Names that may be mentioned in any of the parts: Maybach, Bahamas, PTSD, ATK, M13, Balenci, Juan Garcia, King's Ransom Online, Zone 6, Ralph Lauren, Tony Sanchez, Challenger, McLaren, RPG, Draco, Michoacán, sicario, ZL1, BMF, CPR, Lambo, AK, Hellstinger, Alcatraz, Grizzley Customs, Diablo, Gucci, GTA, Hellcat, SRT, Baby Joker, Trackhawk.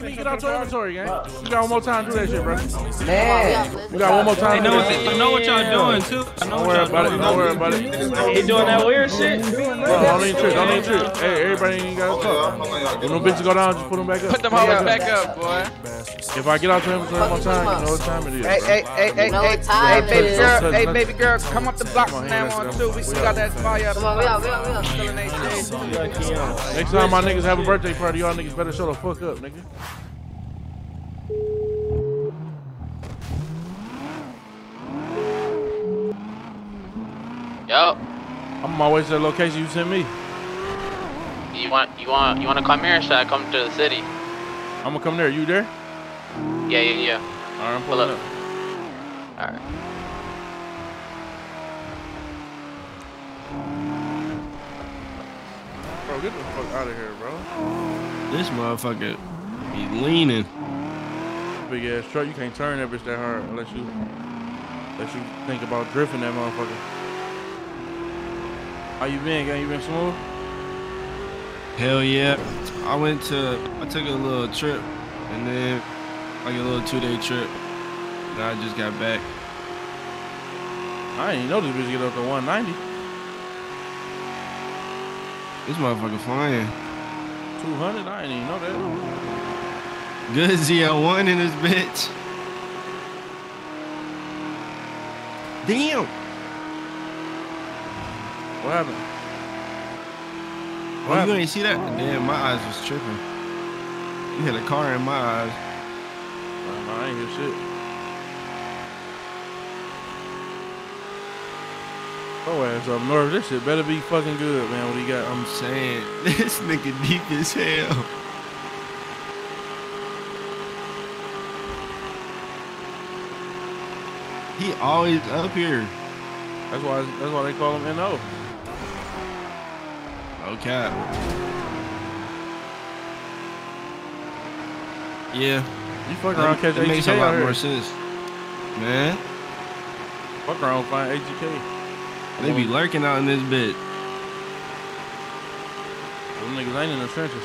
making me get out your inventory, gang. You got one more time to do that shit, bro. Man. We got one more time to do that shit. I know what y'all doing, too. Don't worry about it. Don't worry about it. He doing that weird shit? Don't even trip. Don't even trip. Hey, everybody ain't got to talk. When them bitches go down, just put them back up. Put them hoes back up, boy. If I get out your inventory one more time, you know what time it is. Hey, baby girl, come up the block from now on, too. We got that fire. Come on, we out. Next time my niggas have a birthday party, y'all niggas better show the fuck up, nigga. Yo. I'm on my way to the location you sent me. You want to come here or should I come to the city? I'm gonna come there. You there? Yeah. All right, I'm pulling up. All right. Bro, get the fuck out of here, bro. This motherfucker be leaning. Big ass truck, you can't turn that bitch that hard unless you think about drifting that motherfucker. How you been, gang? You been smooth? Hell yeah. I took a little trip and then like a little 2-day trip. And I just got back. I didn't know this bitch get up to 190. This motherfucker flying. 200? I didn't even know that. Good ZL1 in this bitch. Damn. What happened? What happened? You ain't see that? Damn, my eyes was tripping. You had a car in my eyes. I ain't hear shit. Oh, ass up north. This shit better be fucking good, man. What he got? I'm saying this nigga deep as hell. He always up here. That's why they call him NO. Okay. Yeah. You fuck around catch ATK. It makes a lot more sense, man. Fuck around find ATK. They be lurking out in this bit. Them niggas ain't in the trenches.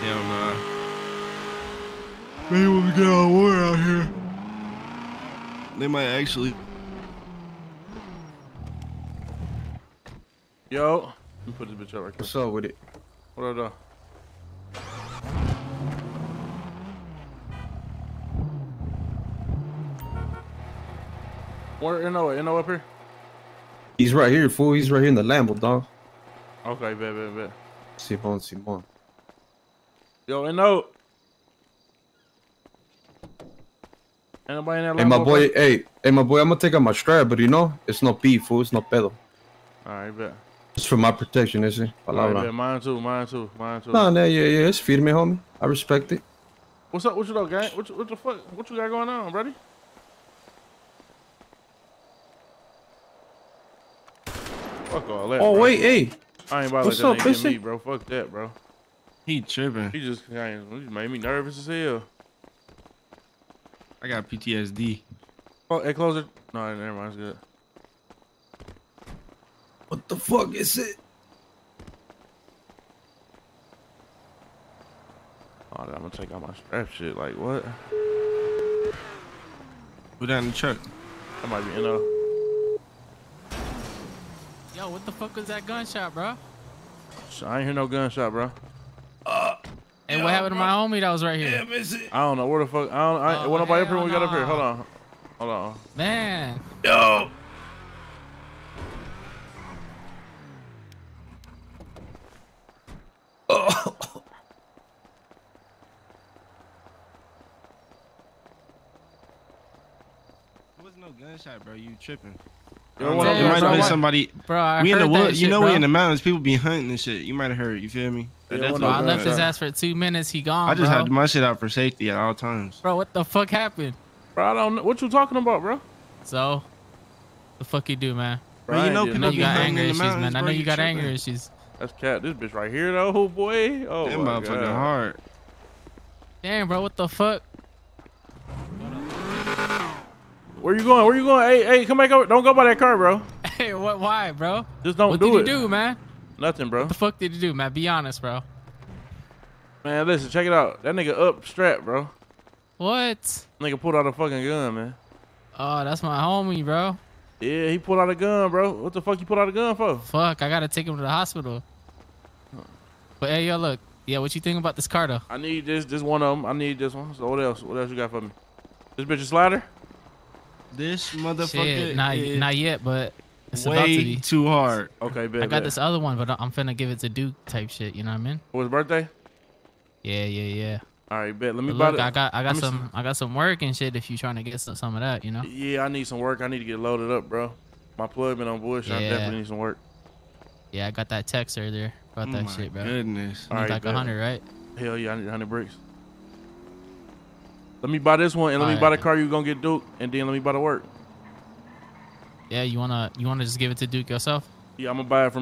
Hell nah. Maybe when we get out of war out here, they might actually. Yo. Let me put this bitch out like this. What's up with it? What up, though? Where NO up here? He's right here, fool. He's right here in the Lambo, dog. Okay, bet. Simon. Yo, NO. Anybody in that Lambo? Hey, my boy, bro? Hey, my boy, I'm gonna take out my strap, but you know, it's no beef, fool. It's no pedo. Alright, bet. It's for my protection, is it? Right, mine too. Nah, yeah, it's feeding me, homie. I respect it. What's up? What you know, gang? What the fuck? What you got going on, buddy? Fuck all that, oh, bro. Wait, hey. I ain't about to let that nigga get me, bro. Fuck that, bro. He tripping. He just made me nervous as hell. I got PTSD. Oh, hey, closer. No, never mind. It's good. What the fuck is it? Oh, I'm gonna take out my strap shit. Like, what? Put that in the truck. That might be NO. Yo, what the fuck was that gunshot, bro? I ain't hear no gunshot, bro. What happened to my homie that was right here? Yeah, I don't know where the fuck. Went up here when we got up here. Hold on. Man. Yo. Oh. There was no gunshot, bro. You tripping? Yo, what you might have been somebody. Bro, we in the woods, you know, bro. We in the mountains. People be hunting and shit. You might have heard. You feel me? Yeah, that's I left his ass for 2 minutes. He gone. I just had my shit out for safety at all times. Bro, what the fuck happened? Bro, I don't know what you talking about, bro. So, the fuck you do, man? Bro, you know people got anger issues, man. Bro, I know you got anger issues. That's cat. This bitch right here, though, oh boy. Oh, that motherfucking hard. Damn, bro, what the fuck? Where you going? Hey, come back over. Don't go by that car, bro. Hey, what? Why, bro? Just don't do it. What did you do, man? Nothing, bro. What the fuck did you do, man? Be honest, bro. Man, listen, check it out. That nigga up strapped, bro. What? Nigga pulled out a fucking gun, man. Oh, that's my homie, bro. Yeah, he pulled out a gun, bro. What the fuck you pulled out a gun for? Fuck, I gotta take him to the hospital. But hey, yo, look. Yeah, what you think about this car, though? I need this one of them. I need this one. So what else? What else you got for me? This bitch a slider? This motherfucker shit, not yet, but it's way about to be. Too hard. Okay, bet. I got this other one, but I'm finna give it to Duke type shit. You know what I mean? For his birthday? Yeah. All right, bet. Let me buy it. I got some work and shit. If you trying to get some of that, you know. Yeah, I need some work. I need to get loaded up, bro. My plug been on bullshit. Yeah. I definitely need some work. Yeah, I got that text earlier about that shit, bro. Goodness. All right, like 100, right? Hell yeah, I need 100 bricks. Let me buy this one, and let me buy the car you gonna get Duke, and then let me buy the work. Yeah, you wanna just give it to Duke yourself? Yeah, I'm gonna buy it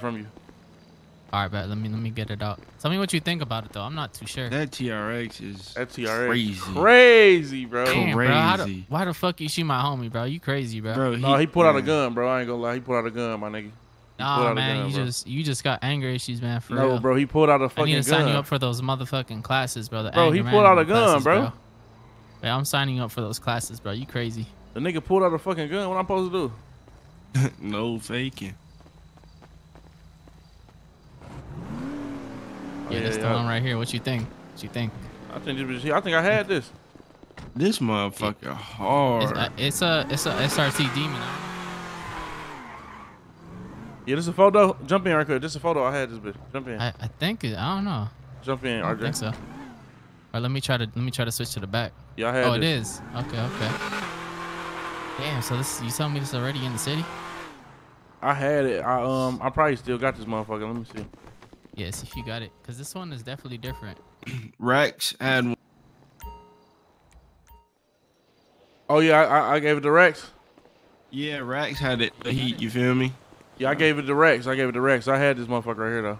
from you. All right, bet. Let me get it out. Tell me what you think about it, though. I'm not too sure. That TRX is crazy, bro. Damn, bro. Why the fuck you shoot my homie, bro? You crazy, bro? He pulled out a gun, bro. I ain't gonna lie, he pulled out a gun, my nigga. Nah, man, you just got anger issues, man. For real. No, bro, he pulled out a fucking gun. I need to sign you up for those motherfucking classes, bro. Bro, he pulled out a gun, bro. Man, I'm signing up for those classes, bro. You crazy. The nigga pulled out a fucking gun. What I'm supposed to do? No faking. Yeah, that's the one right here. What you think? I think I had this. This motherfucker hard. It's a SRT demon. Yeah, this is a photo. Jump in right quick. This is a photo. I had this bitch. Jump in. I think it. I don't know. Jump in, RJ. I think so. All right, let me try to switch to the back. Yeah, I had. Oh, this. It is. Okay. Damn. So this, you telling me this already in the city? I had it. I probably still got this motherfucker. Let me see. Yes, if you got it, because this one is definitely different. Rex and oh yeah, I gave it to Rex. Yeah, Rex had it. The heat, you feel me? Yeah, I gave it to Rex. I had this motherfucker right here though.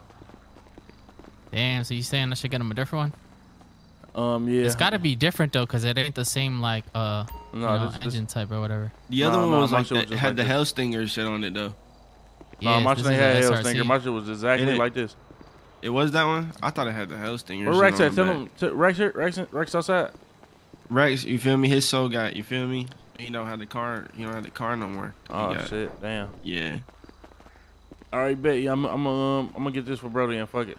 Damn, so you saying I should get him a different one? Yeah. It's got to be different though, because it ain't the same like engine type or whatever. The other one was like that, had the Hellstinger shit on it though. Yeah, my shit had Hellstinger. My shit was exactly like this. It was that one? I thought it had the Hellstinger. Where Rex at? Tell him. Rex outside. Rex, you feel me? His soul guy, you feel me? He don't have the car. He don't have the car no more. Oh shit! It. Damn. Yeah. All right, bet. Yeah, I'm gonna get this for Brody and fuck it.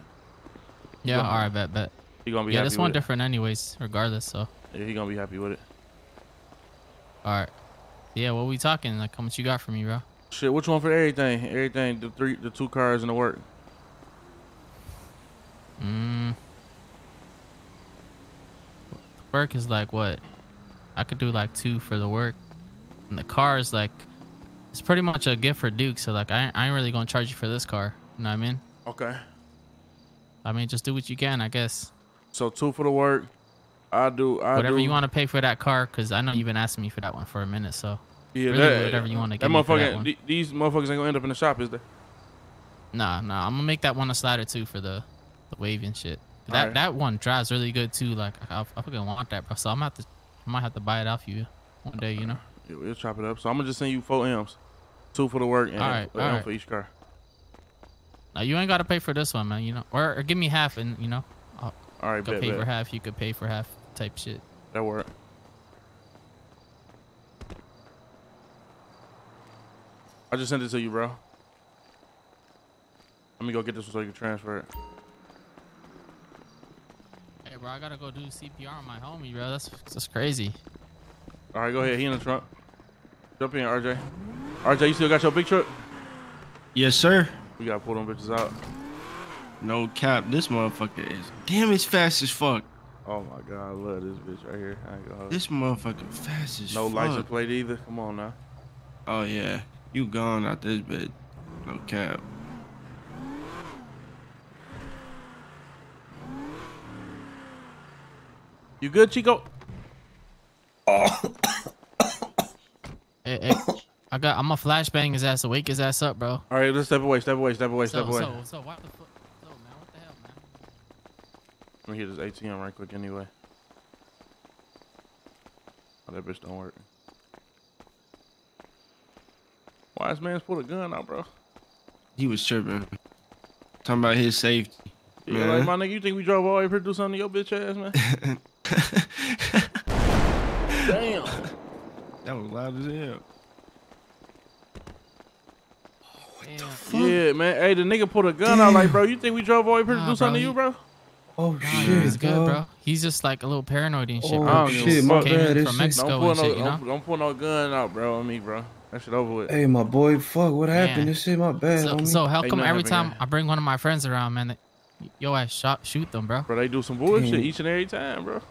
Yeah. All right, bet. He gonna be happy. Yeah, this one different anyways, regardless. So. Yeah, he gonna be happy with it. All right. Yeah, what we talking? Like, how much you got for me, bro? Shit, what you want for everything? Everything, the two cars and the work. Work is like what? I could do like 2 for the work, and the car is like, it's pretty much a gift for Duke. So like, I ain't really gonna charge you for this car. You know what I mean? Okay. I mean, just do what you can, I guess. So 2 for the work. Whatever you want to pay for that car, cause I know you've been asking me for that one for a minute. So yeah, really, whatever you want to give me for that one. These motherfuckers ain't gonna end up in the shop, is they? Nah. I'm gonna make that one a slider too for the wave and shit. That one drives really good too. Like I fucking want that, bro. So I might have to buy it off you one day, you know. Yeah, we'll chop it up. So I'm gonna just send you 4 M's, 2 for the work and all right. For each car. Now you ain't gotta pay for this one, man. You know, or give me half, and you know, I'll pay for half. You could pay for half, type shit. That work. I just sent it to you, bro. Let me go get this one so you can transfer it. Hey, bro, I gotta go do CPR on my homie, bro. That's crazy. All right, go ahead. He in the trunk. Jump in, RJ. RJ, you still got your big truck? Yes, sir. We gotta pull them bitches out. No cap. This motherfucker is damn it's fast as fuck. Oh my god, I love this bitch right here. I ain't gonna hold it. This motherfucker fast as fuck. No license plate either. Come on now. Oh yeah, you gone out this bitch. No cap. You good, Chico? Oh. Hey, I'm gonna flashbang his ass to wake his ass up, bro. All right, let's step away. So, what the fuck? So, man, what the hell, man? Let me hit this ATM right quick anyway. Oh, that bitch don't work. Why this man's pulled a gun out, bro? He was tripping. Talking about his safety. Yeah, man. Like, my nigga, you think we drove all the way here to do something to your bitch ass, man? Damn. That was loud as hell. Fuck? Yeah, man. Hey, the nigga pulled a gun out like, bro, you think we drove all the way here to do something to you, bro? Oh, shit, he's good, bro. He's just, like, a little paranoid and shit, bro. Oh, shit, my bad. Don't pull no gun out, bro, on me, bro. That shit over with. Hey, my boy, fuck, what happened? This shit, my bad, homie. So how come every time I bring one of my friends around, man, yo ass shoot them, bro? Bro, they do some bullshit each and every time, bro.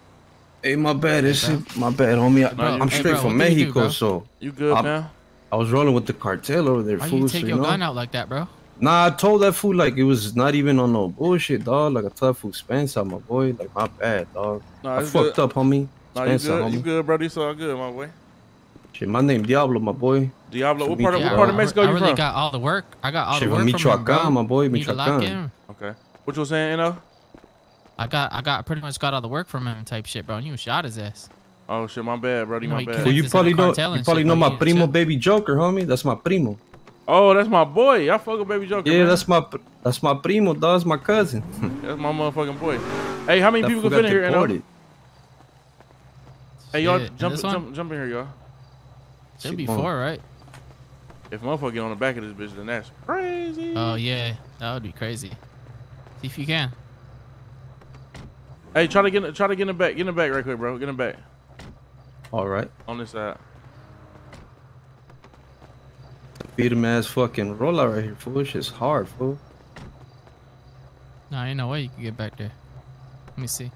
Hey, my bad. This shit, my bad, homie. I'm straight from Mexico, so. You good, man? I was rolling with the cartel over there, fool. Why you take your gun out like that, bro? Nah, I told that fool like it was not even on no bullshit, dog. Like I told that fool Spencer, my boy. Like my bad, dog. Nah, I fucked up, homie. Nah, Spencer, homie. You good, bro? It's all good, my boy. Shit, my name Diablo, my boy. Diablo, what part of Mexico you from? I really got all the work. I got all the work from Michoacán, my boy. Michoacán. Okay. What you was saying, you know? I pretty much got all the work from him, type shit, bro. And you shot his ass. Oh shit, my bad, brody, my bad. Well, you probably know my primo, Baby Joker, homie. That's my primo. Oh, that's my boy. Y'all fuck with Baby Joker. Yeah, man. that's my primo, dog. That's my cousin. That's my motherfucking boy. Hey, how many people can fit in here? Shit. Hey, y'all jump in here, y'all. Should be four, right? If motherfucker get on the back of this bitch, then that's crazy. Oh yeah, that would be crazy. See if you can. Hey, try to get in the back. Get in the back right quick, bro. Get in the back. All right. On this side. Beat him ass fucking rollout right here, fool. It's just hard, fool. Nah, ain't no way you can get back there. Let me see.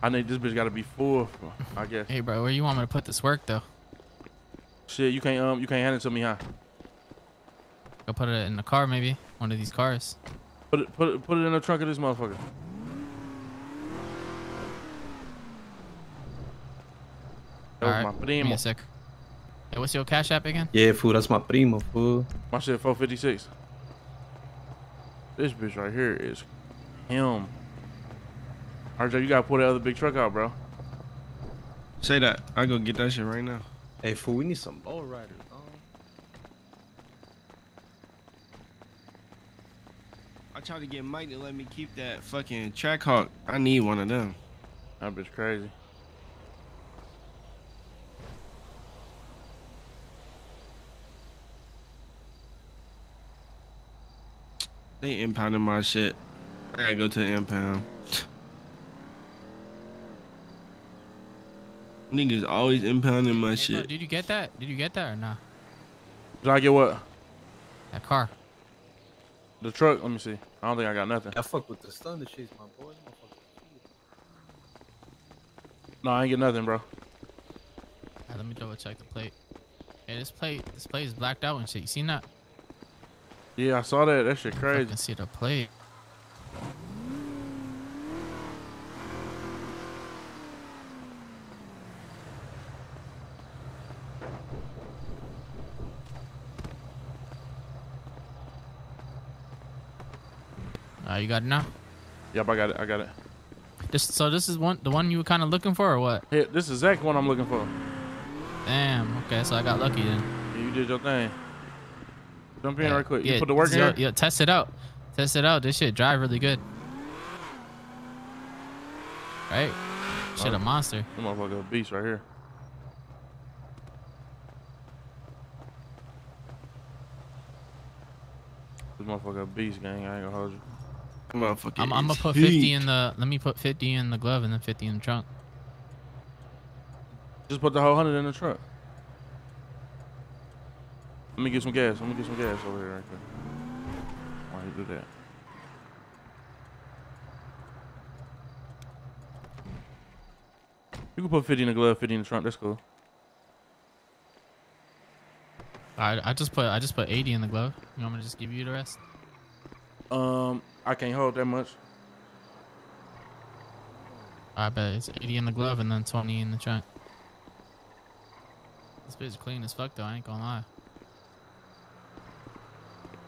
I think this bitch gotta be full, I guess. Hey, bro, where you want me to put this work though? Shit, you can't hand it to me, huh? Go put it in the car, maybe one of these cars. Put it in the trunk of this motherfucker. All right, my primo. Give me a sec. Hey, what's your cash app again? Yeah, fool, that's my primo, fool. My shit, 456. This bitch right here is him. RJ, you gotta pull that other big truck out, bro. Say that. I go get that shit right now. Hey, fool, we need some ball riders. I tried to get Mike to let me keep that fucking Trackhawk. I need one of them. That bitch crazy. They impounded my shit. I gotta go to the impound. Niggas always impounding my shit. Bro, did you get that? Did you get that or nah? Did I get what? That car. The truck? Let me see. I don't think I got nothing. I fuck with the thunder shit, my boy. No, I ain't get nothing, bro. All right, let me double check the plate. Hey, this plate is blacked out and shit. You seen that? Yeah, I saw that. That shit crazy. I can see the plate. You got it now? Yep, I got it. So this is the one you were kind of looking for, or what? Yeah, this is the exact one I'm looking for. Damn. Okay, so I got lucky then. Yeah, you did your thing. Jump in right quick. You put the work in here? Yeah, test it out. Test it out. This shit drive really good. Right? Shit, a monster. This motherfucker a beast right here. This motherfucker a beast, gang. I ain't gonna hold you. I'm gonna put 50 in the. Let me put 50 in the glove and then 50 in the trunk. Just put the whole 100 in the trunk. Let me get some gas. Let me get some gas over here right quick. Why you do that? You can put 50 in the glove, 50 in the trunk. That's cool. I just put 80 in the glove. You want me to just give you the rest? I can't hold that much. I bet it's 80 in the glove and then 20 in the trunk. This bitch clean as fuck though, I ain't gonna lie.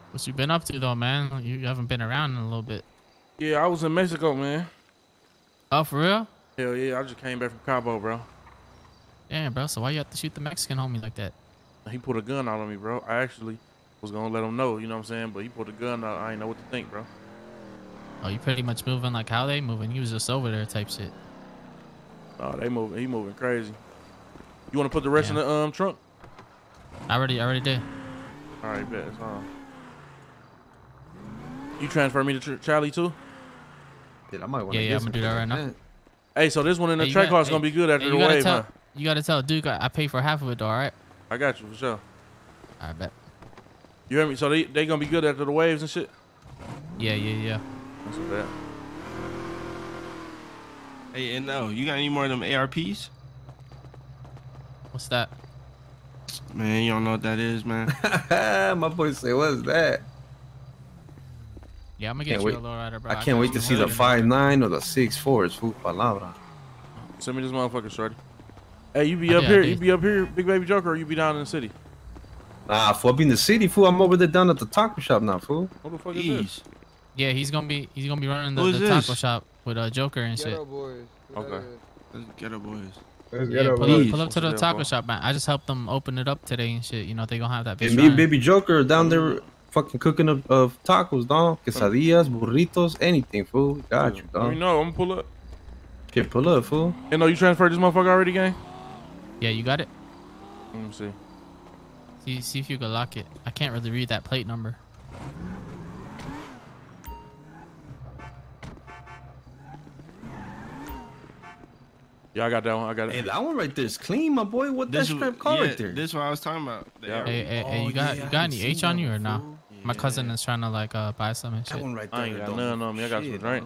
What you been up to though, man? You haven't been around in a little bit. Yeah, I was in Mexico, man. Oh, for real? Hell yeah, I just came back from Cabo, bro. Damn, bro, so why you have to shoot the Mexican homie like that? He pulled a gun out on me, bro. I actually was gonna let him know, you know what I'm saying? But he pulled a gun out, I ain't know what to think, bro. Oh, you pretty much moving like how they moving. He was just over there type shit. Oh, they moving. He moving crazy. You want to put the rest in the trunk? I already did. All right, bet. You transfer me to Chali too? Dude, I might want to. Yeah, I'm gonna do that right now. Hey, so this one in the track car is gonna be good after the wave, huh? You gotta tell Duke I pay for half of it, though, all right? I got you for sure. I bet. You hear me? So they gonna be good after the waves and shit. Yeah. That's what that. Hey, and no, you got any more of them ARPs? What's that? Man, you don't know what that is, man. My boy say, what's that? Yeah, I'm gonna get you a low rider, bro. I can't wait to see the 5.9 or the 6.4. Food palabra. Send me this motherfucker, shorty. Hey, you be up here? You be up here, Big Baby Joker, or you be down in the city? Nah, fool, I be in the city, fool. I'm over there down at the taco shop now, fool. What the fuck is this? Yeah, he's gonna be running the taco shop with Joker and shit. Boys. Okay. Ghetto boys. Yeah, pull up to the taco shop, man. I just helped them open it up today and shit. You know they gonna have that. And me and Baby Joker down there. Fucking cooking up of tacos, dog. Quesadillas, burritos, anything, fool. Got you, dog. You know, I'm gonna pull up. Okay, pull up, fool. And you transferred this motherfucker already, gang? Yeah, you got it. Let me see. See if you can lock it. I can't really read that plate number. Yeah, I got that one. I got it. Hey, that one right there is clean, my boy. What that strip car right there? This is what I was talking about. Hey, you got any H on you or not? Nah? Yeah. My cousin is trying to buy some and shit. That one right there. I ain't got none on me. I got some drink.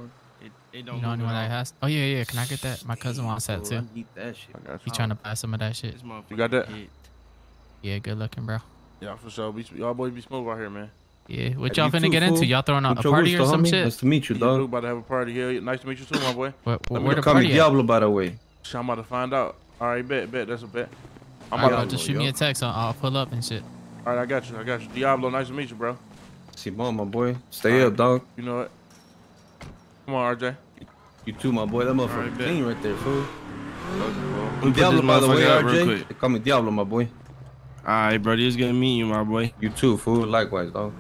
It don't, you know anyone that has? Oh yeah. Can I get that? My cousin wants that too. I got you. He trying to buy some of that shit. You got that? Yeah, good looking, bro. Yeah, for sure. Y'all boys be smooth out here, man. Yeah, what y'all finna get into? Y'all throwing a party or some shit? Nice to meet you, dog. About to have a party here. Nice to meet you too, my boy. Where the party at? Diablo, by the way. I'm about to find out. All right, bet. That's a bet. I'm about to shoot me a text. I'll pull up and shit. All right, I got you. Diablo, nice to meet you, bro. Simon, my boy. Stay up, dog. You know what? Come on, RJ. You too, my boy. That motherfucker clean right there, fool. I'm Diablo, by the way, RJ. They call me Diablo, my boy. All right, brother. It's good to meet you, my boy. You too, fool. Likewise, dog.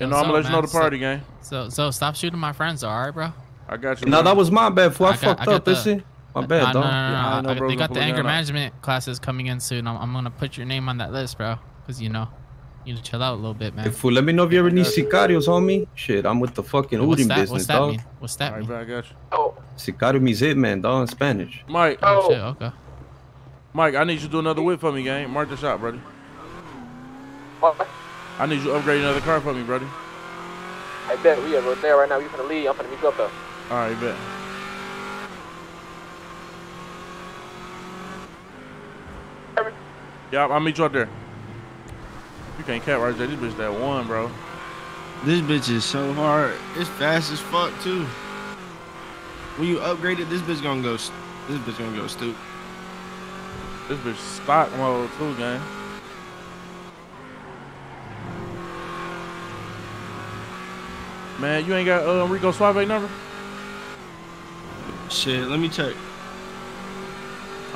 And I'm gonna let you know the party, gang. So stop shooting my friends, all right, bro? I got you. No, that was my bad, fool. I fucked up, is it? My bad, dog. No, they got the anger management classes coming in soon. I'm gonna put your name on that list, bro. Cause you need to chill out a little bit, man. Hey, fool, let me know if you ever need sicarios, homie. Shit, I'm with the fucking looting business, what's that dog. Mean? What's that mean? Right, bro, I got you. Oh, sicario means hitman, dog, in Spanish. Mike. Oh shit, okay. Mike, I need you to do another whip for me, gang. Mark the shop, brother. What? I need you to upgrade another car for me, brother. I bet we are there right now. We finna leave. I'm finna meet you up though. All right, bet. Yeah, I'll meet you up there. You can't cap right there. This bitch that one, bro. This bitch is so hard. It's fast as fuck too. When you upgrade it, this bitch gonna go stupid. This bitch stock mode too, gang. Man, you ain't got Rico Suave number? Shit, let me check.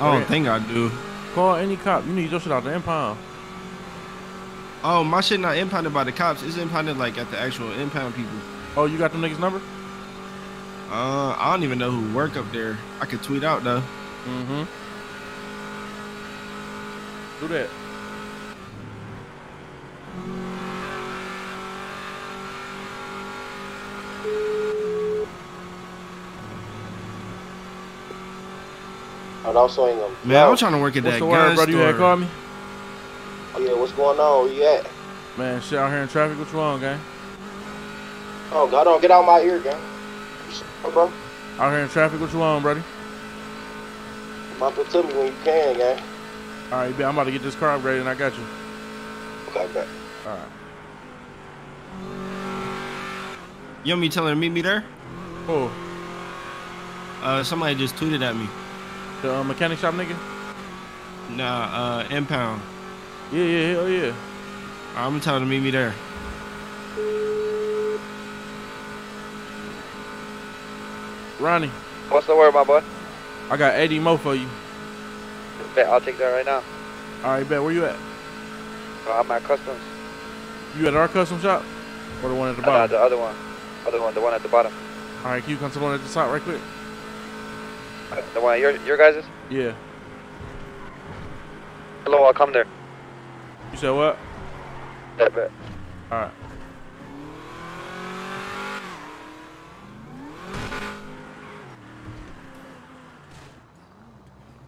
I don't think I do. Call any cop. You need your shit out the impound. Oh, my shit not impounded by the cops. It's impounded at the actual impound people. Oh, you got them niggas number? I don't even know who work up there. I could tweet out though. Do that. Also ain't gonna man, I'm trying to work at that gun store. You had called me? Oh yeah, what's going on? Where you at? Man, shit out here in traffic. What's wrong, gang? Oh God, don't get out my ear, gang. Bro? Out here in traffic. What's wrong, brother? Bump it to me when you can, gang. All right, I'm about to get this car upgraded, and I got you. Okay, bet. All right. You want me telling her to meet me there? Oh. Somebody just tweeted at me. The mechanic shop nigga? Nah, impound. Yeah, hell yeah. I'm gonna tell him to meet me there. Ronnie. What's the word, my boy? I got 80 more for you. Bet, I'll take that right now. Alright, bet, where you at? I'm at customs. You at our custom shop? Or the one at the bottom? The other one. The one at the bottom. Alright, can you come to one at the top right quick? The one, your guys'? Yeah. Hello, I'll come there. You said what? Yeah, bet. Alright.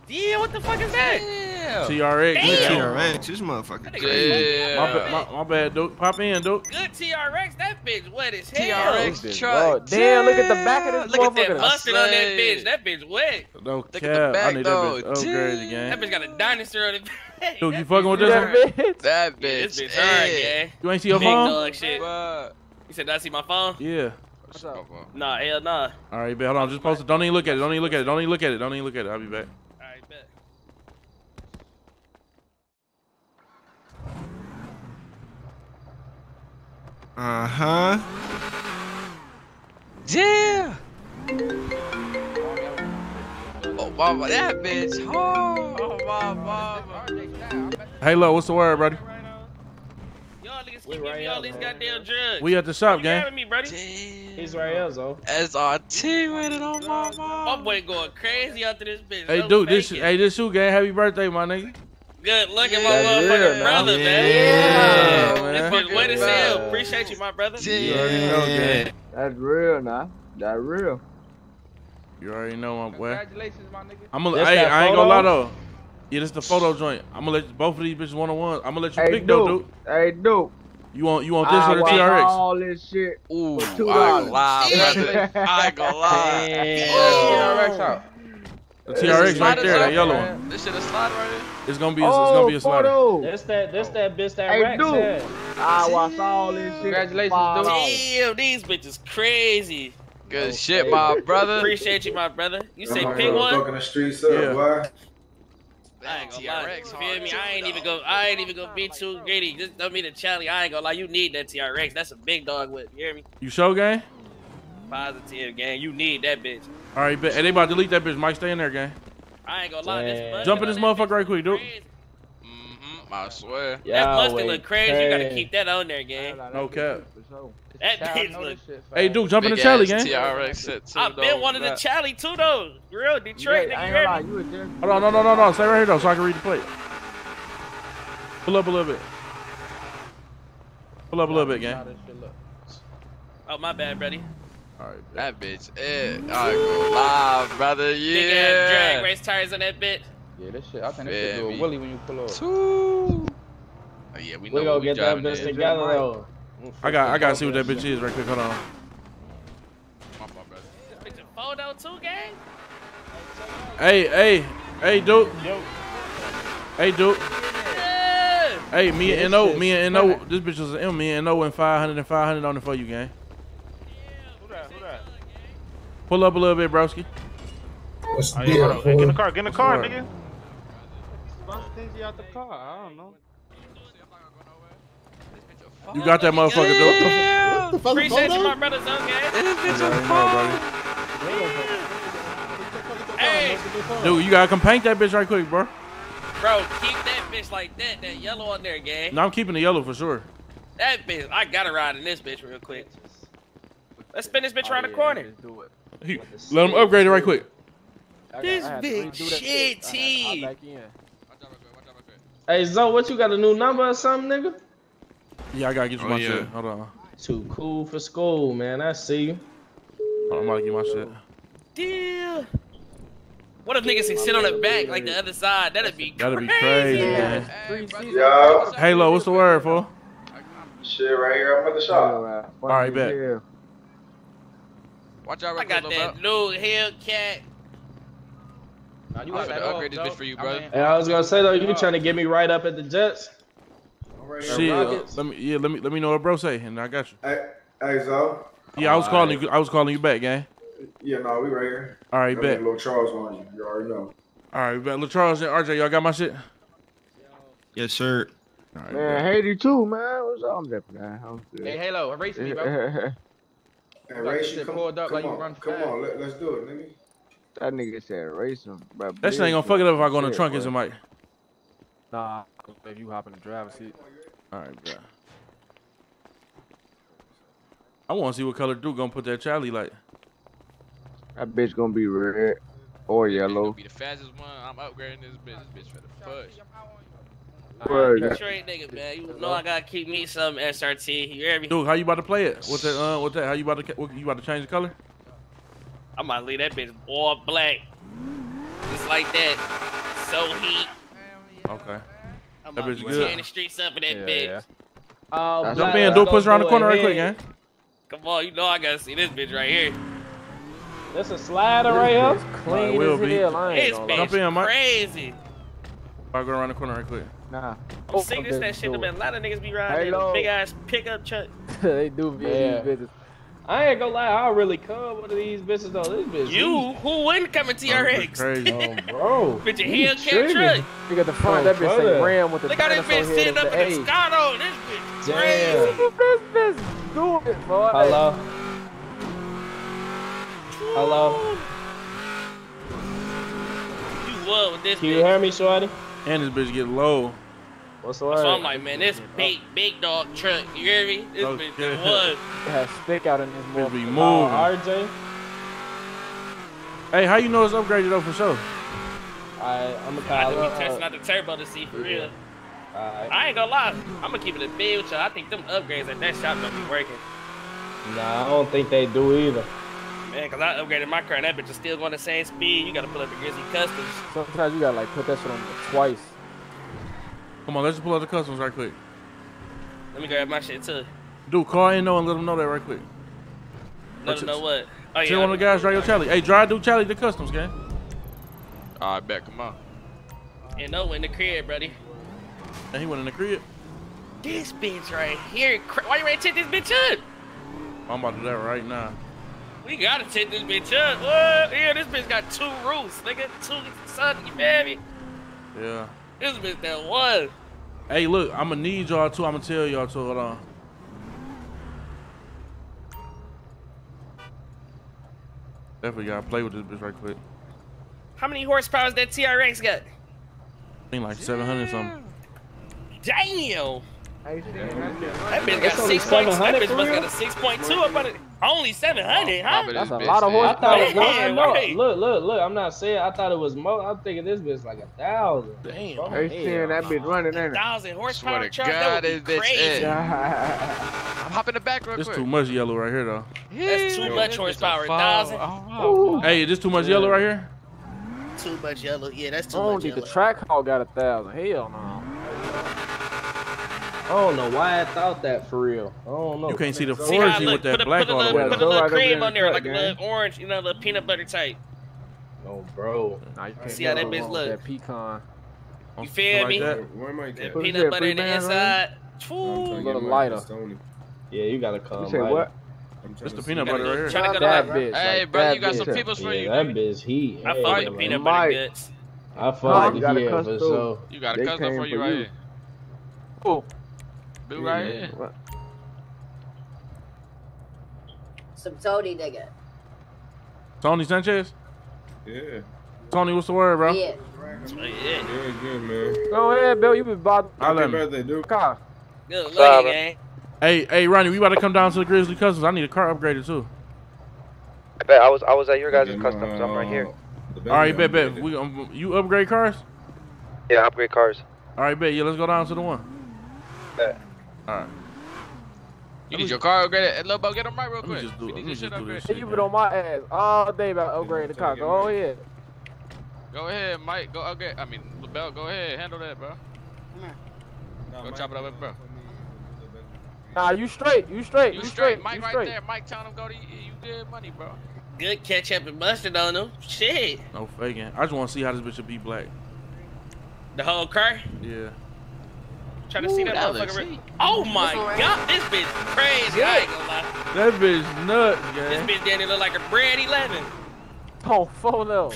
Yeah, what the fuck is that? Damn. TRX. Damn. TRX, this motherfucker crazy. Yeah. My bad, Duke. Pop in, Duke. Good TRX, that bitch wet as hell. TRX truck. Damn, look at the back of this motherfucker. Look at that busting on that bitch. That bitch wet. No cap. Look at the back, I need though. That bitch. Oh, crazy, gang. That bitch got a dinosaur on it. Duke, you fucking with this one? That bitch. Yeah, this bitch hard, gang. You ain't see your phone? Shit. You said, did I see my phone? Yeah. What's up, bro? Nah, hell nah. All right, hold on. Just post it. Don't even look at it. Don't even look at it. Don't even look at it. Don't even look at it. I'll be back. Uh-huh. Yeah. Oh, mama, that bitch. Oh, mama. Hey, Lo, what's the word, buddy? Y'all niggas keep giving me all these goddamn drugs. We at the shop, gang. He's right here, though. SRT with it on my mom. My boy going crazy after this bitch. Hey, dude, this shoe gang. Happy birthday, my nigga. Good luck at my motherfucking brother, man. Yeah, man. This bitch wet as hell. Appreciate you, my brother. You already know, man. That's real, nah. That's real. You already know, my boy. Congratulations, my nigga. I ain't gonna lie, though. Yeah, this is the photo joint. I'm gonna let both of these bitches one-on-one. I'm gonna let you pick, though, dude. Hey, dude. You want this or the TRX? All this shit. Ooh, I ain't gonna lie. TRX out. The TRX right there, that yellow one. This shit a slider right there. It's gonna be a slider. That's that bitch that Rex had. I watched all this shit. Congratulations, dude. Damn, these bitches crazy. Good shit, my brother. Appreciate you, my brother. You say pink one? Fucking the streets up, boy. I ain't gonna lie. You feel me? I ain't even gonna be too greedy. Just don't be the Chali. I ain't gonna lie. You need that TRX. That's a big dog whip. You hear me? You show gang? Positive, gang. You need that bitch. All right, bet. They about to delete that bitch. Mike, stay in there, gang. I ain't gonna lie, this jump in this motherfucker right quick, dude. Mm-hmm, I swear. That mustard look crazy. You gotta keep that on there, gang. No cap. That bitch look. Hey, dude, jump in the Chali, gang. I've been one of the Chali too, though. Real Detroit, nigga. Hold on, no. Stay right here, though, so I can read the plate. Pull up a little bit. Pull up a little bit, gang. Oh, my bad, buddy. All right, that bitch, I go live, brother. Yeah. Big ass drag race tires on that bitch. Yeah, this shit. I think this shit do a willy when you pull up. Two. Oh yeah, we know we driving that bitch together though. I got to see what that bitch is right quick. Hold on. My fault, brother. This bitch a photo too, gang. Hey, dude. Yo. Hey, dude. Yeah. Hey, me and No. This bitch was an M. Me and No and 500 on it for you, gang. Pull up a little bit, broski. Get in the car, nigga. Stingy out the car, I don't know. You got that motherfucker, yeah. Dude. Appreciate you, my brother, Zone 6. Hey, dude, you gotta compank that bitch right quick, bro. Bro, keep that bitch like that, that yellow on there, gang. No, I'm keeping the yellow for sure. That bitch, I gotta ride in this bitch real quick. Let's spin this bitch around the corner. Do it. Let him upgrade it right quick. This big shit, T. Hey, Zo, what you got a new number or something, nigga? Yeah, I gotta get you my shit. Hold on. Too cool for school, man. I see you. Oh, I'm about to get my shit. Deal. What if niggas can sit on the back like the other side? That'd be crazy, man. Yo. Hey, Lo, what's the word, fool? Shit, right here. I'm at the shop. All right, bet. Watch out, I got that new Hellcat. Nah, you got to upgrade this bitch for you, brother. And I was gonna say though, you trying to get me right up at the Jets? Shit, let me know what bro say, and I got you. Hey, Zo. Yeah, I was calling you. I was calling you back, gang. Yeah, no, we right here. All right, bet. Little Charles on you. You already know. All right, bet. Little Charles and RJ, y'all got my shit. Yes, sir. All right, man, Haiti too, man. What's up, man? Hey, Halo, erase me, bro. Hey, race you, come on, let's do it, nigga. That nigga said race him. That shit ain't gonna fuck it up if I go in the trunk, isn't Mike? Nah, if you hop in the driver's seat. Alright, bro. I wanna see what color Duke gonna put that Chali like. That bitch gonna be red or yellow. Be the fastest one. I'm upgrading this bitch. This bitch for the push. Right, straight nigga, man. You know I gotta keep me some SRT. You hear me? Dude, how you about to play it? What's that? What's that? How you about to? What, you about to change the color? I might leave that bitch all black, just like that. So heat. Okay. I'm that bitch good. Tearing the streets up in that bitch. Yeah. Oh, jump in, do push around the corner right quick, man. Come on, you know I gotta see this bitch right here. That's a slider right here. Clean as hell. This bitch crazy. I go around the corner right quick. Nah. I'm seeing this that shit. A lot of niggas be riding in big ass pickup truck. They do be these bitches. I ain't gonna lie, I'll really come one of these bitches though. This bitch. You who wouldn't come in TRX? Crazy, bro. Bitch, a Hellcat truck. You got the front. That bitch say Ram with the. Look how this bitch sitting up in the Scotto. This bitch crazy. This bitch doing it, boy. Hello. Hello. You what with this? Can you hear me, shorty? And this bitch get low. What's the word? So I'm like, man, this big dog truck, you hear me? This bitch did what? It has stick out in this bitch be moving. RJ. Hey, how you know it's upgraded though for sure? Alright, I'm gonna call it. I testing out the turbo to see for real. Alright. I ain't gonna lie, I'm gonna keep it a bid with y'all. I think them upgrades at that shop don't be working. Nah, I don't think they do either. Man, cause I upgraded my car and that bitch is still going the same speed. You gotta pull up the Grizzley Customs. Sometimes you gotta like put that shit on twice. Come on, let's just pull up the Customs right quick. Let me grab my shit too. Dude, call in though and let them know that right quick. Let them know what? Oh yeah. Chill on the guys, drive your Chali. Hey, drive through Chali to Customs, gang. Alright, back, come on. And no in the crib, buddy. And he went in the crib. This bitch right here. Why you ready to take this bitch up? I'm about to do that right now. We gotta take this bitch up. What? Yeah, this bitch got two roofs, nigga. Two sun, you baby. Yeah. This bitch that one. Hey, look, I'm gonna need y'all too. I'm gonna tell y'all too. Hold on. Definitely gotta play with this bitch right quick. How many horsepower that TRX got? I think like 700 something. Damn. That bitch got 6.2. That bitch must got a 6.2 up on it. Only 700, huh? That's a lot of horsepower. Look, I'm not saying I thought it was more. I'm thinking this bitch like 1,000. Damn, bro, they saying that bitch running in 1,000 horsepower truck. That would be crazy. I'm hopping the back real quick. It's too much yellow right here, though. That's too much horsepower. 1,000. Oh, hey, is this too much yellow right here? Too much yellow. Yeah, that's too much yellow. The Trackhawk got 1,000. Hell no. I don't know why I thought that for real. I don't know. You can't see the foraging with that black all the way. Put a little cream on there, like a little orange, you know, a little peanut butter type. Oh, bro. Nah, you can't see how that bitch look. That pecan. You feel me? That peanut butter in the inside. A little lighter. Yeah, you gotta come. You say what? It's the peanut butter right here. That bitch. Hey, bro, you got some peoples for you. That bitch heat. I fuck the peanut butter guts. I fuck the peanut butter. So you got a custom for you right here. Cool. Dude, right here. Some Tony nigga. Tony Sanchez? Yeah. Tony, what's the word, bro? Yeah. Oh, yeah, good, man. Go ahead, Bill. You been bothering. Happy birthday, dude. Car. Good luck, man. Hey, Ronnie, we about to come down to the Grizzley Customs. I need a car upgraded too. I bet I was at your guys' customs. I'm right here. All right, bet. We you upgrade cars? Yeah, I upgrade cars. All right, bet. Yeah, let's go down to the one. Bet. All right. You need your car upgraded. Lil Bo, get them right real quick. Just do it. Shit, you been on my ass all day about upgrading the car. Go ahead. Go ahead, Mike. Go upgrade. I mean, Lil Bo, go ahead. Handle that, bro. Go chop it up with bro. Nah, you straight. You straight. Mike right there. Mike telling him go to you good money, bro. Good ketchup and mustard on him. Shit. No faking. I just want to see how this bitch should be black. The whole car? Yeah. Trying to see that motherfucker. Oh my god, this bitch crazy. Yeah. I ain't gonna lie. That bitch nuts, man. This bitch Danny look like a bread 11. Oh, photo.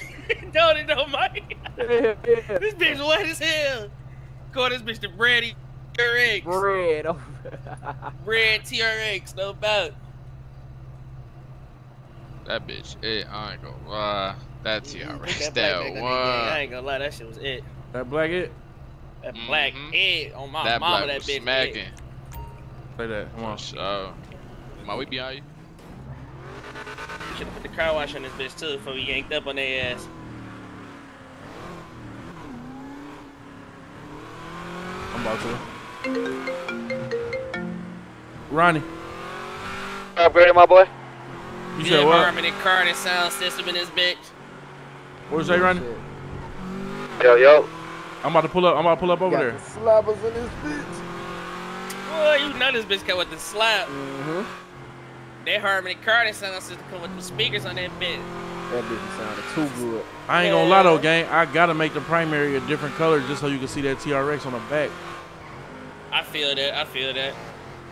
No, Mike. This bitch wet as hell. Call this bitch the bread TRX. Bread. Oh. Bread TRX, no doubt. That bitch, I ain't gonna lie. That TRX, that one. I ain't gonna lie, that shit was it. That black it? That black head on my mama, that bitch. Smacking. Play that. Come on. Come on, we behind you. You should have put the car wash on this bitch too before we yanked up on their ass. I'm about to. Ronnie. Upgraded, my boy. You said what? Permanent car and sound system in this bitch. What you say, Ronnie? Yo, yo. I'm about to pull up. I'm about to pull up over there. Got the slabbers in this bitch. Boy, you know this bitch come with the slap. That Harmony Curtis sound system come with the speakers on that bitch. That bitch sounded too good. I ain't gonna lie though, gang. I gotta make the primary a different color just so you can see that TRX on the back. I feel that. I feel that.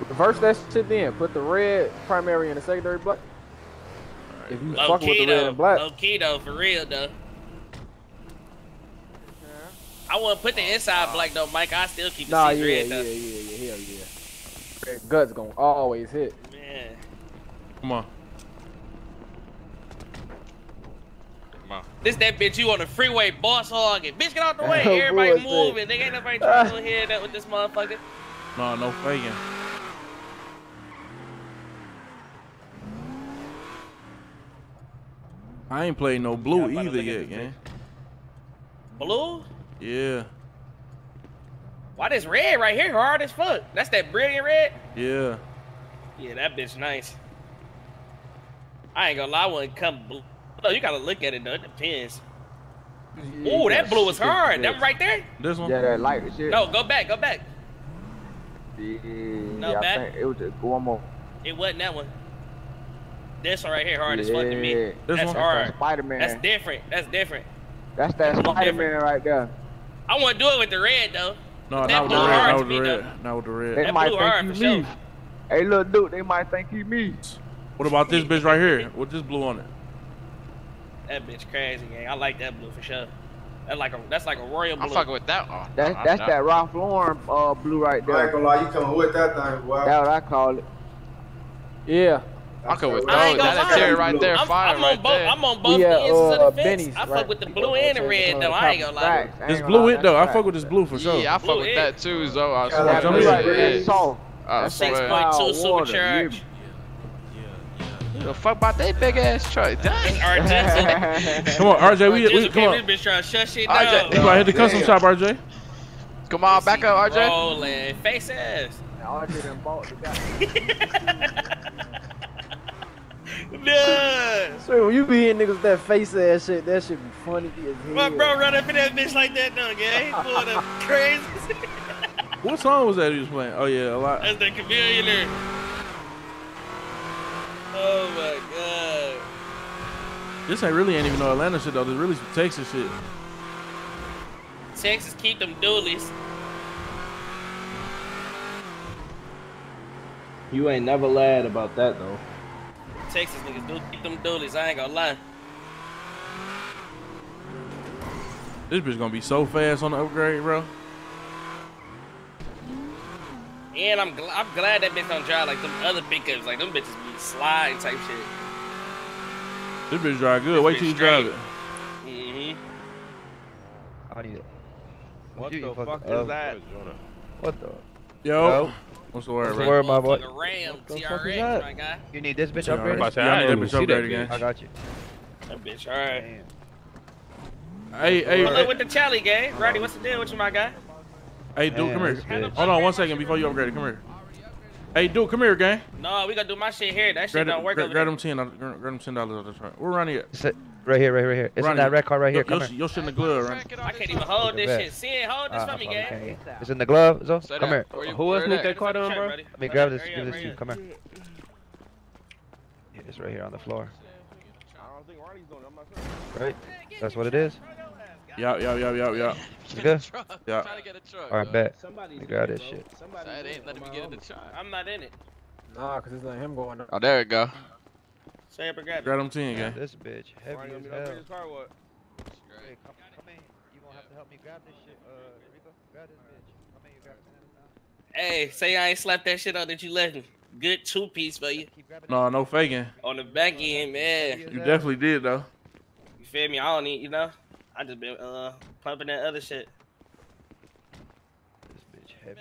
Reverse that shit then. Put the red primary in the secondary black. Right. If you fuck with the red and black. Low key though, for real though. I wouldn't put the inside black though, Mike. I still keep the red though. Yeah. Red guts gonna always hit. Man. Come on. Come on. This that bitch you on the freeway boss hogging. Bitch, get out the way. Everybody moving. They ain't nobody trying to hear that with this motherfucker. No, no faking. I ain't played no blue either yet, gang. Blue? Yeah. Why this red right here hard as fuck? That's that brilliant red? Yeah. Yeah, that bitch nice. I ain't gonna lie, I wouldn't come blue. No, you gotta look at it though, it depends. Ooh, that blue was hard. That right there? This one? Yeah, that light as shit. No, go back, go back. Yeah, no, yeah, back. I think it was just one more. It wasn't that one. This one right here hard as fuck to me. This That's hard. Spider-Man. That's different, that's different. That's that Spider-Man right there. I want to do it with the red, though. No, not with the red. Not with the red. Not with the red. They might think you me. Hey, little dude, they might think you me. What about this bitch right here with this blue on it? That bitch crazy, gang. I like that blue for sure. That's like a royal blue. I'm fucking with that one. That's that Ralph Lauren blue right there. I ain't gonna lie, you coming with that thing, boy. That's what I call it. Yeah. I could with those. That's Terry right there. Fire right there. I'm on both ends of the fence. I fuck with the blue and the red though. I ain't gonna lie. This blue it though. I fuck with this blue for sure. Yeah, I fuck with that too, though. I swear. That's 6.2 supercharged. The fuck about that big ass truck? Come on, RJ. We come on. This bitch trying to shut shit down. You about to hit the custom shop, RJ? Come on, back up, RJ. Rolling face ass. RJ done bought the guy. Nah. Swear, when you be hitting niggas with that face ass shit, that shit be funny as hell. My bro run up in that bitch like that, though, gang. Pulled up crazy. What song was that he was playing? Oh, yeah, a lot. That's the Chameleon. Oh, my God. This ain't even no Atlanta shit, though. This really some Texas shit. Texas keep them doolies. You ain't never lied about that, though. Texas niggas do keep them doolies, I ain't gonna lie. This bitch gonna be so fast on the upgrade, bro. And I'm glad that bitch don't drive like them other pickups. Like them bitches be sliding type shit. This bitch drive good. Wait till you drive it. What the fuck is that? What the? Yo. What's the word, right? My boy. Ram, TRX, my guy. You need this bitch upgraded? I need that bitch upgraded, gang. I got you. That bitch, alright. Hey. Hold up with the Chali, gang. Roddy, what's the deal with you, my guy? Hey, dude, come here. Hold on 1 second before you upgrade it. Come here. Hey, dude, come here, gang. No, we gotta do my shit here. That shit don't work over there. Grab them $10 out of the truck. We're running it. Right here. It's in that red car right here. Come here. You're in the glove, right? I can't even hold this shit. See it? Hold this for me, gang. It's in the glove, Zo. Come here. Who else moved that car down, bro? Let me grab this. Give this to you. Come here. Yeah, it's right here on the floor. I don't think Ronnie's doing it. Right? That's what it is? Yeah. You good? Yeah. Alright, bet. Let me grab this shit. That ain't letting me get in the truck. I'm not in it. Nah, because it's not him going up. Oh, there it go. Say up and grab them 10, gang. This bitch heavy as hell. This car, what? Hey, come in. You gonna have to help me grab this shit. Rico, grab this bitch. Come in, you grab it. Hey, say I ain't slapped that shit out that you left me. Good two-piece for you. No, no faking. On the back end, man. You definitely did, though. You feel me? I don't need, you know? I just been pumping that other shit. This bitch heavy.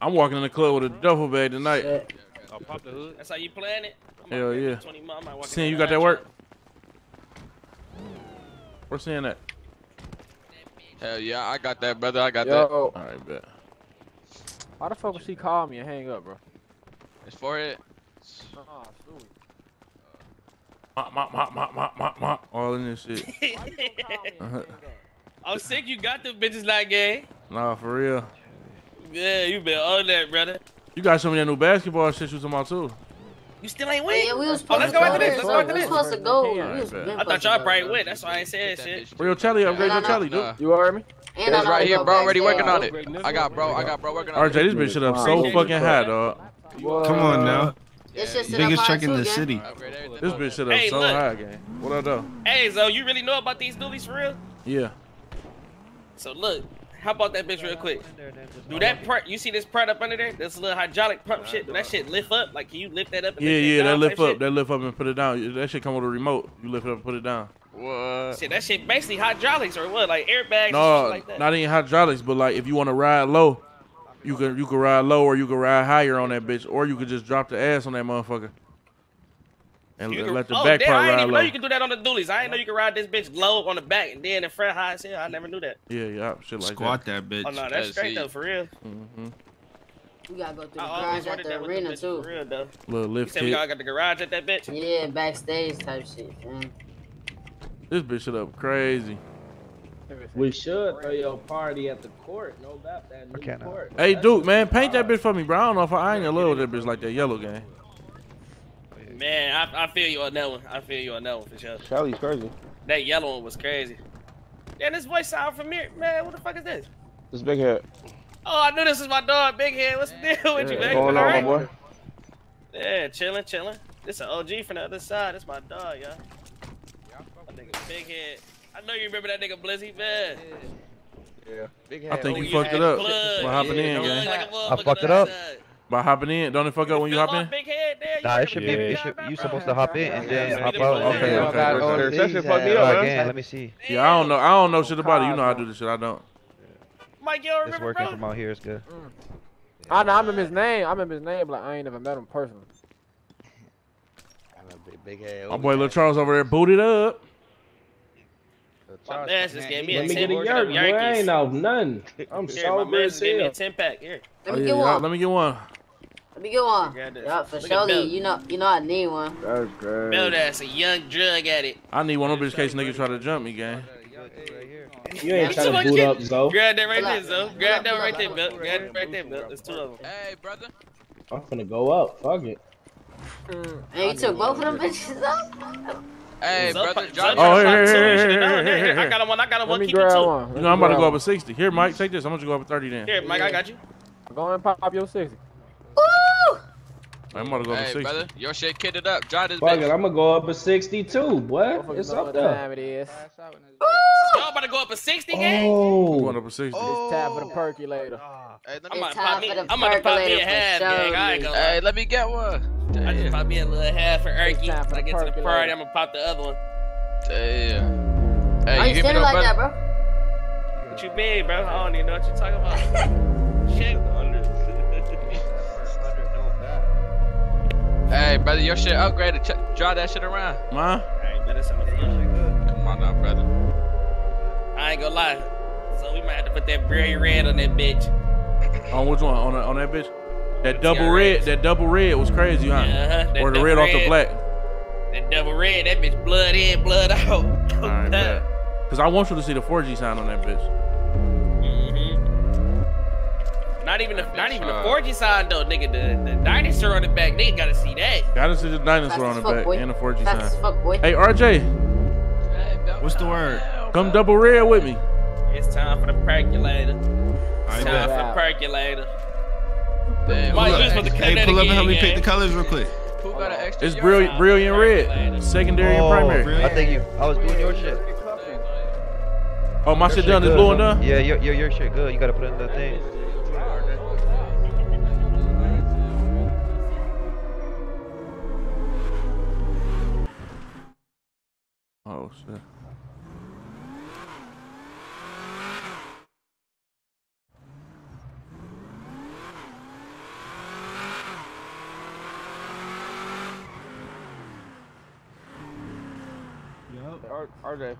I'm walking in the club with a duffel bag tonight. I'll pop the hood. That's how you plan it. Hell yeah. Seeing you got that work. Where's seeing that? Hell yeah, I got that, brother. I got that. All right, bet. Why the fuck would she call me and hang up, bro? It's for it. Oh, shoot. Mop, mop, mop, mop, mop, mop, mop. All in this shit. I'm sick you got the bitches like gay. Nah, for real. Yeah, you been on that, brother. You got some of that new basketball shit you was talking about, too. You still ain't win? Yeah, we was supposed to go after this. Let's go after this. We was supposed to go. I thought y'all probably went. That's why I ain't saying shit. Where your Chali? Upgrade your Chali, dude. You heard me? And that's right here, bro. Already working on it. I got bro working on it. RJ, this bitch shit up so fucking hot, dog. Come on now. Biggest truck in the city. This bitch shit up so high, gang. What up, though? Hey, Zo, you really know about these newbies for real? Yeah. So look, how about that bitch real quick? Do that part? You see this part up under there? This little hydraulic pump shit. Do that shit lift up? Like, can you lift that up? And that lift up. Shit? That lift up and put it down. That shit come with a remote. You lift it up and put it down. What? Shit, that shit basically hydraulics or what? Like airbags? No, and shit like that. Not even hydraulics, but like if you want to ride low. You can ride low or you can ride higher on that bitch, or you could just drop the ass on that motherfucker and let the back part ride low. I didn't even know you could do that on the dualies. I didn't know you could ride this bitch low on the back and then the front high as hell. I never knew that. Yeah, yeah, shit like squat that. Squat that bitch. Oh no, that's straight though, for real. We gotta go through the garage at the arena too. For real though. Little lift. You said we all got the garage at that bitch. Yeah, backstage type shit. Man. This bitch shit up crazy. We should throw your party at the court. No doubt that new court. Hey, Duke, man, paint that bitch for me, bro. I don't know if I ain't in love with that bitch like that yellow game. Man, I feel you on that one. I feel you on that one for sure. Charlie's crazy. That yellow one was crazy. Damn, this voice sound familiar. Man, what the fuck is this? This Big Head. Oh, I knew this was my dog, Big Head. What's the deal with you, man? What's going on, my boy? Yeah, chilling, chilling. This an OG from the other side. That's my dog, y'all. My nigga, Big Head. I know you remember that nigga Blizzy, man. Yeah. Big I think you fucked it up by hopping in, gang. I fucked it up. By hopping in. Don't it fuck up when you hop in? Nah, it should be. You supposed to hop in and then hop out. Okay, okay. That shit fucked me up, man. Let me see. Yeah, I don't know. I don't know shit about it. You know I do this shit. I don't. Mike, you don't remember, it's working from out here. It's good. I know. I remember his name. I remember his name, but I ain't never met him personally. My boy Lil Charles over there booted up. My man just gave me a 10-pack. I ain't off nothing. I'm so good. Gave me a 10-pack here. Let me get one. Let me get one. Let me get one. Yeah, for surely. You know I need one. That's great. Build ass a young drug addict. I need one of them in case niggas try to jump me, gang. You ain't trying to boot up, Zo. Grab that right there, Zo. Grab that right there, Bill. Grab it right there, Bill. There's two of them. Hey, brother. I'm finna go up. Fuck it. Hey, you took both of them bitches up. Hey, brother, hey, I got one, keep it too. You know, I'm about to go up at 60. Here, Mike, take this. I'm going to go up at 30 then. Here, Mike, I got you. Go ahead and pop your 60. Woo! I'm about to go up at 60. Hey, brother, your shit kitted up. Drive this bitch. I'm going to go up at 60 too, boy. It's up there. It is. Y'all about to go up at 60, gang? Oh. I'm going up at 60. It's time for the percolator. I'm going to pop me a half, gang. I ain't going to lie. Hey, let me get one. Damn. I just pop me a little half for Erky. When I get to the party, I'm gonna pop the other one. Damn. Hey, you standing like that, bro? What you mean, bro? I don't even know what you're talking about. Shit. Hey, brother, your shit upgraded. Draw that shit around. Ma? Hey, man, that's something good. Come on now, brother. I ain't gonna lie. So we might have to put that berry red on that bitch. On which one? On that bitch? That double red, was crazy, huh? Or the red off the black. That double red, that bitch blood in, blood out. Alright, because I want you to see the 4G sign on that bitch. Not even the 4G sign though, nigga. The dinosaur on the back, nigga gotta see that. Gotta see the dinosaur on the back and the 4G sign. Hey, RJ. What's the word? Come double red with me. It's time for the percolator. It's time for the percolator. Damn, pull up and help me pick the colors real quick. It's brilliant red, secondary and primary. I think I was doing your shit. Oh, my shit done. It's blue and done. Yeah, your shit good. You gotta put it in the thing. Oh shit. RJ.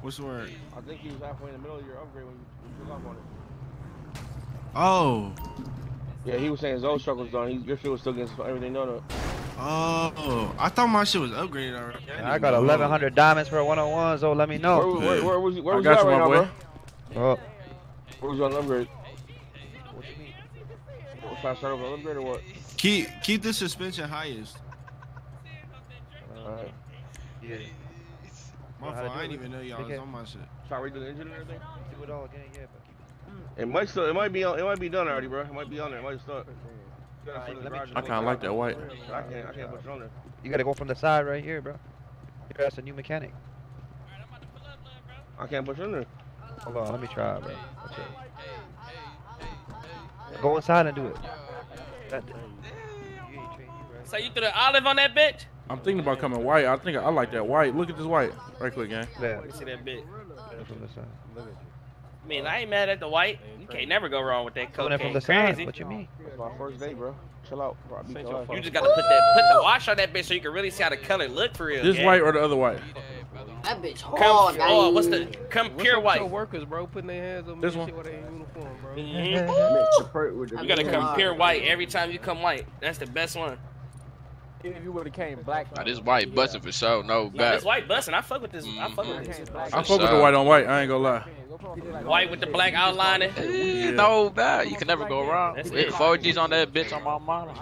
What's the word? I think he was halfway in the middle of your upgrade when you took off on it. Oh. Yeah, he was saying his old struggles done. Your shit was still getting everything done. Oh, I thought my shit was upgraded already. I got 1,100 diamonds for a 101, so let me know. Where was you? Where was you at right now, bro? Oh. Where was you on upgrade? What you mean? Should I start over on upgrade or what? Keep the suspension highest. Alright. Yeah. My fault, I didn't even know y'all was on my shit. Try to redo the engine and everything? Do it all again, yeah, but it might be done already, bro. It might be on there, it might start. I kind of like that white. I can't put it on there. You gotta go from the side right here, bro. That's a new mechanic. Alright, I'm about to pull up, bro. I can't push in there. Hold on, let me try, bro. Go inside and do it. So you threw the olive on that bitch? I'm thinking about coming white. I like that white. Look at this white. Right click, gang. Yeah. Let me see that bitch. I mean, I ain't mad at the white. You can't never go wrong with that coat. From the side. What you mean? That's my first day, bro. Chill out, bro. You just gotta put the wash on that bitch so you can really see how the color look for real. This gang. White or the other white? That bitch hard. Oh, what's the pure white? The workers, bro, putting their hands on this one. Shit with their uniform, bro. You gotta come pure white every time you come white. That's the best one. If you would have came black. Nah, this white busting for sure. No bad. This white busting. I fuck with this. I fuck with this. I fuck with the white on white. I ain't gonna lie. White with the black outlining. Yeah. No bad. You can never go wrong. That's it. 4G's on that bitch on my mama.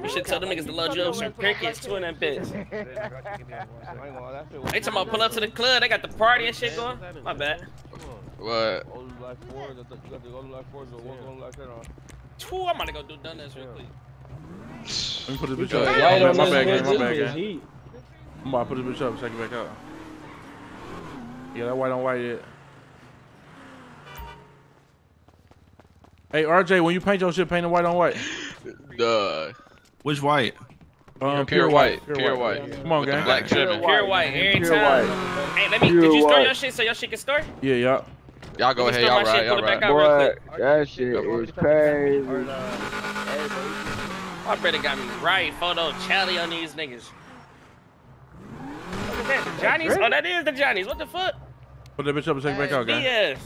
You should tell them niggas to love you. Some crickets too in that bitch. They talking about pull up to the club. They got the party and shit going. My bad. What? Two. I'm gonna go do donuts real quick. Let me put this bitch up. Yeah, my bad, gang. My bad, gang. I'm about to put this bitch up so I can back out. Yeah, that white on white yet. Hey, RJ, when you paint your shit, paint it white on white. Duh. Which white? Pure white. Come on, gang. Black trimming. Pure white. Every time. Hey, let me. Did you store your shit so your shit can store? Yeah, y'all. Y'all go ahead. Y'all right. Y'all right. That shit is crazy. My brother got me right, photo Chali on these niggas. What is that, the Johnnies? Oh, that is the Johnnies. What the fuck? Put that bitch up and take it back out, guys. Yeah.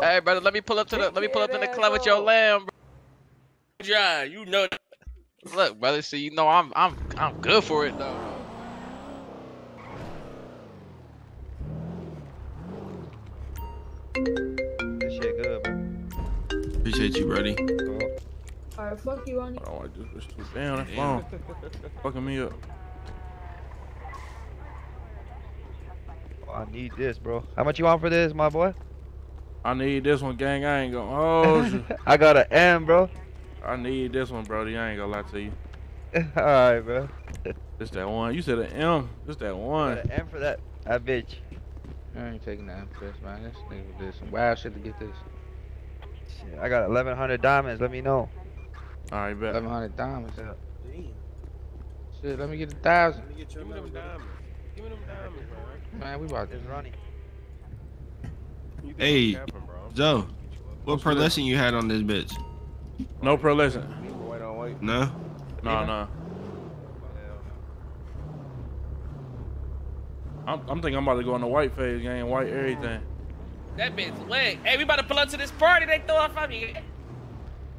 Hey, brother, let me pull up to the club with your lamb, bro. Dry, you know. Look, brother, see, you know I'm good for it though. That shit good, bro. Appreciate you, buddy. Alright, fuck you, Ronnie. I don't like this bitch too. Damn, that's long. Fucking me up. Oh, I need this, bro. How much you want for this, my boy? I need this one, gang. I ain't gonna hold you. I got an M, bro. I need this one, brody. I ain't gonna lie to you. Alright, bro. It's that one. You said an M. It's that one. An M for that bitch. I ain't taking that M for this, man. This nigga did some wild shit to get this. Shit, I got 1,100 diamonds. Let me know. All right, bet. 1,100 diamonds up. Damn. Shit, let me get 1,000. Give me them diamonds. Give me them diamonds, bro. Man, we about to Ronnie. Hey, Joe, what pearlescent you had on this bitch? No pearlescent. No? No. I'm thinking I'm about to go on the white phase, gang. White everything. That bitch leg. Hey, we about to pull up to this party they throw off on me.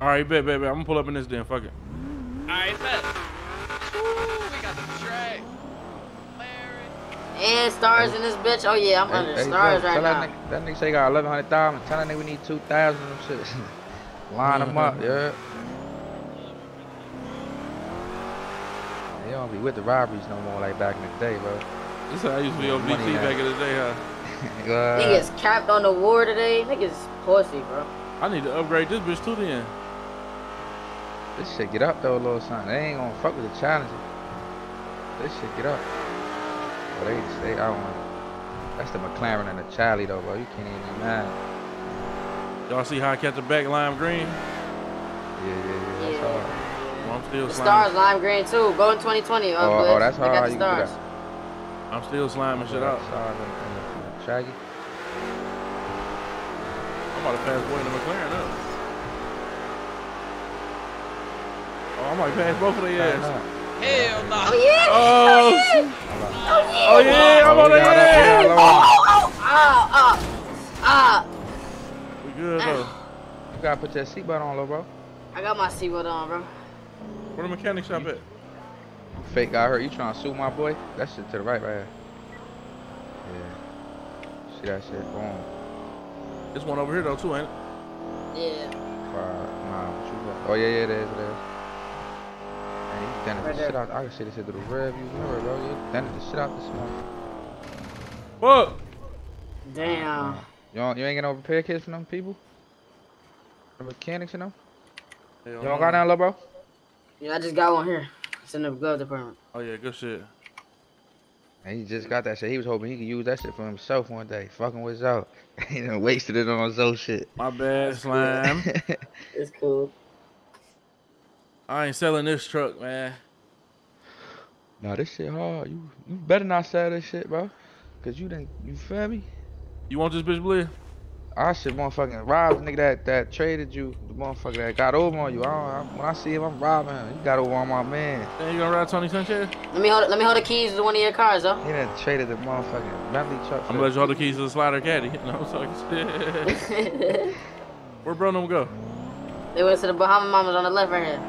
All right, bet. I'm gonna pull up in this then. Fuck it. All right, bet. Woo, we got the track. And stars in this bitch. Oh yeah, I'm under stars bro, right now. That nigga say got 1,100,000. Tell that nigga we need 2,000 and shit. Line them up, yeah. They don't be with the robberies no more like back in the day, bro. This how I used to be on BT back in the day, huh? Niggas capped on the war today. Niggas pussy, bro. I need to upgrade this bitch too then. This shit get up though, little son. They ain't gonna fuck with the Challenger. This shit get up. But they out on. That's the McLaren and the Chali though, bro. You can't even imagine. Y'all see how I catch the back lime green? Yeah. That's hard. Well, I'm still the stars lime green too. Go in 2020. Oh, that's hard. Got the stars. I'm still sliming shit out. Shaggy. I'm about to pass boy in the McLaren up. Oh, I might pass both of their ass. Hell no. Oh yeah! Oh yeah! Vamos, Daniel! We good, though. You gotta put that seatbelt on, though, bro. I got my seatbelt on, bro. Where the mechanic shop at? Fake guy hurt. You trying to sue my boy? That shit to the right here. Yeah. See that shit? Boom. There's one over here, though, too, ain't it? Yeah. Nah, oh, yeah, there is, it is. Dennis, right the shit out. I can see this shit through the rev view mirror, bro. Yeah. Dennis, the shit out this morning. What? Damn. You ain't getting over repair kits from them people? The mechanics and them? You don't got that, little bro? Yeah, I just got one here. It's in the glove department. Oh, yeah, good shit. And he just got that shit. He was hoping he could use that shit for himself one day. Fucking with Zoe. He done wasted it on Zoe shit. My bad, Slime. It's cool. I ain't selling this truck, man. Nah, this shit hard. You better not sell this shit, bro. Cause you didn't, you feel me? You want this bitch blue? I should motherfucking rob the nigga that traded you, the motherfucker that got over on you. When I see him, I'm robbing him. You got over on my man. Then you gonna rob Tony Sanchez? Let me hold the keys to one of your cars, though. He done traded the motherfucking Bentley truck. I'm gonna let you hold the keys to the slider caddy. You know what I'm talking. Where bro them go? They went to the Bahama Mamas on the left right here.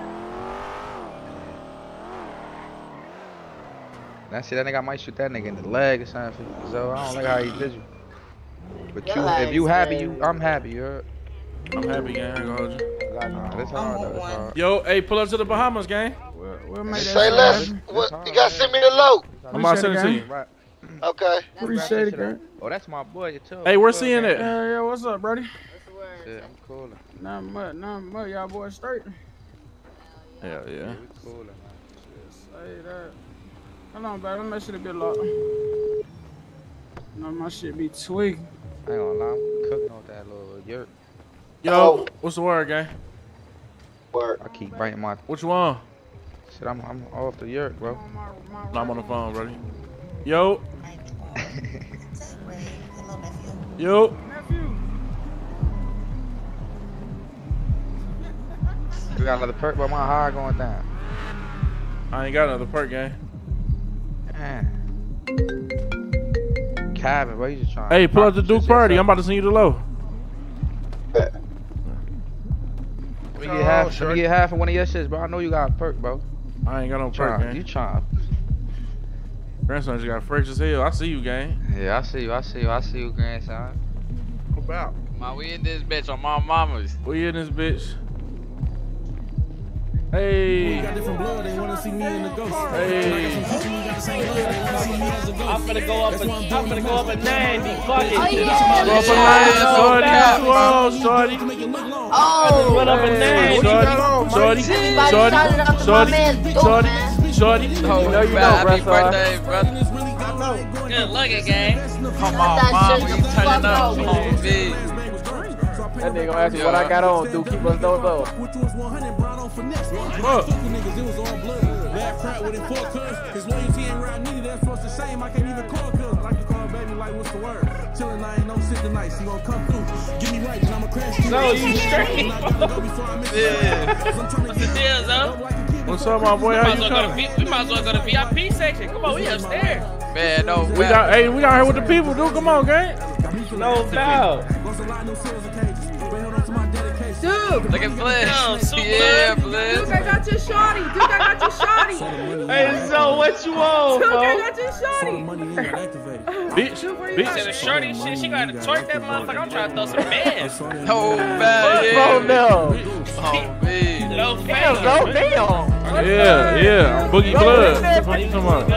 That shit, that nigga might shoot that nigga in the leg or something. So I don't like how he did you. But you, if you happy, I'm happy. I'm happy, gang. I ain't gonna hold you. Nah, this hard, though. It's hard. Yo, hey, pull up to the Bahamas, gang. Where am I? Say less. What? You gotta send me the load. I'm about to send it to you. Right. Okay. Appreciate it, girl. Oh, that's my boy too. Hey, we're seeing it. Yeah, yeah. What's up, brody? What's the word? Shit, I'm cooling. Not much. Y'all boys straight. Hell yeah. We cooling. Say that. Hold on, bro. Don't let shit be locked. No, my shit be twig. I ain't gonna lie. I'm cooking on that little yurt. Yo, what's the word, gang? Word. I keep biting my. What you on? Shit, I'm off the yurt, bro. No, I'm on the phone, brother. Yo. Yo. Nephew. You got another perk, but my high going down. I ain't got another perk, gang. Cabin, bro, you just trying. Hey, pull up the Duke Party. I'm about to send you the low. Let me get half of one of your shits, bro. I know you got a perk, bro. I ain't got no perk, man. You trying? Grandson just got fresh as hell. I see you, gang. Yeah, I see you, grandson. What about? Man, we in this bitch on my mamas. We in this bitch. Hey. Got different blood, they wanna see me in the ghost. Hey. I'm finna go up at 90. Fuck it. Oh, yeah. Go up at 90, shorty. Oh, went up at 90. Shorty. Oh, no, you know, happy birthday, brother. Good looking, gang. Come on, mom, we turning up. Come on, B. That nigga gonna ask you what I got on, dude. Keep us dope, though. Fuck. So you straight. Yeah. What's up, my boy? How you coming? We might as well go to VIP section. Come on, we upstairs. Man, no. Hey, we out here with the people, dude. Come on, gang. No foul. Duke! Look at Bliss! Yeah, Bliss! Duke, I got your shorty! Duke, I got your shorty! Hey, so what you want, Duke, bro? I got your shorty! Bitch! And the shorty shit, she gotta twerk that motherfucker. I'm trying to throw some bands. No bad, yeah. Bro, no. Oh, man. No fail. No damn. Yeah. Boogie Blood. What you talking about?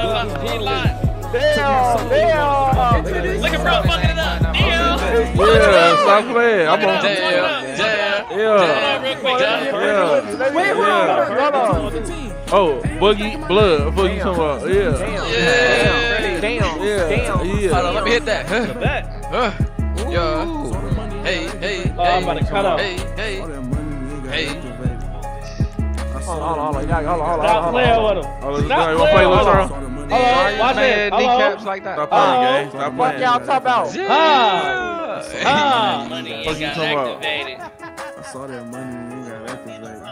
Damn. Look at bro fucking it up. Damn. Yeah, stop playing. I'm on. Yeah. Real quick, yeah. Oh, Boogie Blood. Boogie talking about. Yeah. Damn. Hold on, let me hit that. Yeah. Hey. Oh, I'm about to cut up. Hey. Hold on. Stop playing with him. Stop playing with him. Watch it. Kneecaps like that. Stop playing, gang. Stop playing. Watch y'all top out. Money ain't got activated. I saw that money ain't got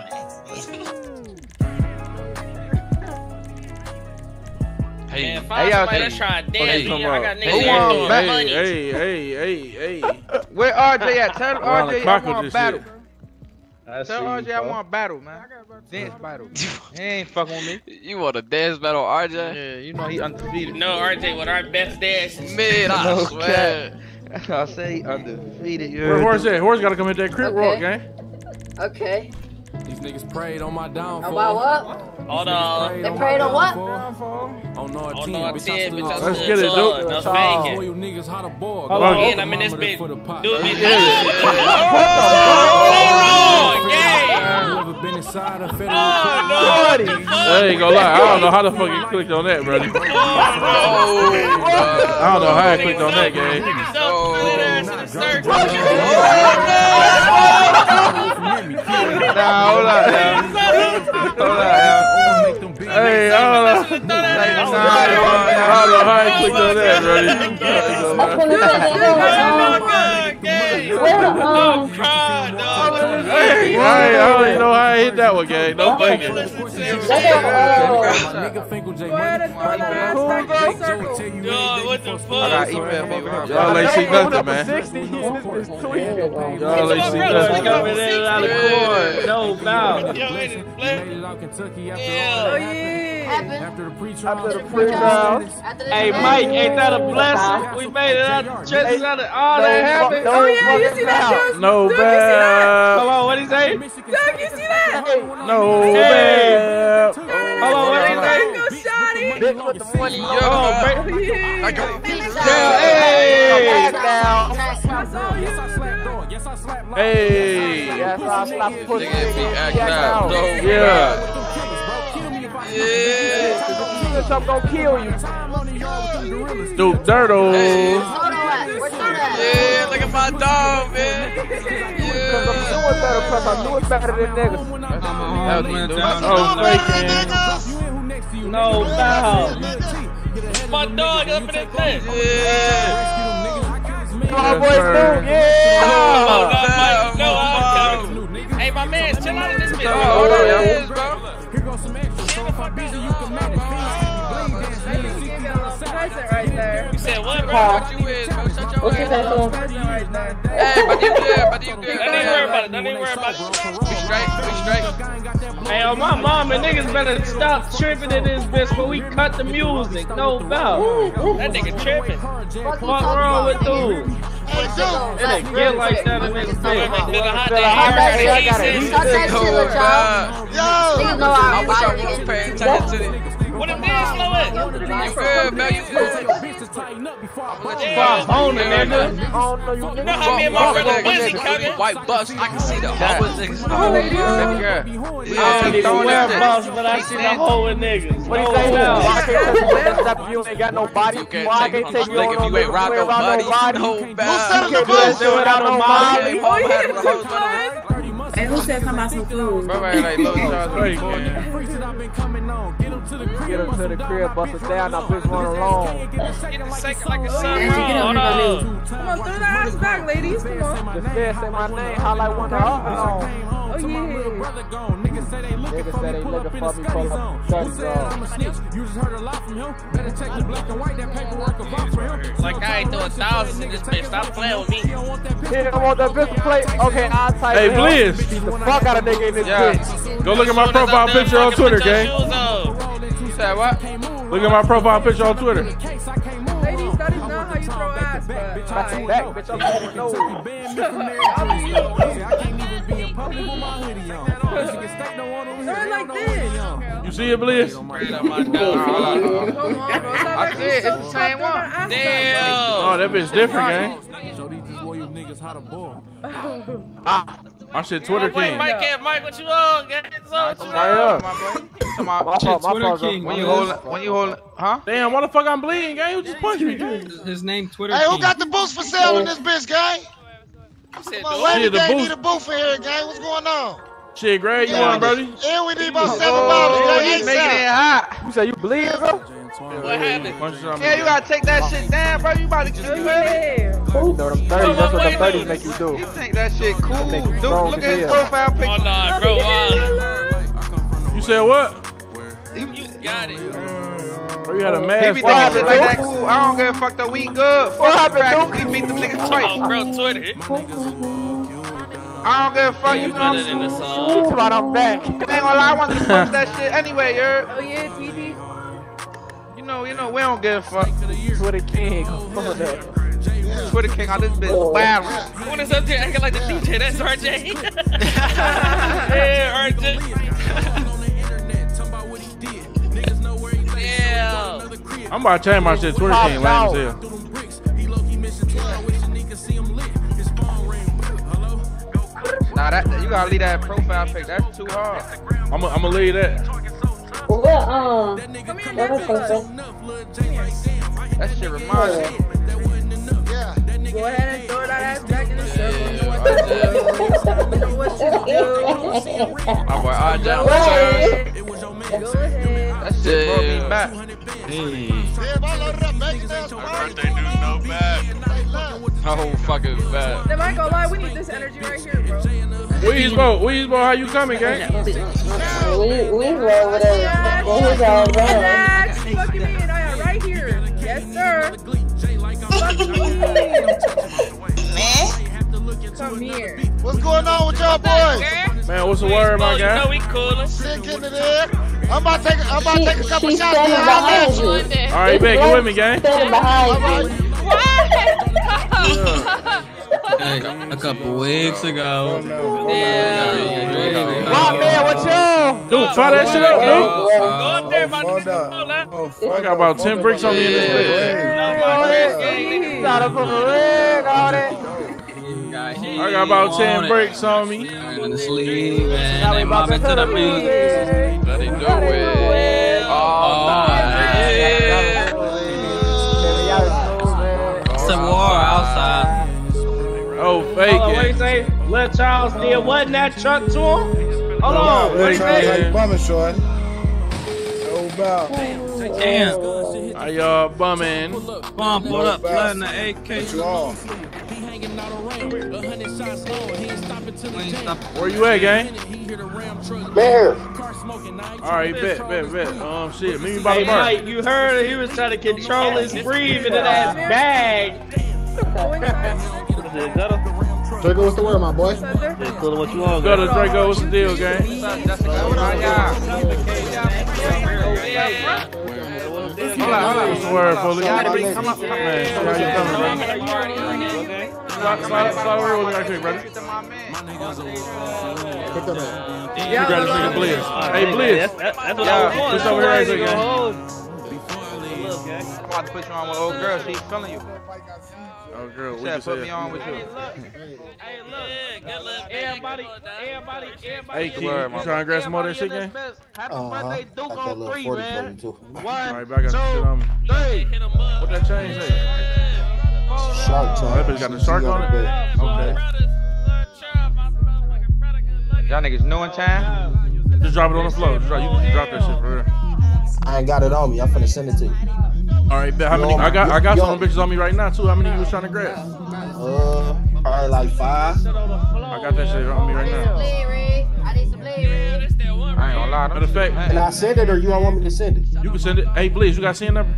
activated. Hey, if I somebody that's trying to dance, I got niggas that money. Hey. Where RJ at? Tell RJ I want battle. Tell RJ I want battle, man. Dance battle. He ain't fucking with me. You want a dance battle, RJ? Yeah, you know he undefeated. No, RJ, with our best dance is mid, I swear. I say undefeated. Where's that? Where's gotta come hit that crit roll, gang? Okay. These niggas prayed on my downfall. About what? Hold on. They prayed on what? On our team, bitch. Let's get it, dude. That's banging. Hold on, I'm in this bitch. Dude, bitch. Oh, no. I ain't gonna lie. I don't know how the fuck you clicked on that, brother. I don't know how I clicked on that, gang. Nah, hold on, hey, I clicked on that, I don't even know how I hit that one, gang. No thinking. Y'all ain't see nothing, man. Y'all ain't see nothing. No, no. After the pre-trial. Hey, Mike, ain't that a blessing? We made it out of the trenches, out of all that happened. Oh, yeah, you see that? No bad. Hold on, what he say? Doug, you see that? No bad. Hold on, what he say? Yes, I slapped. Dude, Dirtle. Yeah, look at my dog, man. My dog up in his thing. Hey, my man, chill out in this bitch. Hold on, y'all. Here goes some extra. So if I beat you, you can manage. Right there. You said what, bro? What you is, bro? Shut your ass up. Hey, but you good. Don't even worry about it. We straight. Hey, on my mom and niggas better stop tripping in this bitch, but we cut the music. No foul. That nigga tripping. What's wrong with dude? It ain't get like that in this bitch. Stop that shit with y'all. Yo! I wish I was paying attention to this. What a man slow at? You know how me and my brother Wizzy coming? White bus, I can see the whole niggas. I don't even wear a bus, but I see the whole niggas. What do you say now? You ain't got no body. I can't take you on no body. You can't do it without no body. Boy, you get a quick one. Hey, who said come out some food? Get him to the crib, bust us down, now bitch run alone. Come on, throw the ass back, ladies. Come on. The feds say my name, highlight one of oh, yeah. Niggas say they looking for me, pull up in the study zone. Who said I'm a snitch? You just heard a lot from him. Better check the black and white, that paperwork about for him. Like, I ain't doing thousands in this bitch. Stop playing with me. He don't want that bitch to play. Okay, I'll type in. Hey, Blizz. The fuck out of nigga in this bitch. Go look at my profile picture on Twitter, gang. You said what? Look at my profile picture on Twitter. Ladies, that is not how you throw ass, bitch. You see it, Bliss? I said it's the same one. Damn. Oh, that bitch different, gang. Show these loyal niggas how to ball. I said Twitter King. Mike, what you on, gang? Twitter King. When you hold, huh? Damn, why the fuck I'm bleeding, gang? You just punched me, gang. His name Twitter. Hey, who got the boots for sale in this bitch, gang? Shit, need a booth in here, gang. What's going on? Shit, Greg, you on, brody? Yeah, we need about 7 bottles. You making it hot. You say you bleed, bro? What happened? Yeah, you gotta take that shit down, bro. You about to kill your head. That's what the 30s make you do. You think that shit cool? Dude, look at his profile picture. Oh, nah, bro. You said what? You got it. You had a mask. I don't give a fuck though. We good. Fuck the practice. We beat them niggas twice. Oh, bro, Twitter. I don't give a fuck. You know what I'm saying? Ooh, right off back. I ain't gonna lie. I want to punch that shit anyway, you're. Oh, yeah, TD. You know, we don't give a fuck. Twitter King. Twitter King on this bitch. Wow. When it's up there acting like the DJ, that's RJ. Yeah, RJ. I'm about to change my shit. Twitter King, lame as hell. Nah, that you gotta leave that profile pic. That's too hard. I'm gonna leave that. Well, that shit reminds me. Go ahead and throw that ass back in the circle. My boy, I that shit brought me back. Whole fucking bad. Am I gonna lie? We need this energy right here, bro. Weezbo, how you coming, gang? Weezbo, whatever. Relax, fucking me and I are right here. Yes, sir. Man, come here. What's going on with y'all boys? Man, what's the word, my guy? No, we cool. Sick in there. I'm about to take a couple shots. All right, back. You with me, gang? Standing behind you. What? A couple weeks ago. Yeah. My man, what y'all? Dude, try that shit up, dude. Go up there, my nigga. I got about 10 bricks on me in this bitch. Shot up from the leg, all that. I got about 10 bricks on me. They mobbing to the music. Let it do it. Oh, yeah. Some more outside. Oh, fake it. What you say? Lil Charles did what in that truck tour? Hold on. Lil Charles like bumming, short. No bow. Damn. Are y'all bumming? Bump, what up? Flying the AK. Where you at, gang? Bear. Alright, bet. Shit, meet me by the mark. You heard it. He was trying to control his breathing in that bag. Draco, what's the word, my boy? What you want, go to Draco, what's the deal, gang? Hold on, what's the word, folks? How you coming, man? Hey, Bliss. That's what I want. Push over here right quick, gang. I'm about to put you on with old girl. She's feeling you. Oh, girl, what you put me on with you? Hey, look. Good luck. Everybody. Hey, you trying to grab some more of that shit, gang? Happy birthday, Duke on 3, man. 1, 2, 3. What that chain say? Shark time. That bitch got the shark on it? Okay. Y'all niggas knowing time? Just drop it on the floor. You can drop that shit for real. I ain't got it on me. I'm finna send it to you. Alright, bet. How many? I got some bitches on me right now, too. How many you was trying to grab? Probably like 5. I got that shit on me right now. I ain't gonna lie. Matter of fact. Can I send it or you don't want me to send it? You can send it. Hey, Blizz, you got CN number?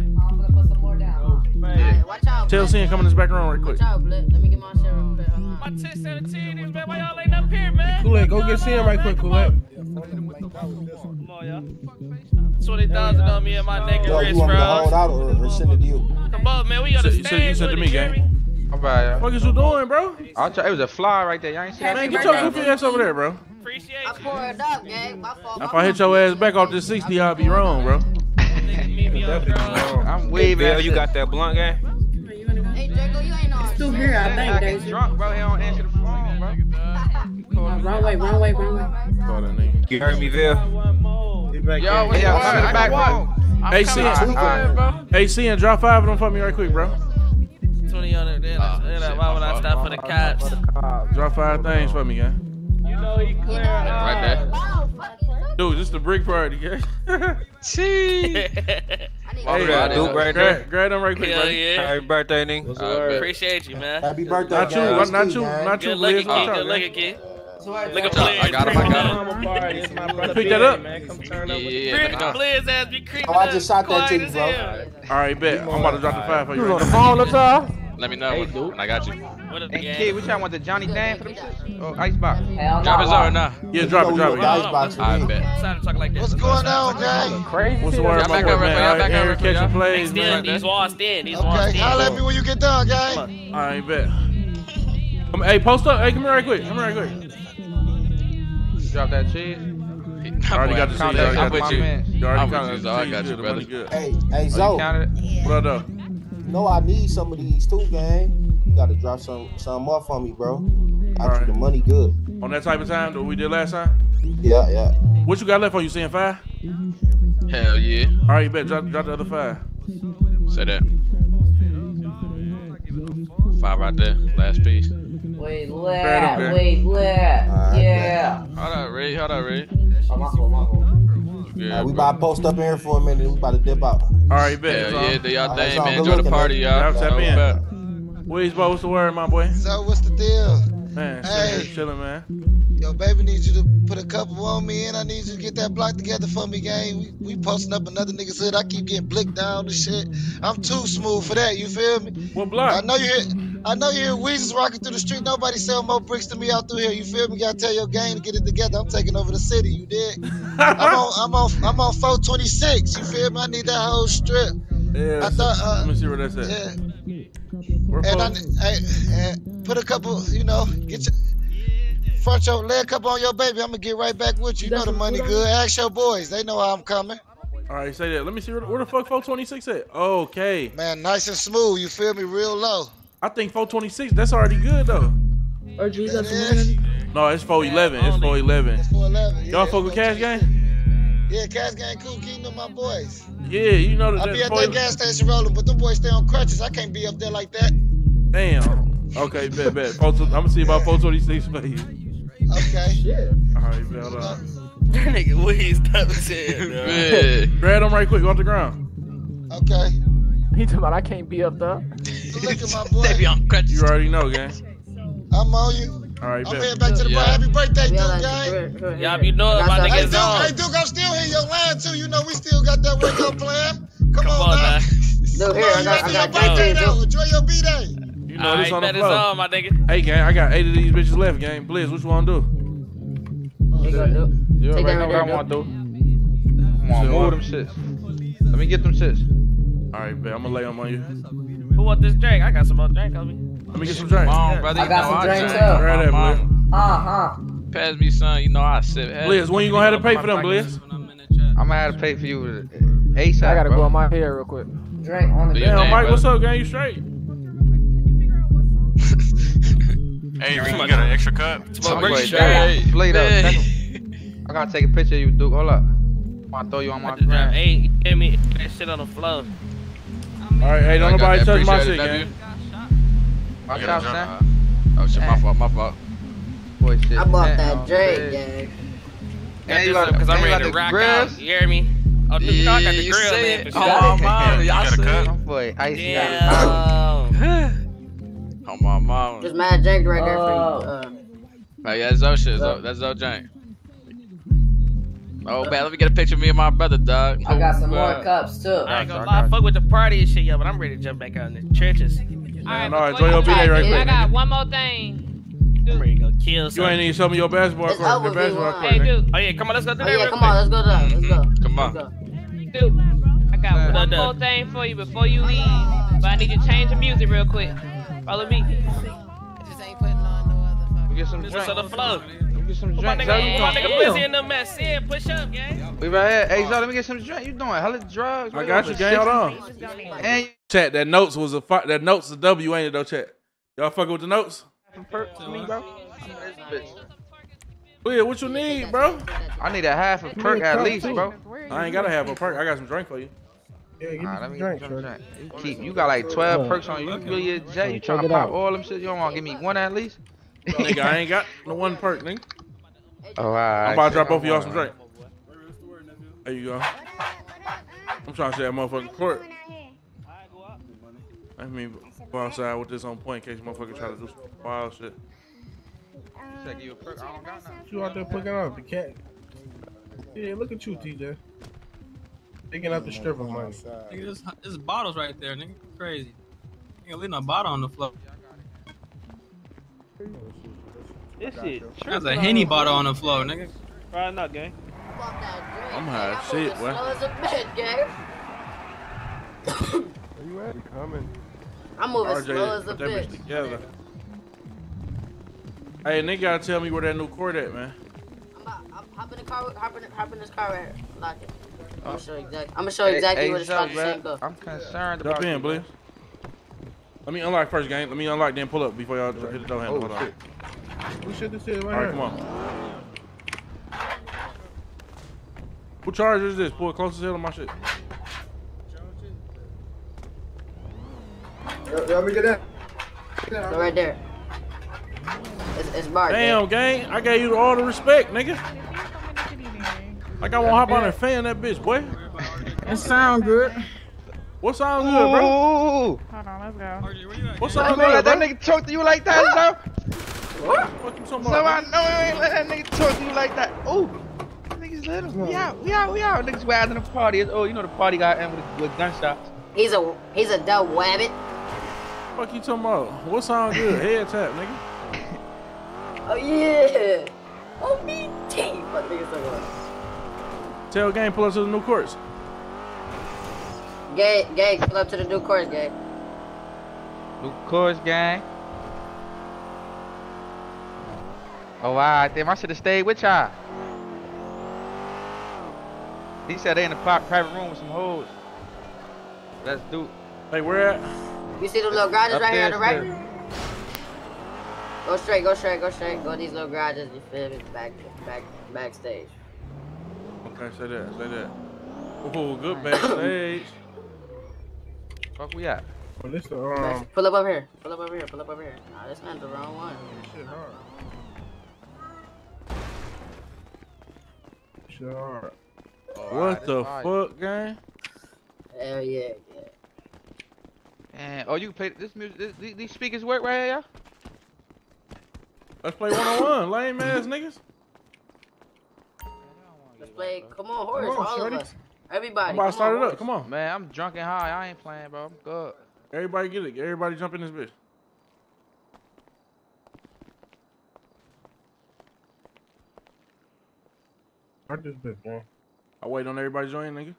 Tell Sin come in this back room right quick. Let me get my shit real quick. My 1017 is bad. Why y'all ain't up here, man? Kool-Aid, go get Sin right quick, Kool-Aid. Come on, y'all. 20,000 on me and my nigga wrist, bro. Hold out or send it to you. Come on, man. We on the stage. You sent to me, gang. All right, y'all. What the fuck is you doing, bro? It was a fly right there. Y'all ain't see that. Man, get your goofy ass over there, bro. Appreciate you. I poured it up, gang. My fault. If I hit your ass back off this 60, I'll be wrong, bro. I'm way better. You got that blunt, gang? Hey, Draco, you ain't on. Still here, I think. He's drunk, bro. He don't answer the phone, bro. Wrong way. You heard me there? Yo, what's up? Back room. AC and drop 5 of them for me right quick, bro. 20 on it. Then why would I stop for the cops? Drop 5 things for me, gang. You know he clear right there. Dude, this is the brick party, gang. Cheese. Grab them right quick, buddy. Yeah. Happy birthday, Ning. Appreciate you, man. Happy birthday, not you, man. Not you, Liz. Good luck, kid. I got him. Pick that up. I just shot that to you, bro. Alright, bet. I'm about to drop the fire for you. You on the phone, let's go. Let me know, and I got you. Hey, kid, what y'all want, the Johnny Dan for them shit? Oh, Icebox. Drop his or nah? Yeah, drop it, drop it. I bet. What's going on, gang? Crazy. What's the word, my boy, man? Y'all back up, catching plays, man. These walls thin, these walls thin. Okay, holler at me when you get done, gang. I bet. Hey, post up. Hey, come here right quick. Come here right quick. Drop that cheese. I already got the cheese. I'm with you. You already counted the cheese. I got you, brother. Hey, Zo. What up, though? No, I need some of these too, gang. You gotta drop some more for me, bro. After the money good. On that type of time that we did last time? Yeah, yeah. What you got left on you, saying 5? Hell yeah. All right, you better drop the other 5. Say that. 5 right there, last piece. Wait, left. Yeah. Hold up, Ray. Yeah, we about to post up in here for a minute. We about to dip out. All right, bet. Yeah, do y'all thing, man. Enjoy the party, y'all. Tap in. What's the word, my boy? So, what's the deal? Man, hey, chilling, man. Yo, baby, needs you to put a couple on me, and I need you to get that block together for me, gang. We posting up another nigga's hood. I keep getting blicked down and shit. I'm too smooth for that. You feel me? What block? I know you hear Weezes rocking through the street. Nobody sell more bricks to me out through here. You feel me? You gotta tell your gang to get it together. I'm taking over the city. You dig? I'm on 426. You feel me? I need that whole strip. Yeah. Let me see where that's at. Yeah. And put a couple. You know, get your front your leg up on your baby. I'm gonna get right back with you. You know the money good. Ask your boys. They know how I'm coming. All right, say that. Let me see where the fuck 426 at. Okay. Man, nice and smooth. You feel me? Real low. I think 426, that's already good though. Or Drew, no, it's 411. It's 411. It's 411. Y'all fuck with Cash Gang? Yeah, Cash Gang, cool. Kingdom, my boys. Yeah, you know that. I be at that gas station rolling, but them boys stay on crutches. I can't be up there like that. Damn. Okay, bet. I'm gonna see about 426 for you. Okay. Yeah. All right, bet. That nigga wheezed up his head. Grab him right quick. Go off the ground. Okay. He talking about I can't be up there. Look at my boy. They be on crutches. You already know, gang. I'm on you. All right, I'm heading back to the bar. Happy birthday, Duke, gang. Y'all be knowing my niggas on. Hey, Duke, I'm still in your line, too. You know, we still got that wake up plan. Come on now. Look here, I got your birthday, though. Enjoy your B-Day. You know, all this right, on the floor. My nigga. Hey, gang, I got 8 of these bitches left, gang. Blizz, what you want to do? You already know what I want to do. Come on, move them shits. Let me get them shits. All right, babe, I'm gonna lay them on you. Who want this drink? I got some more drink on me. Let me get some drinks. Come on, brother. I got some drinks up. Right there, Blizz. Pass me some. You know I sip. Blizz, when you gonna have to pay for them, Blizz? I'm gonna have to pay for you with ASAP. I gotta go on my hair real quick. Drink on the damn, Mike. What's up, gang? You straight? Hey, Rick, you got an extra cup? I gotta take a picture of you, Duke. Hold up. I'm gonna throw you on my ground. Hey, give me that shit on the floor. All right, hey, don't nobody touch my shit, man. Watch out, son. Oh, shit, my fault. Boy, shit. I bought that Drake, gang. Because I'm ready to rock out, you hear me? Oh, dude, you know I got the grill, man. Oh, my mom, y'all see it. Oh, boy, icy. Oh, my mom. Just mad drink right there for you. Yeah, that's our shit, that's our drink. Oh, man, let me get a picture of me and my brother, dog. I got some more cups, too. I ain't gonna lie, I fuck with the party and shit, yo, but I'm ready to jump back out in the trenches. All right, enjoy your B-Day right quick. I got one more thing. Dude. I'm ready to go kill something. You ain't even show me your basketball court. Your basketball court, nigga. Oh, yeah, come on, let's go do that real quick. Come on, let's go down. Let's go. Come on. Dude, I got one more thing for you before you leave, but I need you to change the music real quick. Follow me. I just ain't putting on no other. We get some drinks. What's on the floor? Get some drink. My nigga Blizzy in the mess. Yeah, push up, gang. We right here. Hey, Zo, let me get some drink. You doing hella drugs. I got you, gang. Hold on. And chat, that notes was a that notes a W, ain't it though, chat? Y'all fucking with the notes? Some perks to me, bro. Well, what you need, bro? I need a half a perk at least, bro. I ain't gotta have a perk. I got some drink for you. Yeah, let me get some drink. You got like 12 perks on you. You really a jet. You trying to pop all them shit. You don't want to give me one at least? Nigga, I ain't got no one perk, nigga. Oh, I'm about to drop both of y'all some drink. There you go. I'm trying to say that motherfucking court. I mean, go outside with this on point in case motherfucker try to do some wild shit. She's like, you a prick? I don't got nothing. You out there picking up the cat. Yeah, look at you, TJ. Picking up the stripper money. Nigga, there's bottles right there, nigga. Crazy. You ain't leaving a bottle on the floor. This shit. There's a Henny bottle on the floor, nigga. Right now, gang. I'm high as shit, boy. I was a bed, gang. Where you at? We coming. I'm moving RJ, slow as a bitch. Together. Hey, nigga, gotta tell me where that new court at, man. I'm hopping the car, hopping this car right here. Lock it. I'm gonna show you exactly. I'm gonna show you exactly where this car is going. I'm concerned about. Jump in, please. Let me unlock first, gang. Let me unlock, then pull up before y'all hit the door handle. Hold on. Who shit this is right here? All right, come on. What charge is this? Pull it closest hill to my shit. Y'all me get that? Go right there. It's marked. Damn, gang. I gave you all the respect, nigga. Like I want to hop on and fan that bitch, boy. It sound good. What sound good, bro? Hold on, let's go. What sound good, bro? That nigga choked you like that, bro? What? What you talking about? So I know I ain't let that nigga choke you like that. Ooh. Niggas let him. We out. Niggas wild in the party. Oh, you know the party got ended with gunshots. He's a dumb wabbit. What the fuck you talking about? What sound good? Head tap, nigga. Oh yeah. Oh me team. What niggas talking about? Tell gang pull up to the new course. Gang pull up to the new course, gang. New course, gang. Oh wow, damn! I should have stayed with y'all. He said they in the private room with some hoes. Let's do. Hey, where at? You see those little garages right here on the right? Go straight. Go to these little garages, you feel me? Backstage. Okay, say that. Oh, good backstage. Fuck we at? Well, this the wrong. Pull up over here. Nah, that's not the wrong one. This shit hard. Sure. What the fuck, gang? Hell yeah. And, oh, you can play this music. These speakers work right here, y'all? Let's play 101, lame ass niggas. Let's play, come on, Horace, all of us. Everybody. Everybody start it up, come on. Man, I'm drunk and high. I ain't playing, bro. I'm good. Everybody get it. Everybody jump in this bitch. Start this bitch, man. I wait on everybody to join, nigga.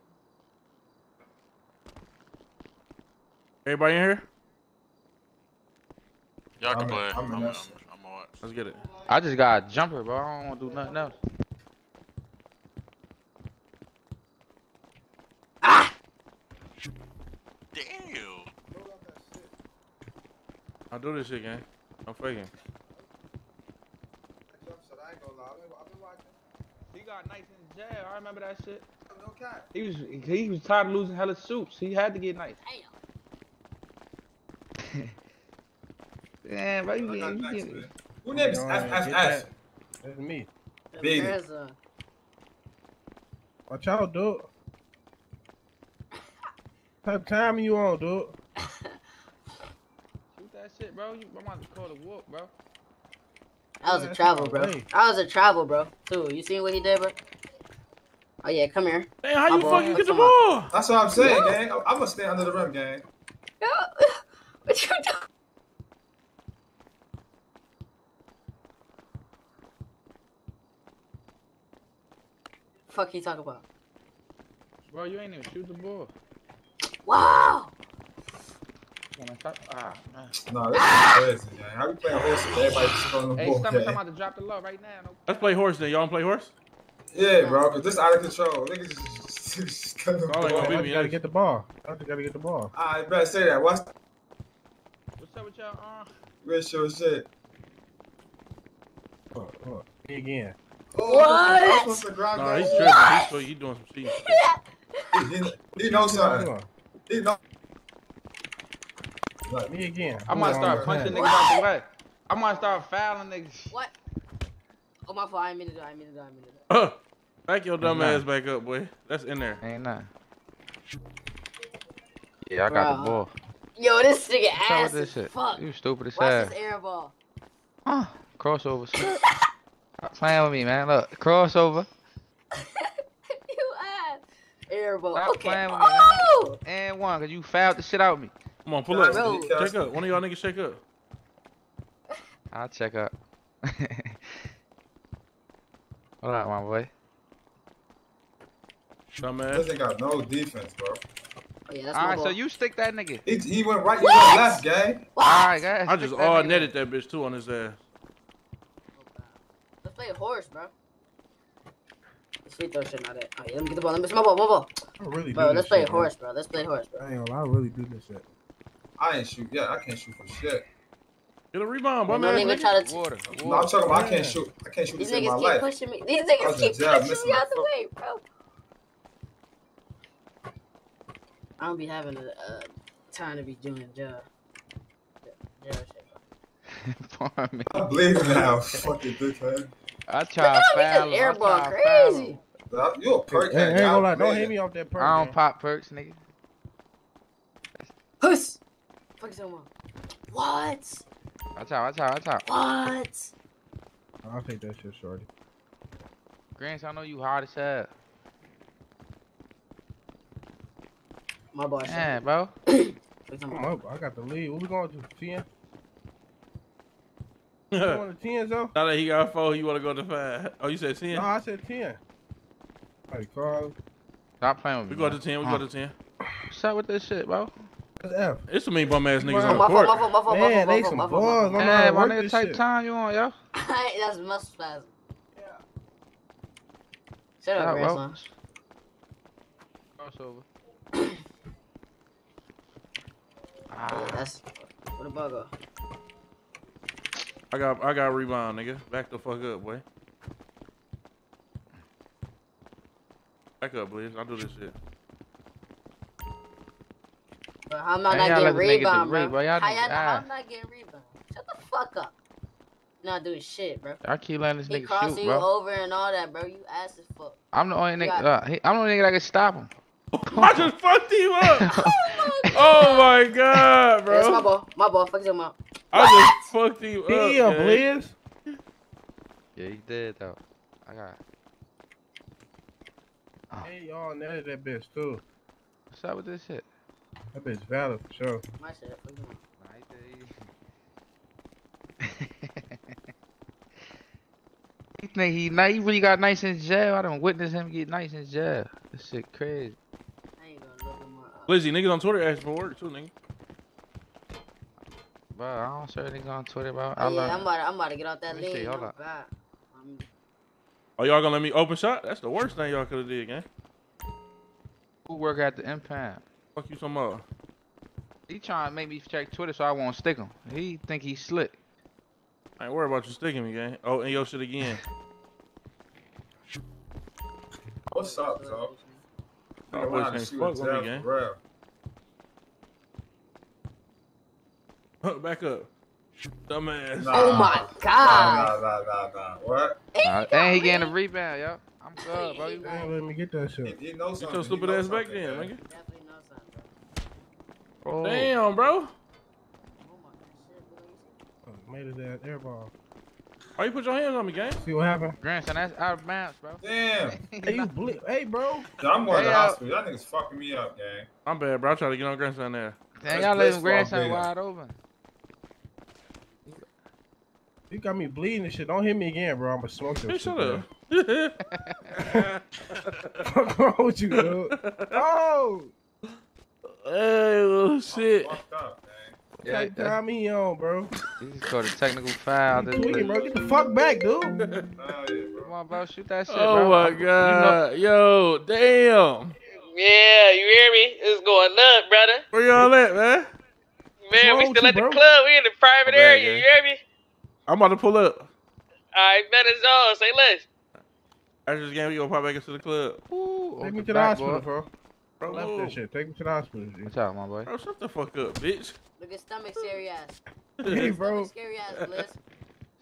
Everybody in here? Y'all can play. I'm watch. Let's get it. I just got a jumper, bro. I don't want to do nothing else. Ah! Damn. I'll do this shit, gang. I'm faking. He got nights in jail. I remember that shit. He was tired of losing hella suits. He had to get nights. Damn, why you getting it? Who next? Ass. That's me. Baby. Watch out, dude. What time you on, dude? Shoot that shit, bro. I'm about to call the whoop, bro. I was a travel, bro. Too. You seen what he did, bro? Oh, yeah, come here. Hey, how you fucking get the ball? That's what I'm saying, gang. I'm going to stay under the rim, gang. No. What you doing? Fuck you talking about? Bro, you ain't even shoot the ball. Wow! Nah, this is crazy, man. How we playing horse and everybody just throwing the ball? Hey, somebody's talking about to drop the love right now. No. Let's play horse then. Y'all wanna play horse? Yeah, bro, cause this is out of control. Niggas just cut the ball. You gotta get the ball. I gotta get the ball. Alright, better say that. What's up with y'all? Where's your shit? Hold on. Me again. Oh, what? Nah, he's tripping. He's doing some cheating. He knows something. He knows. Like, me again. I might start punching niggas out the way. I might start fouling niggas. What? Oh, my fault. I ain't mean to do. Back your dumb ass back up, boy. That's in there. Ain't nothing. Yeah, I got the ball. Yo, this nigga ass. Fuck. You stupid as hell. Watch this air ball. Crossover. Stop playing with me, man. Look, crossover. You ass. Airball. Stop okay. Playing with me, oh! Man. And one, cause you fouled the shit out of me. Come on, pull up. Check up. One of y'all niggas check up. I'll check up. Hold on, my boy. This nigga got no defense, bro. Yeah, alright, so you stick that nigga. He went right, what? You went left, gang. Alright, guys. I just all netted that bitch too on his ass. Let's play a horse, bro. Sweet throw shit not it. Oh, yeah, let me get the ball. Let me get the ball. I really bro, do let's play shit, horse, bro. Let's play horse, bro. Damn, I really do this shit. I ain't shoot. Yeah, I can't shoot for shit. Get a rebound, my man. Don't even try to water. No, I'm talking about I can't shoot. I can't shoot. These niggas keep pushing me. These niggas keep pushing me out the way, bro. I don't be having a time to be doing job shit. I'm bleeding now, fucking dickhead. I try foul. Airball crazy. You a perk head. Hey, hold on, don't hit me off that perk. I don't pop perks, nigga. Huss. Fuck someone. What? Watch out. What? I'll take that shit, shorty. Grants, I know you hard as hell. My boy. Yeah, bro. I got the lead. What we going to 10? You going to 10, though? Now that he got 4, you want to go to 5. Oh, you said 10? No, I said 10. Hey, Carl. Stop playing with me. We go to 10. We go to 10. What's up with this shit, bro? That's F. It's some mean bum ass niggas on the court. Man, they some balls. Hey, my nigga, type time you on, yo. That's muscle spasm. Yeah. Shut up, grandson. Crossover. Oh, that's what a bugger. I got a rebound, nigga. Back the fuck up, boy. Back up, please. I'll do this shit. But how am I not getting rebound, bro? I'm not getting rebound. Shut the fuck up. You're not doing shit, bro. I keep letting this nigga shoot, bro. He crossing you over and all that, bro. You ass as fuck. I'm the only nigga. I'm the only nigga that can stop him. I just fucked you up. Oh my god, bro. That's my ball. My ball. Fuck him up. I just fucked you up. Damn, Blizz. Yeah, he did, though. I got it. Hey, y'all netted that bitch, too. What's up with this shit? That bitch valid for sure. My shit. Fuck him up. He really got nice in jail. I done witnessed him get nice in jail. This shit crazy. Blizzy, niggas on Twitter ask for work too, nigga. Bro, I don't serve niggas on Twitter, bro. I'm about to get off that lead. Oh, y'all gonna let me open shot? That's the worst thing y'all could have did, gang. Who work at the impact? Fuck you some more. He trying to make me check Twitter so I won't stick him. He think he's slick. I ain't worried about you sticking me, gang. Oh, and your shit again. What's up, dog? I wish ain't fuck with me, gang. Back up. Dumbass. Nah. Oh my god. Nah. What? And he getting a rebound, yo. I'm good, bro. You won't let me get that shit. He knows something. Get your stupid ass back then, nigga. Definitely know something, bro. Oh. Damn, bro. Made his ass airball. Oh, you put your hands on me, gang. See what happened? Grandson, that's out of bounds, bro. Damn. Hey, you hey, bro. I'm going to the hospital. Y'all niggas fucking me up, gang. I'm bad, bro. I try to get on Grandson there. Dang, y'all leaving Grandson wide open. You got me bleeding and shit. Don't hit me again, bro. I'm going to smoke this shit. Shut up. What's wrong with you, dude? Oh. Hey, little shit. I'm fucked up, man. Yeah, time me on, bro. You just caught a technical foul. Bro, get the fuck back, dude. Come on, bro. Shoot that shit, bro. Oh, my God. You know. Yo, damn. Yeah, you hear me? It's going up, brother. Where y'all at, man? Man, we still at the club. We in the private area. You hear me? I'm about to pull up. All right, man, it's on. Say less. After this game, we going to pop back into the club. Ooh, take me to the hospital, bro. Bro, left that shit. Take me to the hospital. What's up, my boy? Bro, shut the fuck up, bitch. Look at stomach, scary ass. Hey, bro. Stomach, scary ass, Blizz.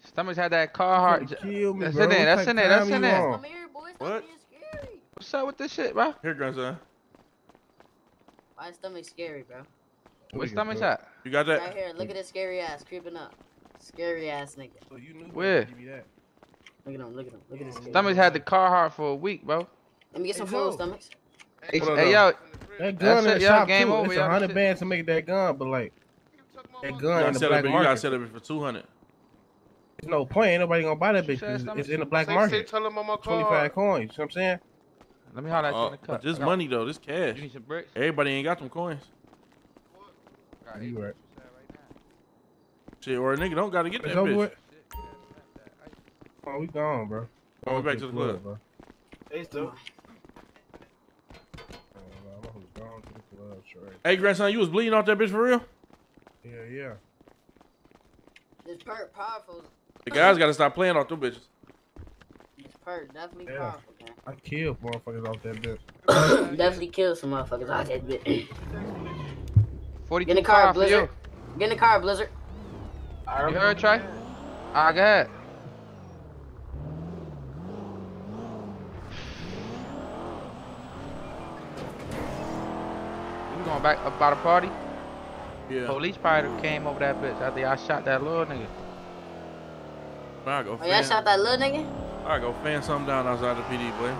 Stomach's had that Carhartt. That's in there. That's in there. Come here, boy. What? Scary. What's up with this shit, bro? Here, grandson. Why is stomach scary, bro? What stomach's at? You got that? Right here. Look at this scary ass creeping up. Scary ass nigga. So you knew where? You that. Look at him, look at him, look at this. Stomachs had the Carhartt for a week, bro. Let me get some food, Stomachs. Hey, hey yo, that gun that shop game over. It's 100 bands to make that gun, but like that gun in the black market. You gotta sell it for 200. There's no point. Ain't nobody gonna buy that bitch. It's in the black market. 25 coins. You know what I'm saying? Let me holler at you in the cut. This money though, this cash. You need some bricks? Everybody ain't got them coins. You right. Shit, or a nigga don't gotta get that bitch. Oh, we gone, bro. Going back to the club, bro. Hey, still. Hey, grandson, you was bleeding off that bitch for real? Yeah, yeah. This perk powerful. The guys gotta stop playing off them bitches. This perk definitely powerful, man. I killed motherfuckers off that bitch. Definitely killed some motherfuckers off that bitch. 40. Get in the car, Blizzard. Get in the car, Blizzard. You heard, Trey? I got it. Going back up by the party. Yeah. Police probably came over that bitch after y'all shot that little nigga. I go. Oh, y'all shot that little nigga? I go fan something down outside the PD, boy.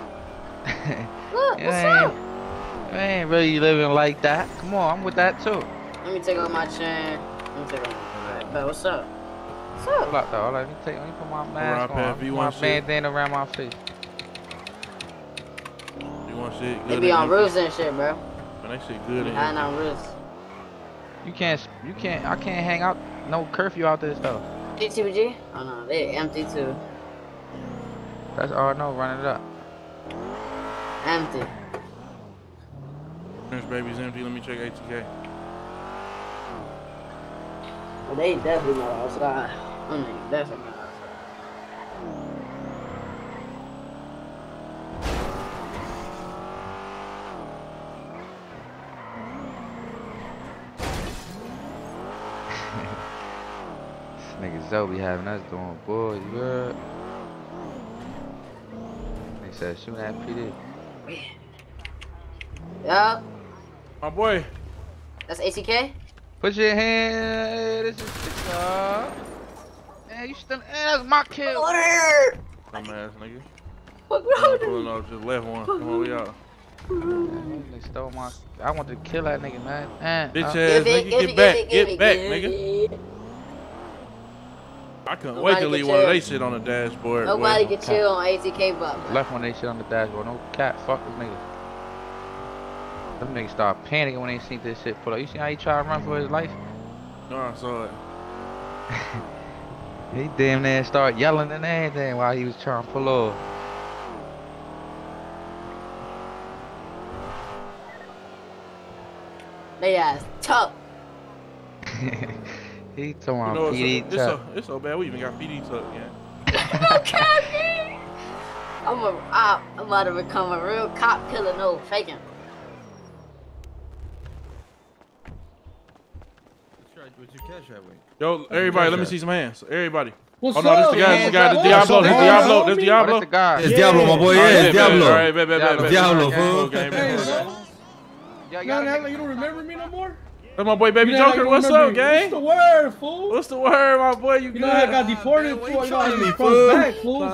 Look, what's up? You ain't really living like that. Come on, I'm with that too. Let me take off my chain. Let me take off my chain. What's up? What's up? Look, though. Let me take. Let me put my mask on. Put my bandana around my face. You want shit? Good, they be on roofs and shit, bro. That shit good. I know risk. You can't. I can't hang out. No curfew out there stuff. TTBG? Oh no, they empty too. That's all I know. Run it up. Empty. French baby's empty. Let me check ATK. Well, they definitely not outside. I mean, definitely not outside. So we having us doing boys good. They said shoot at PD. Yeah. My boy. That's ATK. Put your hand. This is man, you still that's my kill. Order. Dumb ass nigga. What road? Pulling off just left one. Come on, we out. They stole my. I want to kill that nigga, man. Bitch ass nigga, get back, nigga. I couldn't wait to leave one of they shit on the dashboard. Nobody can chill on ATK buck. Left one of they shit on the dashboard. No cat, fuck with niggas. Them niggas start panicking when they see this shit pull up. You see how he tried to run for his life? No, I saw it. He damn near start yelling and everything while he was trying to pull off. They ass tough. He told me PD tuck. It's so bad we even got PD tuck again. Okay, I'm about to become a real cop killer, no faking. What you catch that way? Yo, everybody, let me see some hands. Everybody. What's up? This the guy. This guy. This Diablo. This Diablo. This Diablo. It's Diablo, my boy. Yeah, it's Diablo. All right, baby. Diablo, fool. You don't remember me no more? That's my boy Baby Joker, what's up, gang? What's the word, fool? What's the word, my boy? You good? Know I got deported, fool. You know back, fool.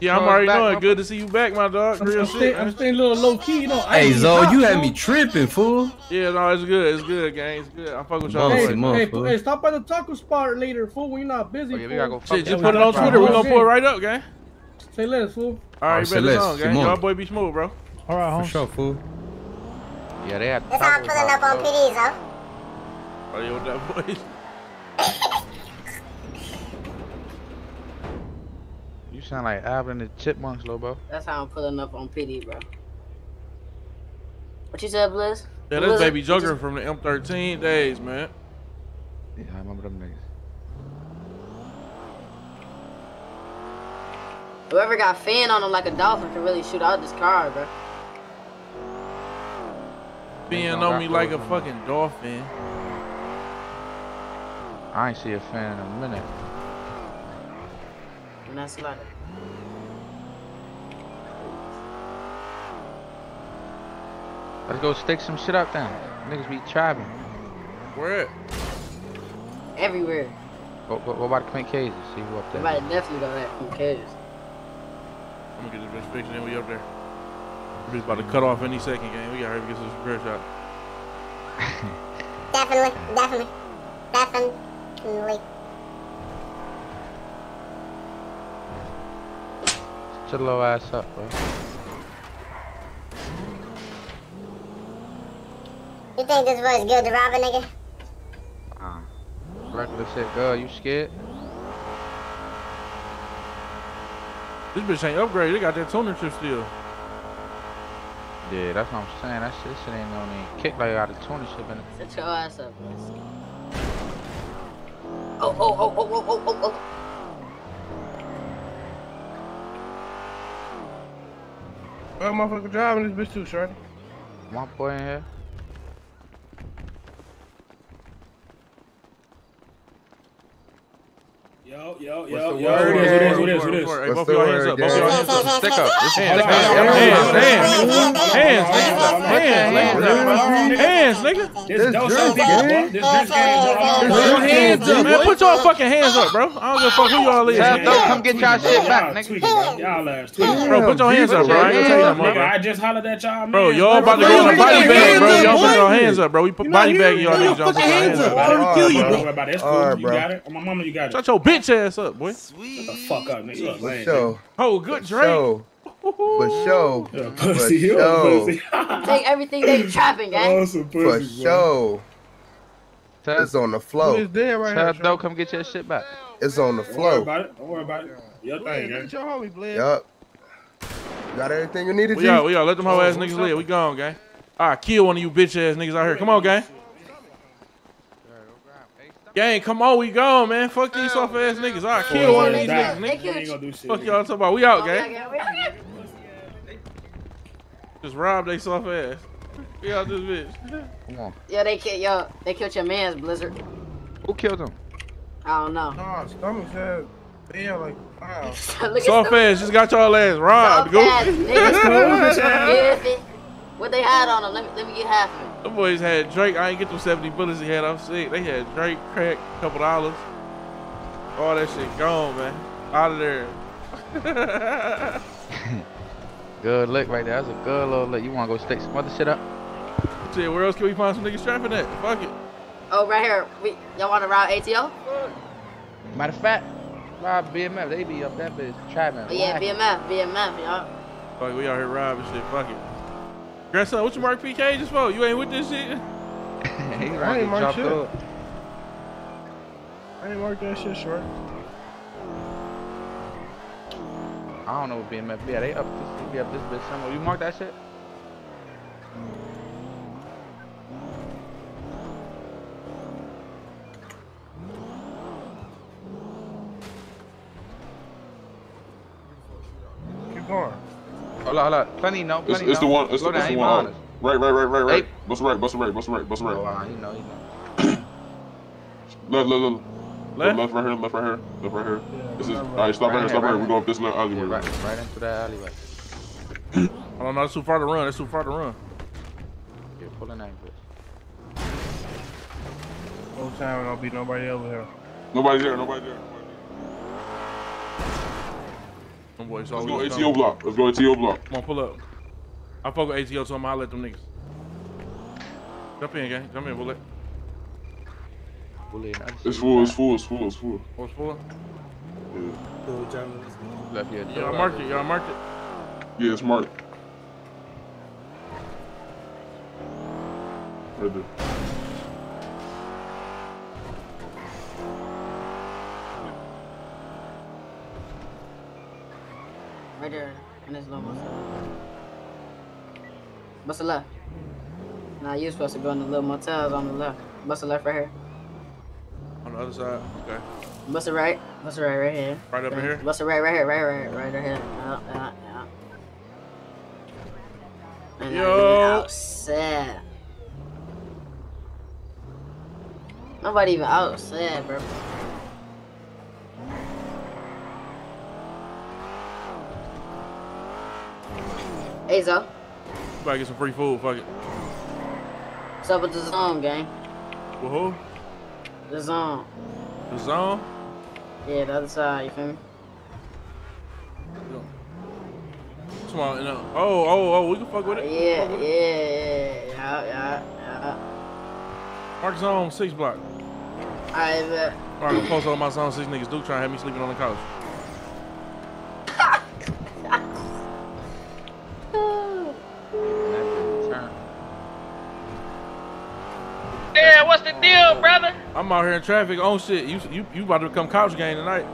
Yeah, I'm already knowing. Good to see you back, my dog. Real shit. I'm staying a little low-key, you know. Hey, Zo, you had me tripping, fool. Yeah, no, it's good, gang. It's good. I fuck with y'all. Hey, stop by the taco spot later, fool, when you're not busy, fool. Shit, just put it on Twitter. We're going to pull it right up, gang. Say less, fool. All right, bet it's on, gang. Y'all boy be smooth, bro. All right, homie. For sure, fool. Yeah, they have to. That's how I'm pulling up on PD, Zo. Are you with that voice? You sound like Alvin and the Chipmunks, Lobo. That's how I'm pulling up on PD, bro. What you said, Blizz? Yeah, that's Baby Joker from the M13 days, man. Yeah, I remember them niggas. Whoever got fin on them like a dolphin can really shoot out this car, bro. Fin on me like a fucking dolphin. I ain't see a fan in a minute. And that's like it. Let's go stick some shit up then. Niggas be trapping. Where? Everywhere. Go by the Clint Cage and see who up there. Somebody definitely got that Clint Cage. I'm gonna get this bitch fixed and then we up there. We're about to cut off any second, gang. We gotta hurry up and get some prayer shot. Definitely. Shut your little ass up, bro. You think this was good to rob a nigga? Regular shit, girl. You scared? This bitch ain't upgraded. They got that tuner chip still. Yeah, that's what I'm saying. That shit ain't no need. Kick like out of tuner chip in it. Set your ass up, bro. Oh. Well, motherfucker driving this bitch too, shorty. My boy in here. Yo, what's the word? Hey, both y'all hands up. Stick up. Hands, nigga. This game, man, put y'all fucking hands up, bro. I don't give a fuck who y'all is. Come get y'all shit back, nigga. Y'all ass tweaking. Bro, put your hands up, bro. I ain't gonna tell you nothing, bro. I just hollered at y'all, man. Bro, y'all about to go on a body bag, bro. Y'all put your hands up, bro. We put body bag y'all niggas. Y'all put your hands up. I don't kill you, bro. That's cool. You got it. My mama, you got it. Shut your bitch ass up, boy. Sweet. Shut the fuck up, nigga. Oh, good drink. For show. Take everything they trapping, gang. For show. It's on the flow. Though, come get your shit back. It's on the flow. Don't worry about it. Your thing, gang. Get your homie, Bled. Yup. Got everything you needed, G? We out. Let them whole ass niggas live. We gone, gang. All right, kill one of you bitch ass niggas out here. Come on, gang. Gang, come on, we gone, man. Fuck these soft ass niggas. All right, kill one of these niggas. Fuck y'all talking about. We out, gang. Just rob they soft ass. We out this bitch. Come on. Yo, they killed your man's, Blizzard. Who killed him? I don't know. Nah, stomach said, yeah, like, wow. Soft ass just got y'all ass robbed. Go. What they had on them? Let me get half of it. Them boys had Drake. I ain't get them 70 bullets he had. I'm sick. They had Drake, crack, couple dollars. All that shit gone, man. Out of there. Good lick right there. That's a good little lick. You want to go stick some other shit up? See, where else can we find some niggas trapping at? Fuck it. Oh, right here. Y'all want to rob ATO? Matter of fact, rob BMF. They be up that bitch trapping. Oh, yeah, BMF, y'all. Fuck, we out here robbing shit. Fuck it. Gress up, what you mark PK just for? You ain't with this shit? I ain't mark shit. I ain't mark that shit, short. I don't know what BMF be. Yeah, they up this bitch somewhere. You mark that shit? Keep going. Hold on. Plenty. It's the one. It's the one. Right. Hey. Bust right. Oh, you know. Look. Left right here. Yeah, this is alright. Stop right here. We're going up this little alleyway. Yeah, right into that alleyway. I don't know. That's too far to run. Yeah, pull an angle. No time. There'll be nobody over here. Nobody's there. Boys, let's go ATO block. Come on, pull up. I fuck with ATO, so I'm gonna holler at them niggas. Jump in, bullet. It's full. What's full? Yeah. Y'all marked it. Yeah, it's marked. Right there. Right there, and it's low. Bust a left. Nah, you're supposed to go in the little motels on the left. Bust a left right here. On the other side, okay. Bust a right right here. Right up here? Bust a right right here, right here. Yeah. And yo! Outside. Nobody even outside, bro. Hey, Zo. You better get some free food, fuck it. What's up with the Zone, gang? With who? The Zone. Yeah, the other side, you feel me? Come on, no. Oh, we can fuck with it. Yeah. Mark zone 6 block. Alright, bet. Alright, I'm close on my zone 6 niggas. Duke trying to have me sleeping on the couch. Yeah, what's the deal, brother? I'm out here in traffic on shit. You about to become couch gang tonight.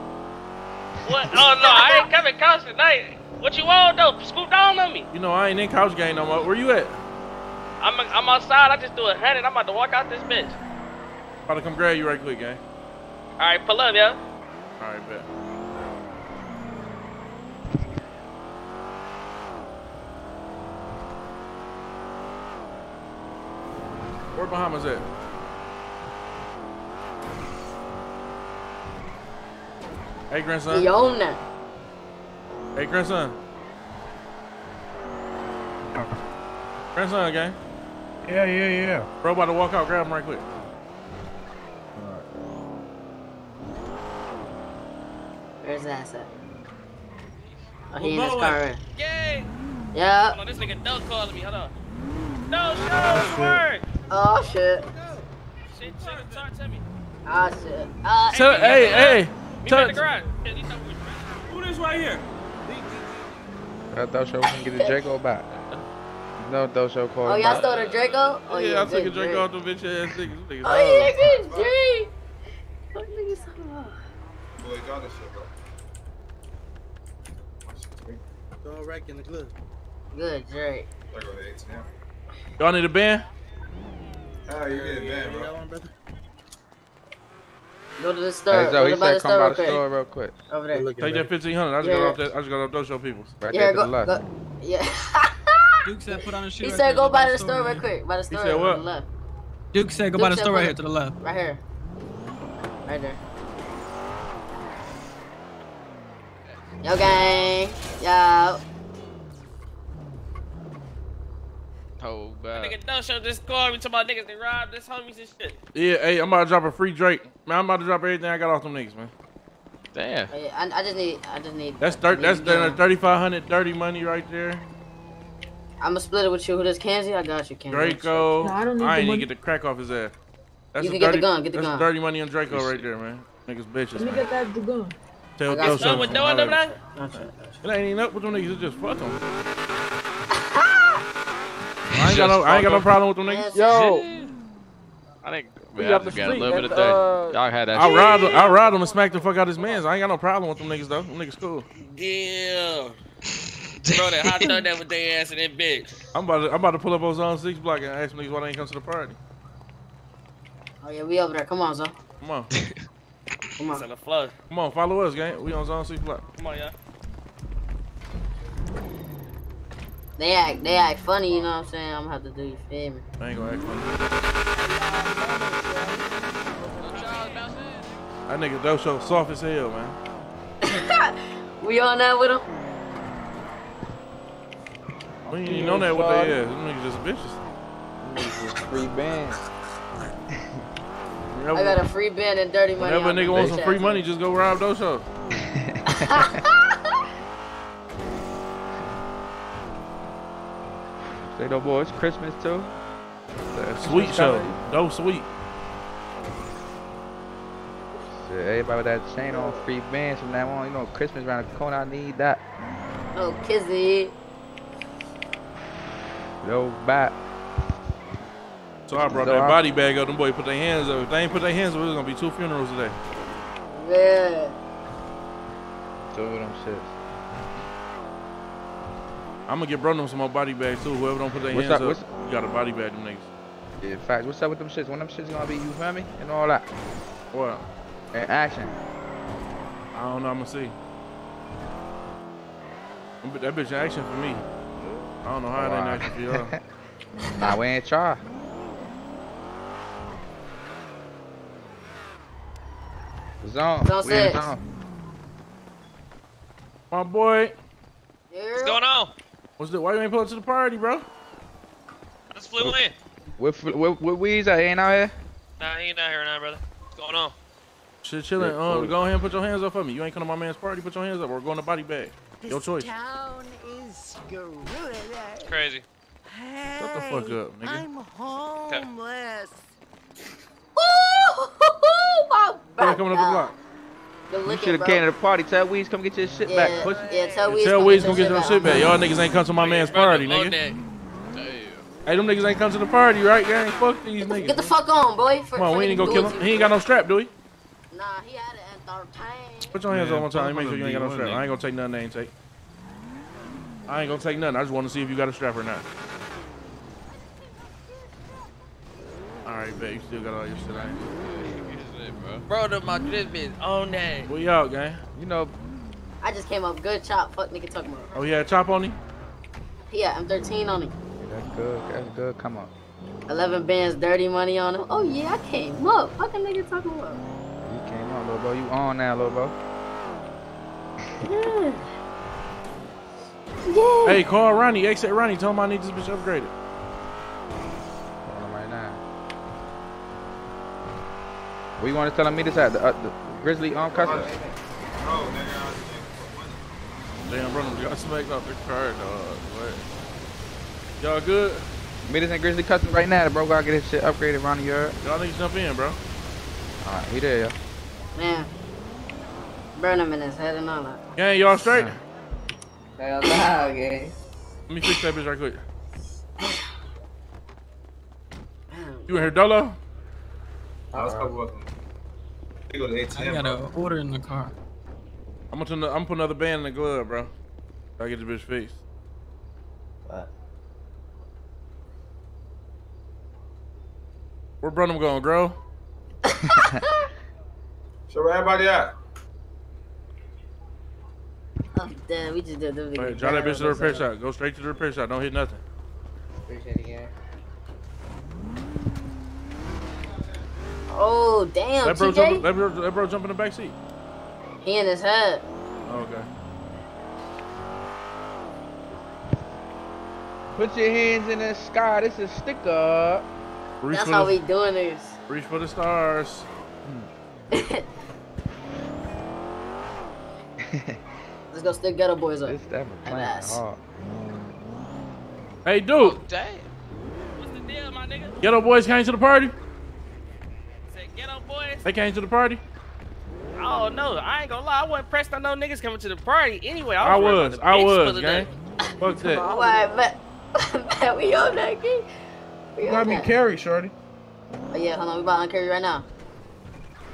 What? Oh, no, I ain't coming couch tonight. What you want, though? Scoop down on me. You know, I ain't in couch gang no more. Where you at? I'm outside. I just do 100. I'm about to walk out this bitch. About to come grab you right quick, gang. All right, pull up, yo. All right, bet. Where Bahamas at? Hey, grandson. Yona. Hey, grandson. Grandson, gang. Yeah. Bro, about to walk out. Grab him right quick. All right. Where's the ass at? Oh, he in his car. Right? Yay! Yeah. Hold on, this nigga Doug calling me. Hold on. No, shit. Oh, shit. Shit, talk to me. Ah, shit. Hey. Meet me in the garage. Who this right here? I thought y'all was gonna get a Draco back. No, thought y'all called. Oh, y'all stole the Draco? Oh, yeah, I took a Draco off the bitch ass niggas. Oh, yeah, good Drake. What niggas talking about? Boy, got this shit, bro. Throw a rack in the club. Good Drake. Y'all need a band? Oh, you need a band, bro. One, brother. Go to the store. Hey, Zoe, he said come by the store real quick. Over there. Take that 1500. I just got off those show people. Right there to the left. Yeah. Duke said put on the shit. He said go by the store real quick. By the store. He said what? To the left. Duke said go by the store right here to the left. Right here. Right there. Yo, gang. Yo. Oh, bad. That nigga don't show this score. We talking about niggas that robbed this homies and shit. Yeah, hey, I'm about to drop a free Drake. Man, I'm about to drop everything I got off them niggas, man. Damn. Hey, I just need. That's 3,500 dirty money right there. I'ma split it with you. Who does Kenzie? I got you, Kenzie. Draco. No, I ain't even get the crack off his ass. That's you can get the gun. Dirty money on Draco right there, man. Niggas bitches. Let me get that the gun. Tell them with doing them now. It ain't even up with them niggas. It's just fuck them. I ain't got no problem with them niggas. Yo. I think we have to get a little bit of that. Y'all had that shit. I robbed him and smacked the fuck out of his mans. I ain't got no problem with them niggas, though. Them niggas cool. Yeah. Bro, that hot dog that with their ass in that bitch. I'm about to pull up on Zone 6 block and ask them niggas why they ain't come to the party. Oh, yeah, we over there. Come on, Zone. Come on. Come on. The flood. Come on, follow us, gang. We on Zone 6 block. Come on, y'all. They act funny, you know what I'm saying? I'm gonna have to do you feel me. I ain't gonna act funny. That nigga dope show soft as hell, man. We on that with him? We ain't even on that with they ass. Them niggas just bitches. Just free band. I got a free band and dirty money. Whenever a nigga wants some free money, just go rob dope show. Say no boys, Christmas too. Sweet show, no sweet. Shit, everybody with that chain on free bands from now on. You know, Christmas around the corner, I need that. Oh, Kizzy. Yo, bat. So I brought that body bag up. Them boys put their hands up. If they ain't put their hands up, there's gonna be 2 funerals today. Yeah. 2 of them shits. I'm gonna get bro them some more body bags too. Whoever don't put their hands up, you got a body bag them niggas. Yeah, facts. What's up with them shits? When them shits gonna be, you feel me? And all that. What? And action. I don't know. I'm gonna see. That bitch in action for me. I don't know how it ain't action for y'all. Nah, we ain't try. Zone 6. My boy. What's going on? Why you ain't pulling to the party, bro? I just flew in. What weeds ain't out here? Nah, he ain't out here now, brother. What's going on? Shit, chilling. Go ahead and put your hands up for me. You ain't come to my man's party. Put your hands up or go in the body bag. Your choice. This town is gorilla. It's crazy. Hey, shut the fuck up, nigga. I'm homeless. Ooh, my brother. Coming up the block. You should have came to the party. Tell Weez come get your shit back. Push it. Yeah, tell Weez come get your shit back. Y'all niggas ain't come to my man's party, nigga. Hey, them niggas ain't come to the party, right, gang? Fuck these niggas. Get the fuck on, boy. Come on, we ain't gonna kill him. He ain't got no strap, do we? Nah, he had it at our time. Put your hands up one time. Make sure you ain't got no strap. I ain't gonna take nothing they ain't take. I ain't gonna take nothing. I just want to see if you got a strap or not. Alright, babe. You still got all your shit out here. Bro, to my drip is on that. Where y'all, gang? You know. I just came up good chop. Fuck nigga talking about. Oh, yeah, chop on him? Yeah, M13 on him. That's good. That's good. Come on. 11 bands, dirty money on him. Oh yeah, I came up. Fucking nigga talking about. You came on, little bro. You on now, little bro. Yeah. Yeah. Hey, call Ronnie. Exit Ronnie. Tell him I need this bitch upgraded. Call him right now. What you want to tell him? Meet us at the Grizzley Customs. Oh, nigga. Damn, bro, we got smacked off the car, dog. Y'all good? Meet us in Grizzley Customs right now, bro. Gotta get his shit upgraded around the yard. Y'all niggas jump in, bro. Alright, he there, y'all. Man. Burn him in his head and all that. Gang, y'all straight? They alive, gang. Let me fix that bitch right quick. You in here, Dolo? I was probably welcome. They go to ATM. I got an order in the car. I'm gonna put another band in the glove, bro. Gotta get the bitch fixed. What? Where Brunham going, bro? So where everybody at? Oh damn, we just did the video. Right, drive that bitch to the repair shop. Go straight to the repair shop. Don't hit nothing. Appreciate it, yeah. Oh damn, that bro, that bro jump in the back seat. He in his head. Oh, okay. Put your hands in the sky. This is stick up. Reach That's how the, we doing this. Reach for the stars. Let's go stick ghetto boys up. Hey, dude. Oh, damn. What's the deal, my nigga? Ghetto boys came to the party. Say ghetto boys. They came to the party. Oh no, I ain't gonna lie. I wasn't pressed on no niggas coming to the party anyway. I was. Gang. Fuck that. All right, but we on that game. You got me carry, shorty. Oh yeah, hold on, we about to carry right now.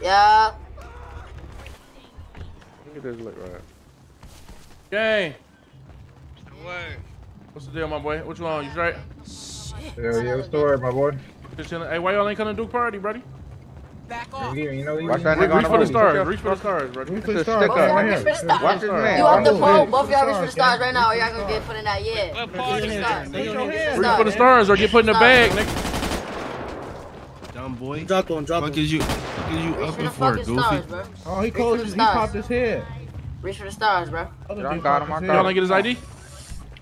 Yeah. Look at this look right. Gang. What's the deal, my boy? What you on? You straight? Hell yeah, what's the word, my boy? Hey, why y'all ain't coming to Duke party, buddy? Back off. Reach for the stars. Reach for the stars, bro. Reach for the stars. You off the pole. Both y'all reach for the stars right now, or y'all gonna get put in that. Yeah. Reach for the stars or get put in the bag, nigga. Dumb boy. Drop on, drop on. Fuck is you upping for, goofy? Oh, he closed his, he popped his head. Reach for the stars, bro. I got him, I got him. Y'all gonna get his ID?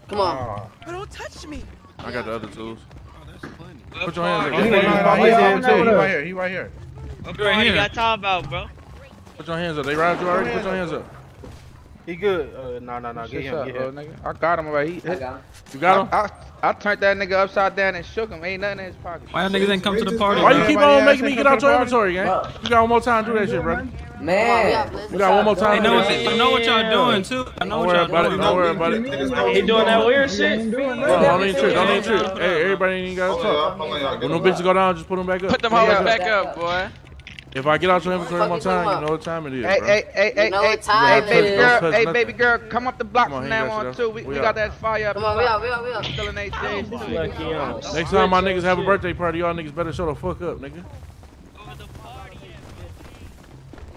Come on. Don't touch me. I got the other tools. Put your hands up. He right here. What the hell you got talking about, bro? Put your hands up. They robbed you already? Put your hands up. He good. No. Get him. Get him. Nigga. I got him already. You got him? I turned that nigga upside down and shook him. Ain't nothing in his pocket. Why y'all niggas ain't come to the party? Why you keep on making me get out your inventory, gang? You got one more time to do that shit, bro. Man. We got one more time to do that shit. I know what y'all doing, too. I know what y'all doing. Don't worry about it. He doing that weird shit? Don't even trip. Don't even trip. Hey, everybody ain't got to talk. When them bitches go down, just put them back up. Put them all back up, boy. If I get out your inventory one time, you know what time it is, bro. Hey, baby girl, come up the block from now on, too. We got that fire up. Come on, we out. Still in 8 days, too. Next time my niggas have a birthday party, y'all niggas better shut the fuck up, nigga.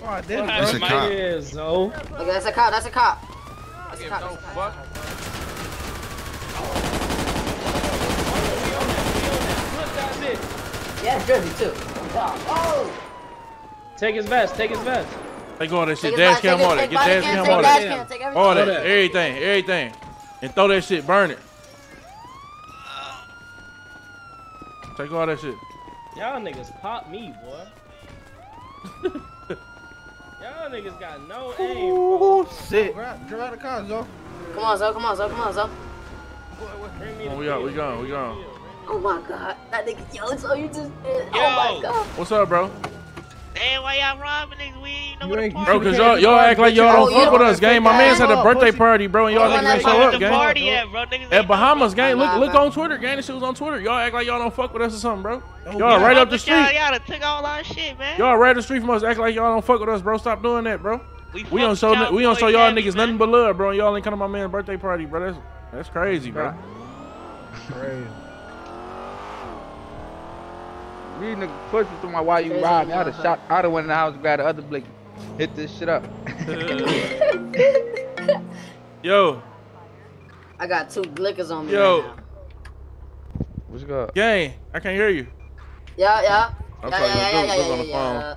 Oh, that's a cop. Look, that's a cop, that's a cop. That's a cop. Yeah, Drizzy, too. Oh! Take his vest, take his vest. Take all that shit, dash cam on it, get dash cam on it. All that, everything. And throw that shit, burn it. Take all that shit. Y'all niggas pop me, boy. Y'all niggas got no aim. Oh, shit. Drive out the car, Zo. Come on, Zo. Come on, Zo. Come on, Zo. Oh, we gone. Oh, my God. That nigga, yo, Zo, you just did. Oh, my God. What's up, bro? Damn, why y'all robbing niggas? We ain't know where the party. Bro, cause y'all act like y'all don't fuck with us, gang. My man's at a birthday party, bro, and y'all niggas ain't show up, gang. At Bahamas, gang. Look on Twitter, gang. This shit was on Twitter. Y'all act like y'all don't fuck with us or something, bro. Y'all right up the street. Y'all took all our shit, man. Y'all right up the street from us. Act like y'all don't fuck with us, bro. Stop doing that, bro. We don't show y'all niggas nothing but love, bro. Y'all ain't come to my man's birthday party, bro. That's crazy, bro. Crazy. These niggas pushed me through my while you riding. I done shot. I done went in the house and grabbed the other blicky. Hit this shit up. Yo. I got two blickers on me. Yo. Right now. What's up? Gang, I can't hear you. Yeah. I'm talking on the phone. Yeah.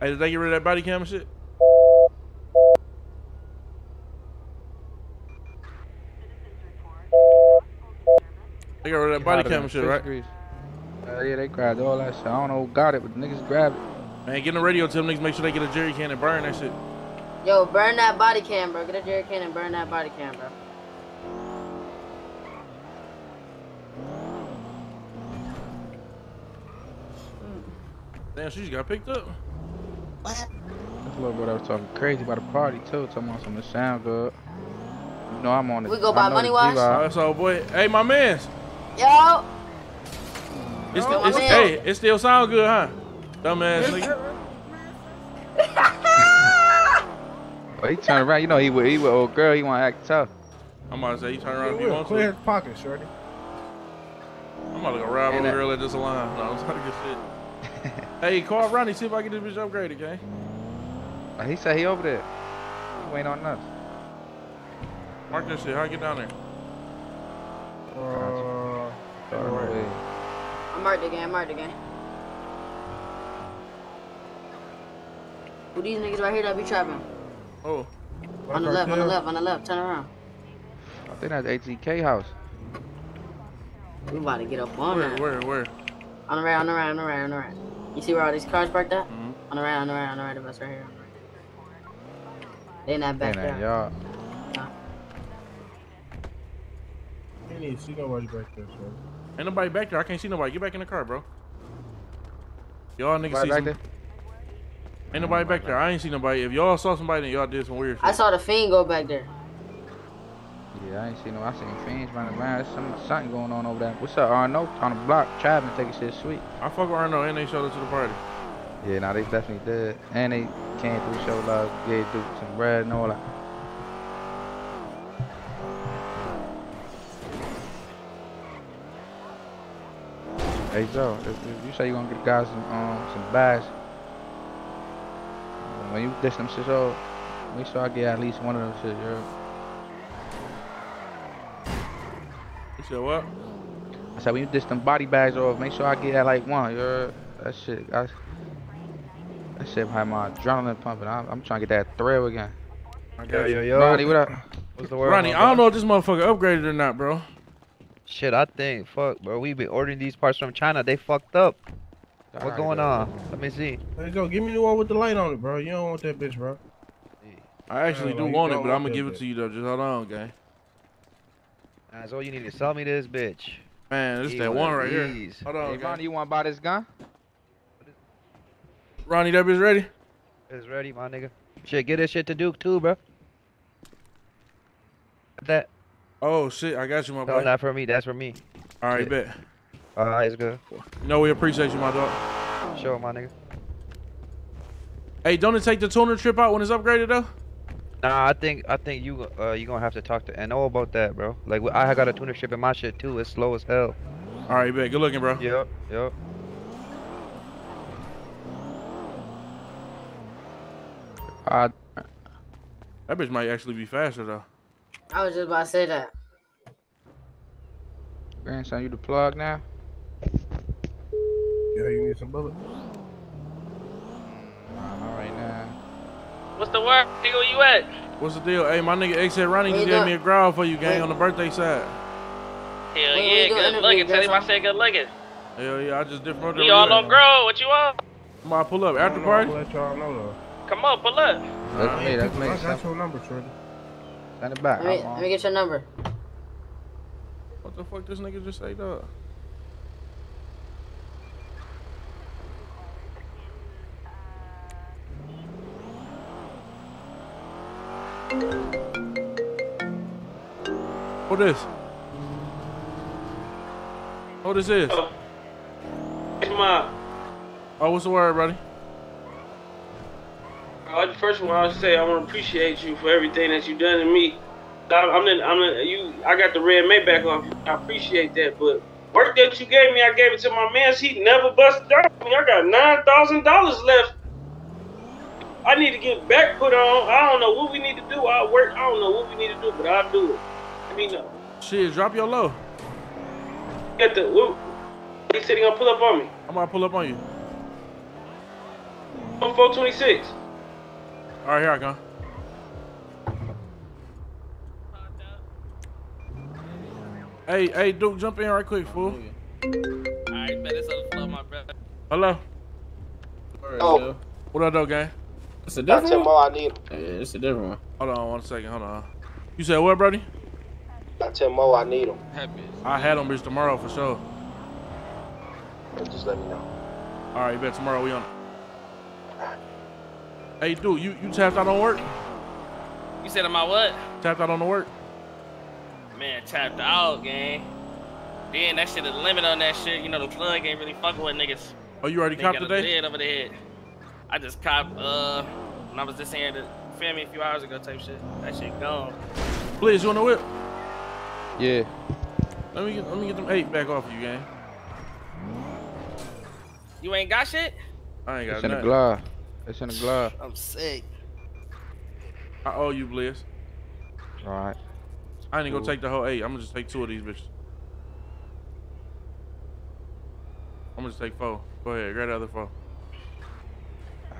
Hey, did they get rid of that body cam and shit? They got rid of that body cam and shit, right? Yeah, they grabbed all that shit. I don't know who got it, but niggas grabbed it. Man, get in the radio, tell them niggas make sure they get a jerry can and burn that shit. Yo, burn that body cam, bro. Get a jerry can and burn that body cam, bro. Damn, she just got picked up. What? That's a little bro that was talking crazy about the party, too. Talking about something that sound good. You know I'm on it. We go by Money Wash? That's all, boy. Hey, my mans. Yo. Hey, it still sound good, huh? Dumbass nigga. Oh, he turned around. You know he with old girl. He want to act tough. I'm about to say he turn around if he wants to. Clear his pocket, shorty. I'm about to go rob old girl at this line. No, I'm trying to get shit. Hey, call Ronnie. See if I can get this bitch upgraded, gang. He said he over there. He waiting on us. Mark this shit. How I get down there? I'm marked again. Who these niggas right here that be trapping? Oh. On the left, on the left. Turn around. I think that's ATK house. We about to get up on that. Where? On the right. You see where all these cars parked at? Mm-hmm. On the right of us right here. They in that backyard. I can't see nobody back there, bro. Ain't nobody back there. I can't see nobody. Get back in the car, bro. Y'all niggas see back there? Ain't nobody back there. I ain't see nobody. If y'all saw somebody, then y'all did some weird shit. I saw the fiend go back there. Yeah, I ain't see no. I seen fiends running around. There's something going on over there. What's up, Arno? On the block, trapping, taking shit sweet. I fuck with Arno and they showed up to the party. Yeah, nah, they definitely did. And they came through, showed love, gave through some bread and all that. Hey Joe, if you say you gonna get guys some bags, when you dish them shit up, make sure I get at least one of them shit, yo. You said what? I said when you dish them body bags off, make sure I get at like one, yo. That shit, that shit behind my adrenaline pumping. I'm trying to get that thrill again. Yo. Ronnie, what up? What's the word? Ronnie, I don't know if this motherfucker upgraded or not, bro. Shit, I think, fuck, bro. We been ordering these parts from China. They fucked up. What's going on? Let me see. There you go. Give me the one with the light on it, bro. You don't want that bitch, bro. I actually do want it, but I'm gonna give it to you though. Just hold on, gang. That's all you need to sell me this bitch. Man, this that one right here. Hold on, Ronnie. You want to buy this gun? Ronnie, that bitch ready? It's ready, my nigga. Shit, get this shit to Duke too, bro. That. Oh shit, I got you, my boy. No, not for me, that's for me. Alright, bet. Alright, it's good. No, we appreciate you, my dog. Sure, my nigga. Hey, don't it take the tuner trip out when it's upgraded though? Nah, I think you gonna have to talk to NO about that, bro. Like, I got a tuner trip in my shit too. It's slow as hell. Alright, bet. Good looking, bro. Yep. That bitch might actually be faster though. I was just about to say that. Grandson, you the plug now? Yeah, you need some bullets. All right now. What's the word, nigga? Where you at? What's the deal? Hey, my nigga X said Ronnie gave me a growl for you, gang, on the birthday side. Hell yeah, good luggage. Tell him I said good luggage. Hell yeah, I just did for the. We all on growl. What you on? Come on, pull up. After party? I'll let y'all know, though. Come on, pull up. That's me, that's me. I got your number, Jordan. Send it back. Let me get your number. What the fuck this nigga just say, dog? What is? What is this? Come on. Oh, what's the word, buddy? First of all, I would say I want to appreciate you for everything that you done to me. I got the red Maybach off you. I appreciate that, but work that you gave me, I gave it to my man. He never busted out. I mean, I got $9,000 left. I need to get back put on. I don't know what we need to do. I don't know what we need to do, but I'll do it. Let me know. Shit, drop your low. Get the whoop. He said he gonna pull up on me. I'm gonna pull up on you. 426. All right, here I go. Hey, Duke, jump in right quick, fool. All right, man, it's on the floor, my brother. Hello. Oh. What up, though, gang? It's a different one? Yeah, it's a different one. Hold on one second, hold on. You said what, Brody? I tell Mo I need him. I had him, bitch, tomorrow for sure. Just let me know. All right, you bet tomorrow we on. Hey, dude, you tapped out on work? You said am I what? Tapped out on the work. Man, tapped out, gang. Then that shit is limit on that shit. You know, the plug ain't really fucking with niggas. Oh, you already copped today? Dead over the head. I just copped, when I was just saying to family a few hours ago type shit. That shit gone. Please, you on the whip? Yeah. Let me get them 8 back off you, gang. You ain't got shit? I ain't got shit. It's in the glove. It's in the glove. I'm sick. I owe you, Bliss. Alright. I ain't gonna take the whole 8. I'm gonna just take 2 of these bitches. I'm gonna just take 4. Go ahead, grab the other 4.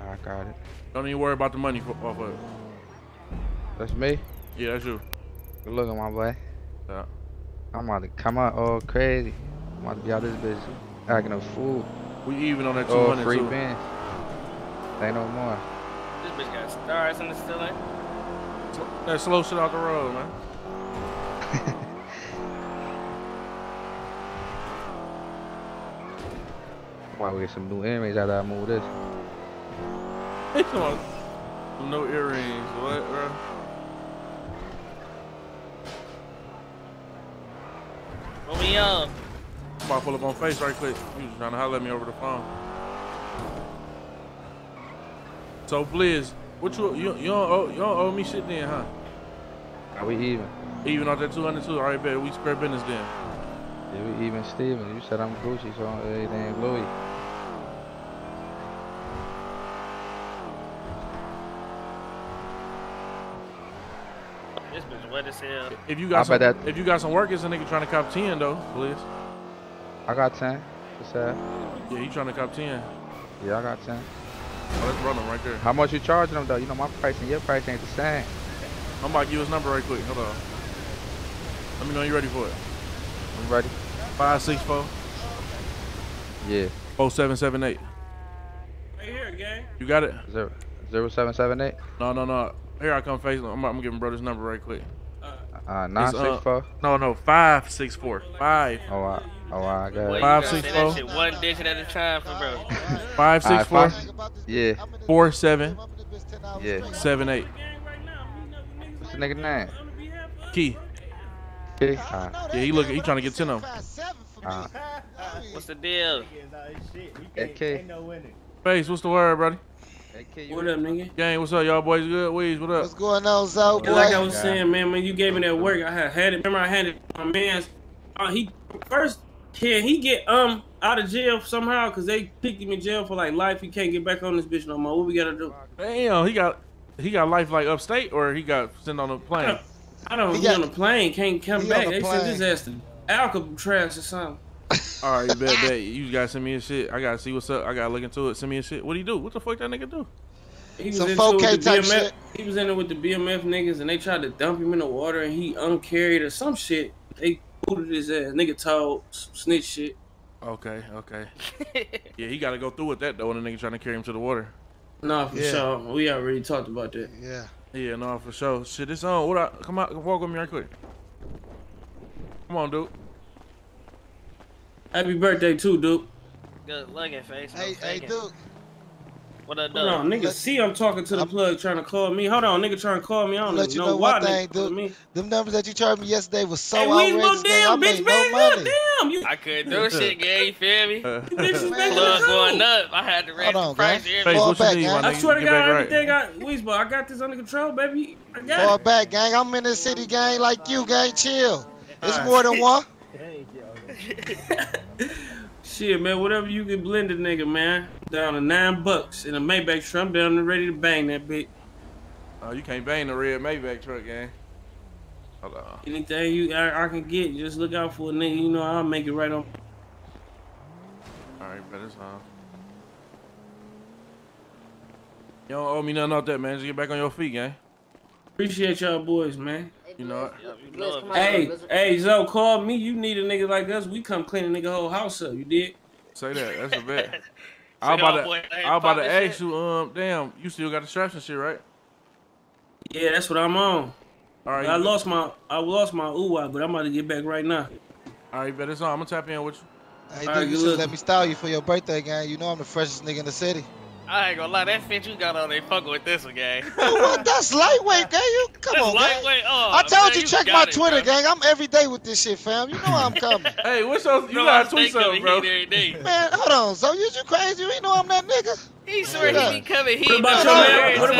I got it. Don't even worry about the money off of it. That's me? Yeah, that's you. Good looking, my boy. Yeah. I'm about to come out all crazy. I'm about to be out this bitch acting a fool. We even on that 200 too. Free band. Ain't no more. This bitch got stars and it's still in. That slow shit out the road, man. Why we get some new earrings out of move this? Some new earrings, what, bro? What we on? I'm about to pull up on face right quick. You was trying to holler at me over the phone. So, Blizz, what you don't owe me shit then, huh? Are we even? Even off that 202? All right, bet. We square business then. Yeah, we even, Steven. You said I'm Gucci, so everything Louis. This bitch wet as hell. If you got some work, it's a nigga trying to cop 10, though, Blizz. I got 10. What's that? Yeah, he trying to cop 10. Yeah, I got 10. Oh, that's running right there. How much you charging him though? You know my price and your price ain't the same. I'm about to give his number right quick. Hold on. Let me know you ready for it. I'm ready. 564. Yeah. 4778. Right here, gang. You got it. 0778. No. Here I come, face. I'm giving brother's number right quick. 964. No, 564. 5. Oh, wow. Oh, I got it. 564. That shit one digit at a time for bro. 564. Yeah. 47. Yeah. 78. What's the nigga name? Key. Yeah, he trying to get 10 of them. What's the deal? AK. Face, what's the word, brother? What up, nigga? Gang, what's up, y'all boys? Good? Weez, what up? What's going on, Zo, boy? Like I was saying, man, when you gave me that work, I had it. My man's. He first can he get out of jail somehow? Cause they picked him in jail for like life. He can't get back on this bitch no more. What we gotta do? Damn, he got life like upstate, or he got sent on a plane. He on a plane, can't come back. They sent his ass to Alcatraz or something. All right, bet. You guys send me a shit. I gotta see what's up. I gotta look into it. Send me a shit. What do he do? What the fuck that nigga do? He was in there with the BMF niggas, and they tried to dump him in the water, and he uncarried or some shit. They booted his ass. Nigga told some snitch shit. Okay, okay. Yeah, he got to go through with that, though, when the nigga trying to carry him to the water. No, for sure. We already talked about that. Yeah. Yeah, no, for sure. Shit, it's on. What I, come out, walk with me right quick. Come on, dude. Happy birthday, too, Duke. Good looking face. Hey, hey, Duke. What up, Duke? Hold on, nigga. See, I'm talking to the plug trying to call me. Hold on, nigga, trying to call me. I don't let know why they called me. Them numbers that you charged me yesterday was so outrageous. Hey, I made no money. Damn, you... I couldn't do shit, gang. You feel me? Plug going up. I had to raise the price. Fall back, gang. I swear to God, everything I got this under control, baby. I got it. Fall back, gang. I'm in the city, gang, like you, gang. Chill. It's more than one. Shit, man, whatever you can blend a nigga, man. Down to $9 in a Maybach truck. I'm down and ready to bang that bitch. Oh, you can't bang the red Maybach truck, gang. Hold on. Anything you I can get, just look out for a nigga. You know, I'll make it right on. All right, better time. You don't owe me nothing out that, man. Just get back on your feet, gang. Appreciate y'all boys, man. You know what? Hey, hey, Zoe, call me. You need a nigga like us. We come clean a nigga whole house up. You did? Say that. That's a bet. I'm about to ask you, damn, you still got the straps and shit, right? Yeah, that's what I'm on. All right. I lost my UWA, but I'm about to get back right now. All right, bet it's on. I'm going to tap in with you. Hey, dude, you should let me style you for your birthday, gang. You know I'm the freshest nigga in the city. I ain't gonna lie, that fit you got on ain't fucking with this one, gang. What? That's lightweight, gang. You come that's on, lightweight. Oh, I told man, you check my Twitter, bro. Gang. I'm every day with this shit, fam. You know I'm coming. Hey, what's up? You gotta tweet something, bro. Man, hold on, so you crazy? You ain't know I'm that nigga. He swear he be coming. He what about your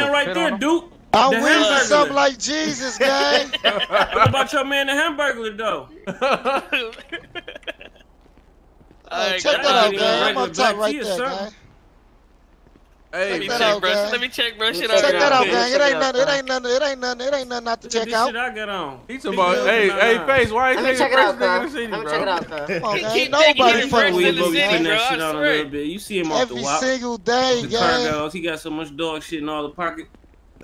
man right there, Duke? I'm wearing something like Jesus, gang. What about your man, the Hamburglar, though? Hey, check that out, gang. I'm on top right there, gang. Hey, let me check, bro. Shit check that out, man. It ain't nothing not to check out. Shit I got on. He's about, hey, Face, why ain't taking the city, bro? Ain't nobody fucking with you, bro. You see him off the wall. Every single day, gang. He got so much dog shit in all the pocket.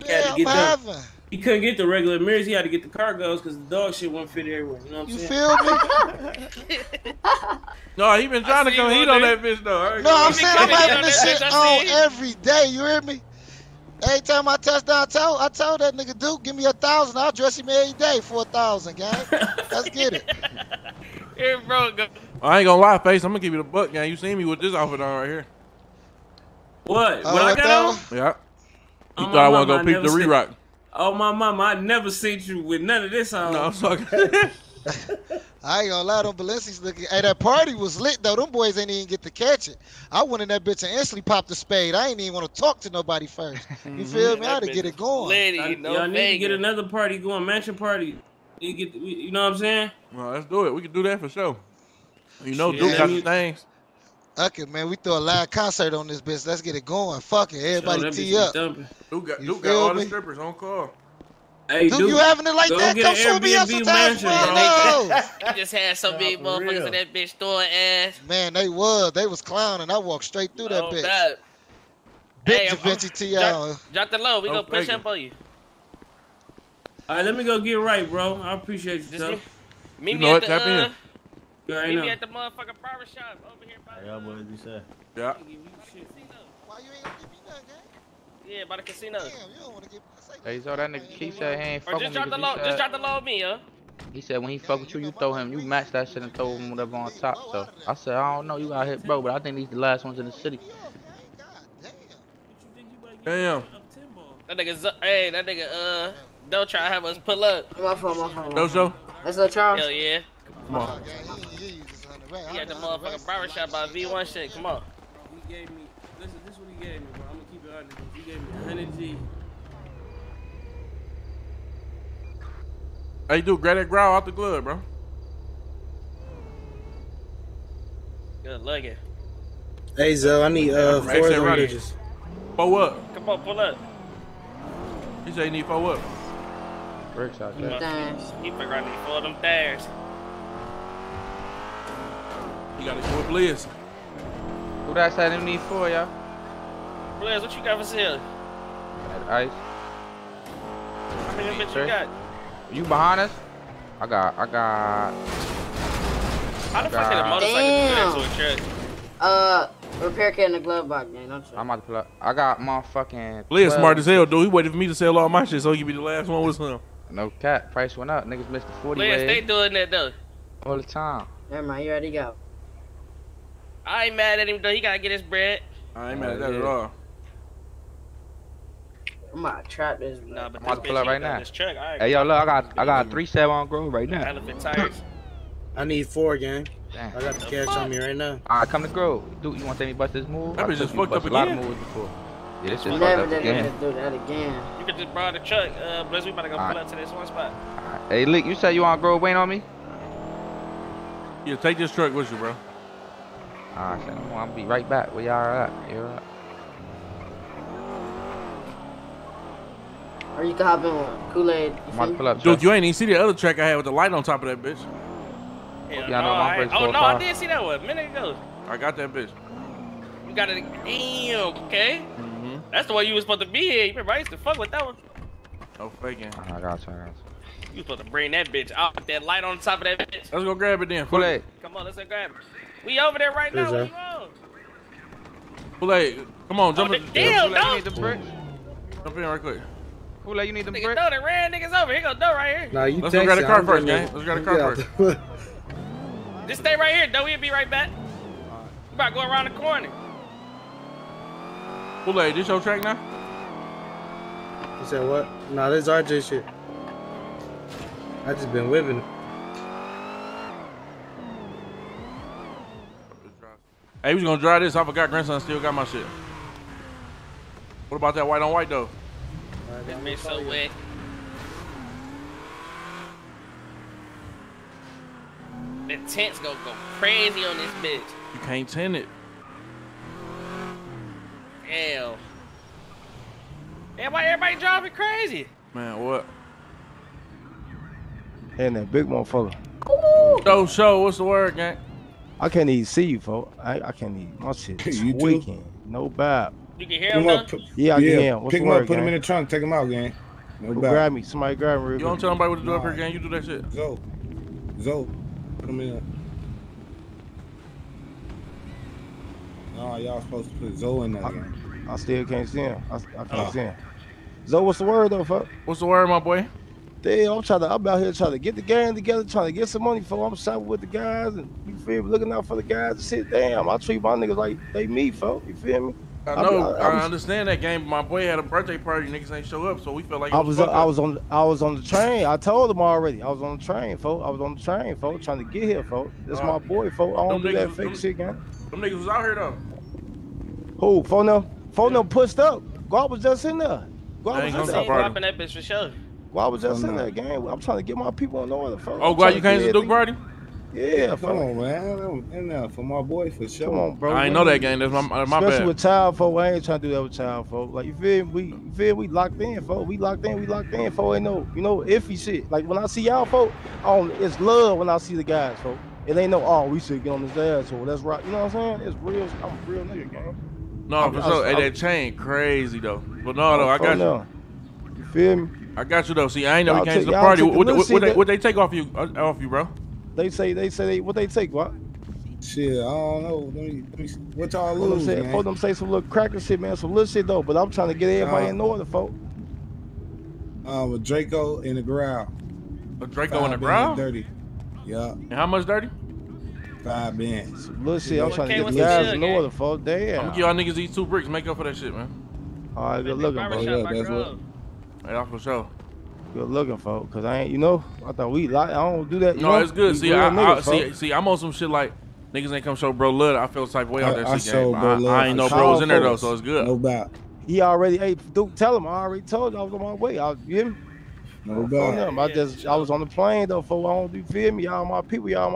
Yeah, I'm having. He couldn't get the regular mirrors. He had to get the cargos because the dog shit wouldn't fit everywhere. You know what I'm saying? You feel me? No, he been trying to come heat on that bitch, though. Right? No, I'm saying I'm having this shit on every day. You hear me? Every time I touch down, I told that nigga Duke, give me 1,000. I'll dress him every day for 1,000, gang. Let's get it. Here, bro. I ain't gonna lie, Face. I'm gonna give you the buck, gang. You seen me with this outfit on right here. What? What I got on? Yeah. You thought I want to go peep the re-rock. Oh, my mama, I never seen you with none of this on. No, I'm fucking. I ain't gonna lie, them Balenci's looking. Hey, that party was lit, though. Them boys ain't even get to catch it. I went in that bitch and instantly popped the spade. I ain't even want to talk to nobody first. You feel me? I had to get it going. Y'all need to get another party going, mansion party. You know what I'm saying? Well, let's do it. We can do that for sure. You know, Duke got the things. Okay, man, we threw a live concert on this bitch. Let's get it going. Fuck it. Everybody tee up. Duke got all the strippers on call. Hey, Duke, you having it like that? Come show me up sometimes, man. Just had some big motherfuckers in that bitch throwing ass. Man, they was. They was clowning. I walked straight through that bitch. God. Big Da Vinci T.O. Drop the low. We gonna push up on you. All right, let me go get right, bro. I appreciate you, though. Meet me at the... Maybe at the motherfucking barber shop over here by the casino. Yeah. Why you ain't gonna give me nothing, gang? Yeah, by the casino. Damn, you don't wanna give me nothing. Hey, so that nigga Keith said he ain't fuck with me. Just drop the low of me, huh? He said when he fuck with you, you throw him. You match that shit and throw him whatever on top. So I said, I don't know, you out here, bro, but I think these the last ones in the city. Damn. That nigga, hey, that nigga, don't try to have us pull up. My phone. Dojo? That's a Charles. Hell yeah. Come on. He had the motherfucking barbershop by V1 shit. Come on. He gave me, listen, this is what he gave me, bro. I'm gonna keep it honest. He gave me 100 G. Hey, dude, grab that growl out the glove, bro. Good luggage. Hey, Zo, I need 4 of them bitches. 4 up. Come on, pull up. He said he need 4 up. Rick's out there. He forgot to need 4 of them thairs. You gotta go with Blizz. Who that side them need 4, y'all? Blizz, what you got for sale? Got ice. How many bitches you got? You behind us? I got How the fuck did a motorcycle do that to a truck? Repair kit in the glove box, man. Don't you? I'm about to plug. I got my fucking. Lee is smart as hell, dude. He waited for me to sell all my shit, so he could be the last one with him. No cap. Price went up. Niggas missed the 40. Lee, they doing that though. All the time. Never mind. You already go. I ain't mad at him though. He gotta get his bread. I ain't mad at that at all. I'm about to trap this. Nah, but I'm about to pull up right now. Right, hey, yo, look, I got 3-7 on growth right now. Elephant tires. I need 4, gang. Damn. I got the cash on me right now. Alright, come to growth. Dude, you want to me bust this move? That bitch just fucked up again. Yeah, this is fucked up again. Do that again. You could just borrow the truck, Blizz. We about to go pull up to this one spot. Right. Hey, Lick, you said you want growth waiting on me? Yeah, take this truck with you, bro. Alright, I'm gonna be right back where y'all are at. You're up. Or you can hop in on Kool-Aid. Dude, you ain't even see the other track I had with the light on top of that bitch. Yeah, no, I did see that one a minute ago. I got that bitch. You got it. Damn, okay. Mm-hmm. That's the one you was supposed to be here. You remember I used to fuck with that one. No faking. I got you. You was supposed to bring that bitch out with that light on top of that bitch. Let's go grab it then. Kool-Aid. Come on, let's go grab it. We over there right now. Kool-Aid, come on, jump in. Damn, dog. Jump in right quick. Kool-Aid, you need them bricks? No, they ran niggas over. Here go dough right here. Nah, you let's go grab the car first, gang. Let's grab the car first. Just stay right here, though. We'll be right back. We about to go around the corner. Kool-Aid, this your track now? You said what? Nah, this is RJ shit. I just been whipping. Hey, we was gonna drive this. I forgot grandson still got my shit. What about that white on white, though? That bitch so wet. The tent's gonna go crazy on this bitch. You can't tent it. Hell. Damn, why everybody driving crazy? Man, what? And that big motherfucker. Yo, show, what's the word, gang? I can't even see you, folks. I can't even. My shit is tweaking. No bad. You can hear him now? Yeah, I can hear him. What's the word, gang? Pick him up, put him in the trunk, take him out, gang. No bad. Grab me. Somebody grab me. You don't tell nobody what to do up here, gang. You do that shit. Zo. Zo. Put him in. No, y'all supposed to put Zoe in there. I still can't see him. I can't see him. Zoe, what's the word though, fuck? What's the word, my boy? Damn, I'm out here trying to get the gang together, trying to get some money for. I'm shopping with the guys and you feel me, looking out for the guys and shit. Damn, I treat my niggas like they me, folks. You feel me? I know. I understand that game. But my boy had a birthday party. Niggas ain't show up, so we felt like I was on the train. I told him already. I was on the train, folks. Trying to get here, folks. That's my boy, folks. I don't do that fake shit, gang. Them niggas was out here though. Who? Phone them pushed up. Guap was just in there. Guap was just in that bitch for sure. Guap was just in there, gang. I'm trying to get my people in order, folks. Oh, Guap, you came to the Duke party? Yeah, come on, man. I'm in there for my boy for sure. Come on, bro. I ain't know that game. That's my bad. Especially with child folk, I ain't trying to do that with child folk. Like you feel me? We locked in, folk. We locked in, folk. Ain't no, you know, iffy shit. Like when I see y'all folk, it's love when I see the guys, folk. It ain't no, oh, we should get on this asshole. That's right. You know what I'm saying? It's real. I'm a real nigga, gang. No, for sure. Hey, that chain crazy though. But no, though, I got you. You feel me? I got you though. See, I ain't know we came to the party. What they take off you, bro? What they take? Shit, I don't know. Let me what y'all lose, man? For them say some little cracker shit, man. Some little shit, though. But I'm trying to get everybody in order, folks. A Draco in the growl. A Draco in the growl? Dirty. Yeah. And how much dirty? 5 bands. Little shit, I'm trying to get the guys in order, folks. Damn. I'm going to give y'all niggas these 2 bricks. Make up for that shit, man. All right, good looking, bro. Yeah, that's what. Hey, y'all for sure. Good looking, folks, cause I ain't, you know, I thought we like, I don't do that. No, it's good. See, I'm on some shit like niggas ain't come show bro love. I feel the type way out there. I ain't know bro was in there though, so it's good. No doubt. He already, hey, Duke, tell him I already told you I was on my way. No doubt. I was on the plane though, folks. I don't do y'all my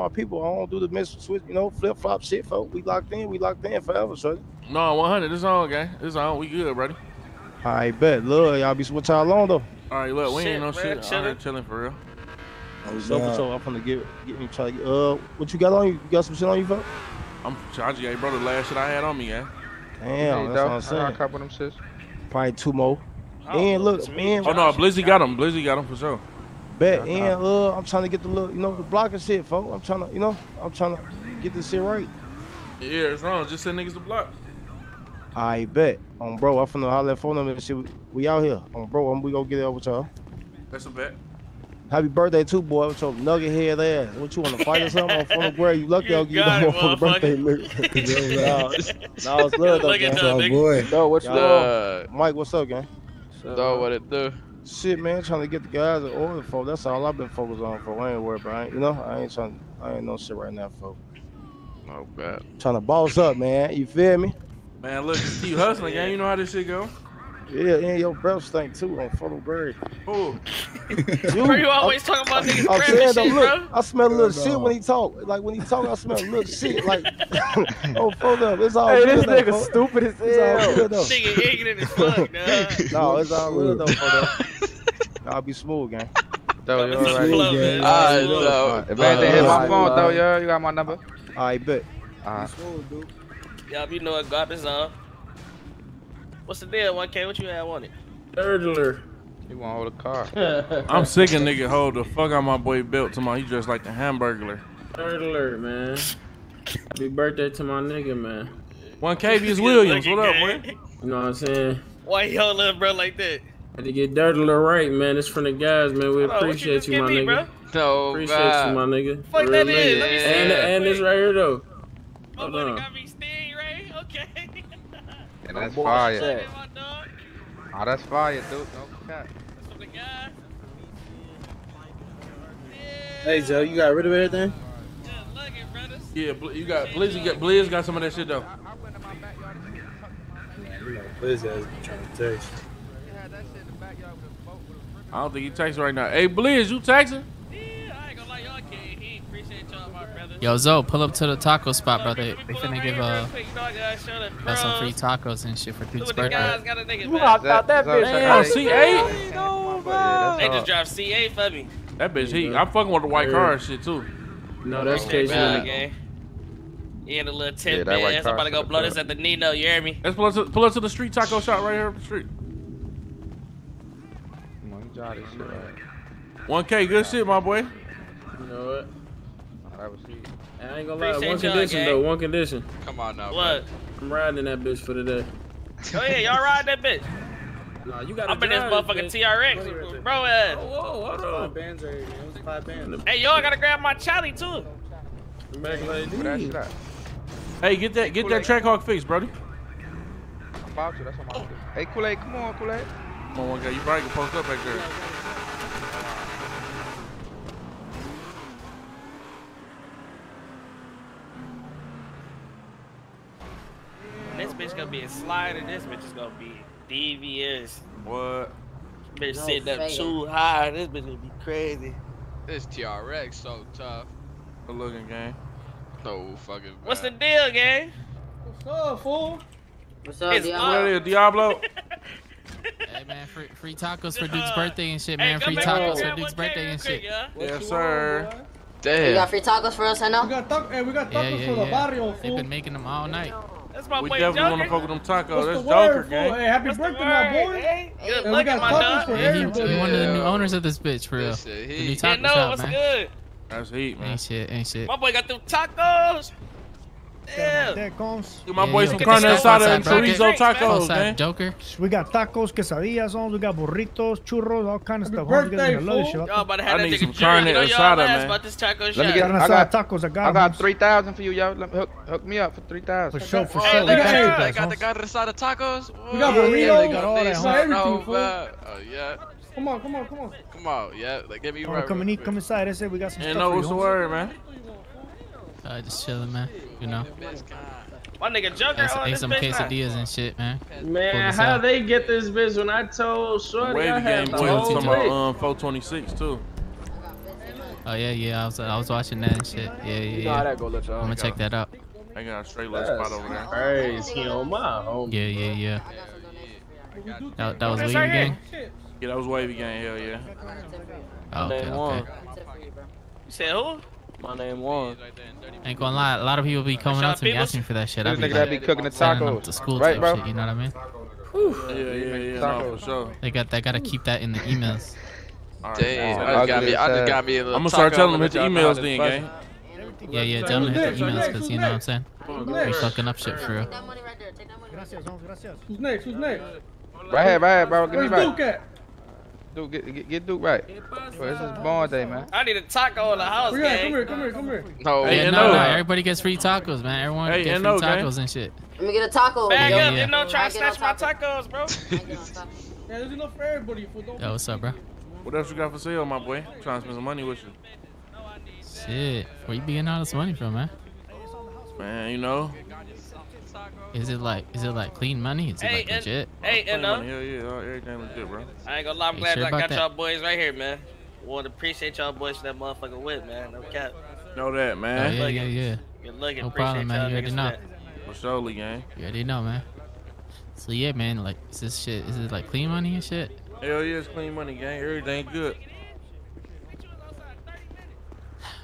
people. I don't do the mess switch, you know, flip flop shit, folks. We locked in forever, sir. No, 100. It's on, gang. It's on. We good, buddy. I bet. Look, y'all be what y'all on though. All right, look, we ain't no shit. I'm chilling for real. So I'm gonna get me try to get. What you got on you? You got some shit on you, folks? I'm charging, hey, bro. The last shit I had on me, yeah. Damn, that's what I'm saying. I got a couple of them shits. Probably 2 more. And look, man. Oh no, Blizzy got him for sure. Bet, and I'm trying to get the little, you know, the block and shit, folks. I'm trying to, you know, I'm trying to get this shit right. Yeah, it's wrong. Just send niggas the block. I bet. Bro, I'm finna holler that phone number and shit. We out here. Bro, we gonna get it up with y'all. That's a bet. Happy birthday, too, boy. With your nugget head ass. What, you want to fight or something? I'm from the where you lucky I'll give you no more for the birthday, nigga. No, it's love, though, gang. Oh, boy. Yo, what's up? Mike, what's up, gang? Dog, what it do? Shit, man, trying to get the guys in order, folks. That's all I've been focused on, folks. I ain't worried about it. You know, I ain't no shit right now, folks. No bad. Trying to boss up, man. You feel me? Man, look, just keep hustling, gang. You know how this shit go. Yeah, and your breath stink too on photo bird. Oh, you always talking about niggas breath and shit, bro. I smell a little shit when he talk. Like when he talk, I smell a little shit. Like, oh, fuck up. It's all. Hey, this nigga though, stupid as hell. Nigga ignorant as fuck, dog. No, it's all real though. I'll be smooth, gang. Though, you alright? Alright, if anything hit my phone, though, yo, you got my number. Alright, bet. Alright. Y'all, you know what garbage on. What's the deal, 1K? What you have on it? Burglar. He want to hold a car. I'm sick of nigga hold the fuck out my boy built. Tomorrow he dressed like the Hamburglar. Burglar, man. Happy birthday to my nigga, man. 1K, is Williams. What up, man? You know what I'm saying? Why you hold up, bro, like that? Had to get Dirtler right, man. It's from the guys, man. We appreciate you, my nigga. No, appreciate you, my nigga. Fuck that is. And this right here, though. My buddy got me sting, right? Okay. And that's fire. Oh, that's fire, dude. No cap. Hey, Joe, you got rid of everything? Yeah, you got Blizz got some of that shit though. Blizz has been trying to text. I don't think he texting right now. Hey, Blizz, you texting? Yo, Zo, pull up to the taco spot, brother. They finna give got some free tacos and shit for dude's birthday. You hopped out that bitch. Damn, C8? No, bro. They just dropped C8 for me. That bitch heat. I'm fucking with the white car and shit, too. No, that's crazy. Yeah, the little tip, man. I'm about to go blow this at the Nino, you hear me? Let's pull up to the street taco shop right here up the street. Come on, you draw this shit right. 1K, good shit, my boy. You know what? I ain't gonna lie, one condition though, one condition. Come on now. What? I'm riding that bitch for today. Oh yeah, y'all ride that bitch. Nah, you gotta. I'm in this motherfucking TRX, bro. Whoa, hold on. It was 5 bands. Hey, y'all gotta grab my Chali too. Hey, get that Trackhawk fixed, brody. I'm about to. That's what I'm about to. Hey, Kool-Aid, come on, Kool-Aid. Come on, one guy. You probably can post up right there. This bitch gonna be a slider. This bitch is gonna be devious. What? Bitch sitting up too high. This bitch gonna be crazy. This TRX so tough. Good looking, gang. So fucking bad. What's the deal, gang? What's up, fool? What's up, Diablo? Hey, man, free tacos for Duke's birthday and shit, man. Hey, free tacos for Duke's birthday and shit. Yeah. Yes, sir. Want, damn. You got free tacos for us, I know? We got tacos for the barrio, fool. They've been making them all night. That's my boy Joker. We definitely want to fuck with them tacos. That's Joker, gang. Hey, happy birthday, my boy. Hey, we got tacos for everybody. He's one of the new owners of this bitch, for real. The new taco shop, man. Good? That's heat, man. Ain't shit. My boy got them tacos. Damn. My boy's some carne asada and chorizo tacos, man. Joker. We got tacos, quesadillas, we got burritos, churros, all kind of stuff. I need some carne asada, man. I got 3,000 for you, y'all. Hook me up for 3,000. For sure. I got the carne asada tacos. We got burritos. Oh yeah. Come on. Come on, yeah. Give me right. Come and eat. Come inside. I said we got some stuff. Ain't no what's the word, man. Just chilling, man. You know, my nigga Joker ate some quesadillas and shit, man. Man, how they get this bitch when I told Shorty I had the whole thing? 426 too. Oh yeah. I was watching that and shit. Yeah. I'm gonna check that out. I got a straight left spot over there. Crazy on my home. Yeah. That was Wavy gang. Yeah, that was Wavy gang. Hell yeah. Oh, okay. You said who? My name was. Ain't gonna lie, a lot of people be coming up to me asking for that shit. I be like, cooking the tacos to school type shit, you know what I mean? Yeah, no, for sure. They gotta keep that in the emails. Damn, I just got me. I'm gonna start telling them hit the emails then, gang. Yeah, yeah, tell them to hit the emails because you know what I'm saying. They're fucking up shit for real. Who's next? Who's next? Right here, bro. Give me right. Where's Duke at? Duke, get Duke right. Bro, this is born day, man. I need a taco in the house, gang. Come here. No, hey, no, everybody gets free tacos, man. Everyone gets free tacos and shit. Let me get a taco. Bag up, you know, try to snatch my tacos, bro. Yeah, there's enough for everybody. Yo, what's up, bro? What else you got for sale, my boy? I'm trying to spend some money with you. Shit, where you be getting all this money from, man? Man, you know. Is it like clean money? Is it like legit? Hey, and yeah, everything legit, bro. I ain't gonna lie, I'm glad I got y'all boys right here, man. Would appreciate y'all boys for that motherfucking whip, man. No cap. Know that, man. Oh, yeah. Good looking. No problem, man. You already know. For sure, gang. You already know, man. So yeah, man. Like, is it like clean money and shit? Hell yeah, it's clean money, gang. Everything good.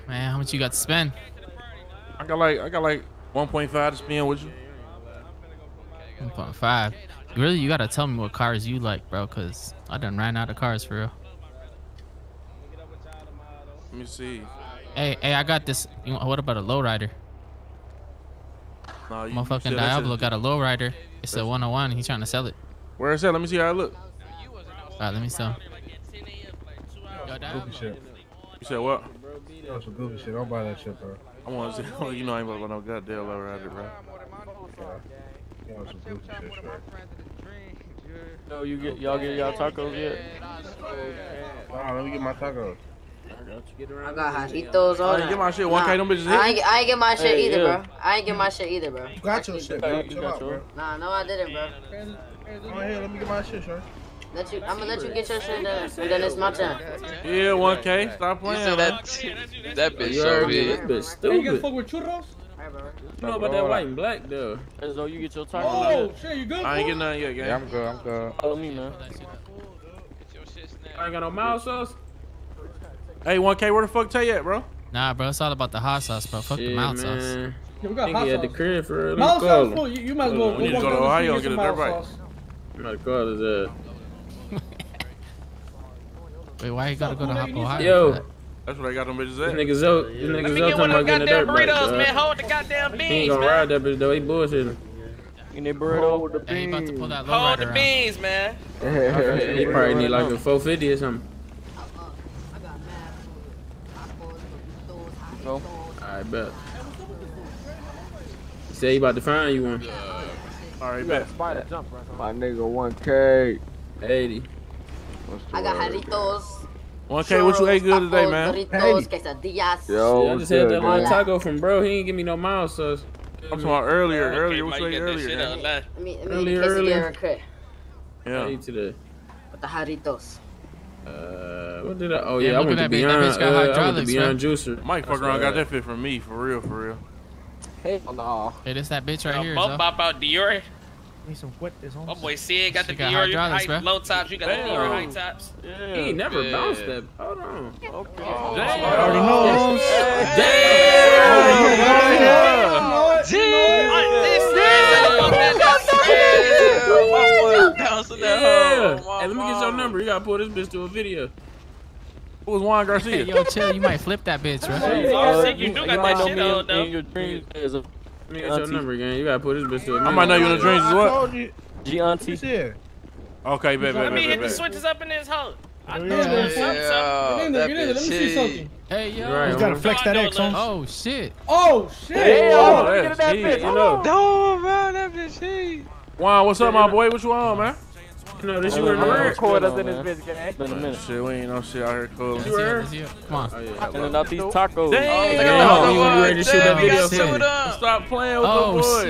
Man, how much you got to spend? I got like 1.5 to spend with you. 1.5. Really, you gotta tell me what cars you like, bro, cause I done ran out of cars for real. Let me see. Hey, I got this. What about a lowrider? Nah, motherfucking Diablo got a lowrider. It's a 101. He's trying to sell it. Where is that? Let me see how it look. Alright, let me sell. Yo, Diablo. You said what? Yo, some goofy shit. Don't buy that shit, bro. I want to see. You know I ain't about no goddamn lowrider, bro. Yeah. Yeah, some goofy shit, right? No, y'all get y'all tacos yet? Nah, let me get my tacos. I got hajitos on. Get my shit. 1K, them bitches. I ain't get my shit either, bro. I ain't get my shit either, bro. You got your shit, bro. Chill out, bro. Nah, no, I didn't, bro. Come on here, let me get my shit, sir. I'm gonna let you get your shit done, and then it's my turn. Yeah, 1K. Stop playing, man. That bitch so big. That bitch stupid. You gonna fuck with churros? You know about that white and black, though. As though you get your taco. Oh, shit, you good? I ain't getting nothing yet, gang. Yeah, I'm good. Follow me, man. I ain't got no mild sauce. Hey, 1K, where the fuck Tay at, bro? Nah, bro, it's all about the hot sauce, bro. Fuck the mild sauce. Yeah, we got hot sauce. At the crib for real. Mild sauce, you might as well. We need to go to Ohio and get a dirt bike. I'm about to call his ass. Wait, why you gotta go to Ohio? Yo, that's what I got them bitches at. This nigga's out. This nigga's out talking about getting the dirt bike. Man, hold the goddamn beans, man. He ain't gonna ride that bitch though. He bullshitting. And they burrito with the beans. He about to pull that hold the beans, man. He probably need like a 450 or something. Oh, I bet. He said he about to find you one. All right, bet. My nigga, 1K. 80. I got hajitos. 1K, what you ate good today, man? Burritos, yo, I just had that one taco from bro. He ain't give me no mild sauce. I'm talking about earlier. What you ate earlier? Earlier. Yeah. What today? With the hajitos. What did I? Oh yeah, I went to Beyond Juicer. Mike fuck around got that fit from me, for real. Hey, no. Hey, this that bitch right here. Bump pop out Dior. Need some wet this on. Oh boy, see, got the Dior low tops. You got the Dior high tops. Yeah. He ain't never bounced that. Hold on. Okay. Oh, damn. I already know. Damn. Hey, let me get your number. You gotta pull this bitch to a video. It was Juan Garcia. Yo, chill. You might flip that bitch, right? I think you do got that shit on though. Your dreams is a. Let me get your number again. You gotta put this bitch to a minute. I might know you in the dreams as well. G auntie. Okay, baby. Let me hit the switches up in this hole. I know Get in there. Let me see something. Hey, yo. You just gotta flex that X on. Oh, shit. Hey, yo. Look at that bitch. Don't, bro. That bitch cheat. Juan, what's up, my boy? What you on, man? No, this you were recording us in this bitch, gang. Been a minute. Shit, we ain't no shit out here cold. Come on. Sending out these tacos. Damn, you ready to shoot that video? Stop playing with the boy.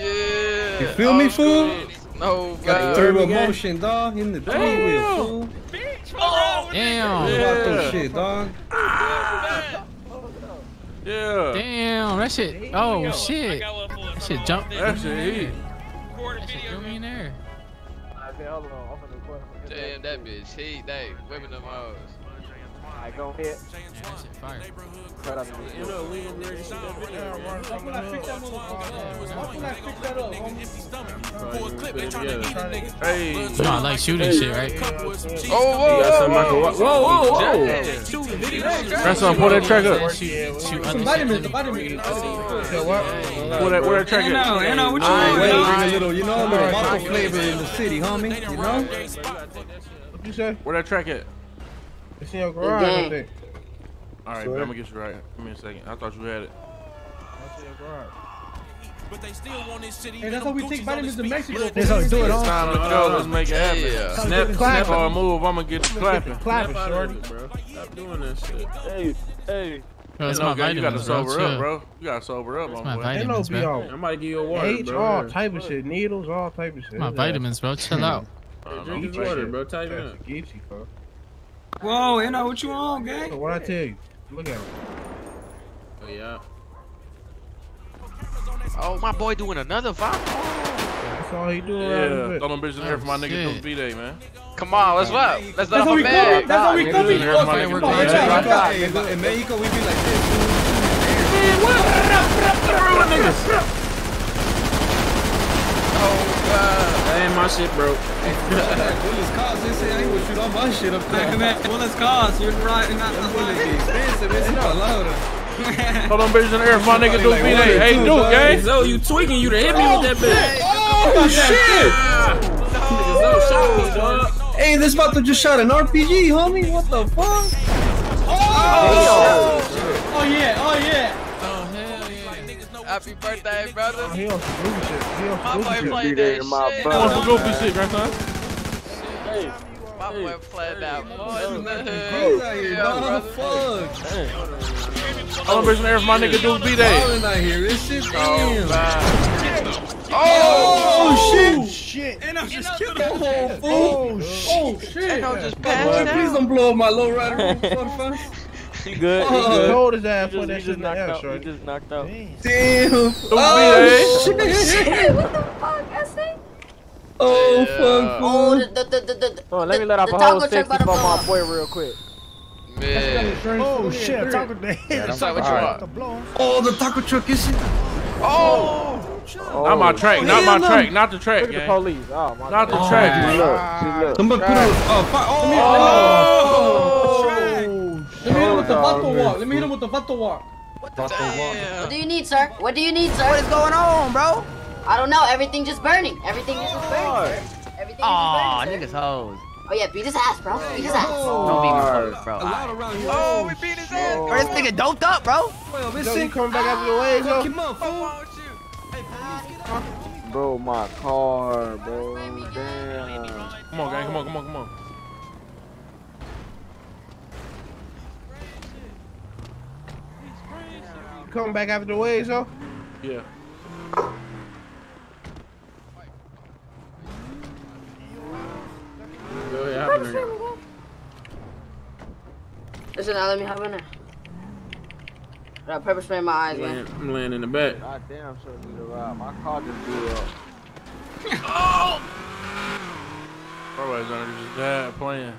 Yeah. You feel me, fool? No, got turbo motion, dog. In the two wheel, fool. Damn. Yeah. Shit, dog. Yeah. Damn, that shit. Oh shit. That shit jumped. That shit. Threw me in there. Damn, that bitch, he, they, women them hoes. I go hit. Cut up. You know, we in there. Why would I pick that motherfucker? Why would I pick that up? Hey. No, I like shooting shit, right? Oh, whoa, whoa, whoa. That's why I pull that track up. Pull that track up. You know, I'm a little, you know, a little waffle flavor in the city, homie. You know? What you say? Where that track at? It's in your garage, I think. All right, but I'm gonna get you right. Give me a second. I thought you had it. That's your garage. But they still want this city. Hey, that's how we take vitamins to Mexico. That's how we do it. It's time to go. Let's make it happen. Yeah. Snap or move. I'm gonna get you clapping. Clapping, shorty. Stop doing this shit. Hey, hey. That's my vitamins, you gotta sober up, bro. You gotta sober up, my vitamins, bro. I might give you a water, bro. All type of shit. Needles, all type of shit. My vitamins, bro. Chill out. Drink water, bro. Type it up. Geechee, bro. Whoa, you know what you on, gang? So what I tell you? Look at him. Oh, yeah. Oh, my boy doing another vibe. That's all he doing. Yeah, throw them bitches in here for my nigga to B-Day, man. Come on, let's up. Let's let off a bag. That's how we coming. In Mexico, we be like this, dude. Oh, God. That ain't my shit, bro. Willis Cars, they say I ain't gonna shoot all my shit up there. Willis Cars, you're right. Not expensive, it's not allowed. Hold on, bitches in the air, my nigga, Duke B-Day. Hey, Duke, gang. Zo, you tweaking, you to hit me with that bitch. Oh, shit. Hey, this vato just shot an RPG, homie. What the fuck? Oh! Oh, yeah, oh, yeah. Happy birthday, brother. Oh, he on some goofy shit. He on some goofy shit. My boy played that shit. He on some goofy shit, grandson. Hey. My boy played that boy. Fuck. I'm in there for my nigga Duke B-Day. I'm not here. This shit. Oh, shit. And I just killed him. Oh, shit. And I just passed out. Please don't blow up my lowrider. He good. He cold as ass. He just knocked out. Damn. Oh, shit. What the fuck, S.A.? Oh, fuck, man. Hold on, let me let out a whole 60 for my boy real quick. Man. Oh, shit. Taco truck. Oh, the taco truck is it? Oh. Not my track, not my track, not the track, gang. Not the track. Somebody put out. Oh. Let me hit him with the vato walk. Let me hit him with the vato walk. What the hell? What do you need, sir? What do you need, sir? What is going on, bro? I don't know. Everything just burning. Everything is just burning, sir. Everything is just burning, sir. Niggas hoes. Oh, yeah. Beat his ass, bro. Beat his ass. Don't beat his ass, bro. Oh, we beat his ass. Bro, this nigga doped up, bro. Well, this shit coming back out of the way, bro. Come on, fool. Bro, my car, bro. Damn. Come on, gang. Come on, come on, come on. Coming back after the waves, though? Yeah. Listen, now let me hop in there. I got pepper spray in my eyes, man. I'm laying in the back. God damn, so need a ride. My car just blew up. Oh! Everybody's gonna just die playing.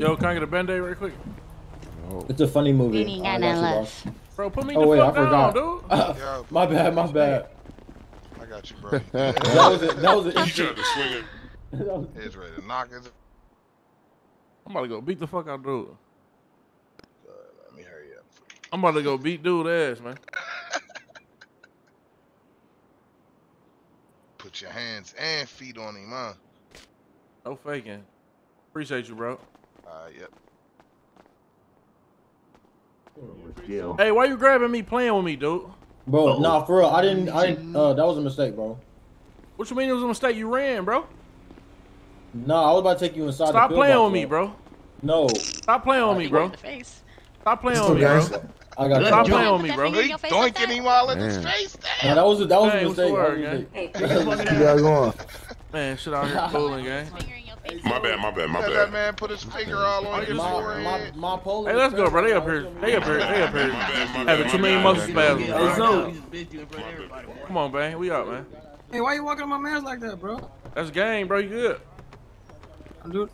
Yo, can I get a Band-Aid right quick? Oh. It's a funny movie. Bro, put me the fuck down, dude. Yo, my bad, my bad. I got you, bro. that was it. You tried to swing it. It's ready to knock it. I'm about to go beat the fuck out, dude. Let me hurry up. I'm about to go beat dude ass, man. Put your hands and feet on him, huh? No faking. Appreciate you, bro. Yep. Hey, why you grabbing me, playing with me, dude? Bro, nah, for real, I didn't. That was a mistake, bro. What you mean it was a mistake? You ran, bro. Nah, I was about to take you inside. Stop the playing with me, bro. No. Stop playing with me, bro. Stop playing with me, bro. I got stop playing with me, bro. He doinking me while in his face. Nah, that was a mistake. What you got going? Man, shit out here fooling, gang. My bad. That man put his finger all on his forehead. Hey, let's go, bro. They up here. They up here. Having too many muscle spasms, bro. Come on, man. We up, man. Hey, why you walking on my man's like that, bro? That's game, bro. You good? I'm good.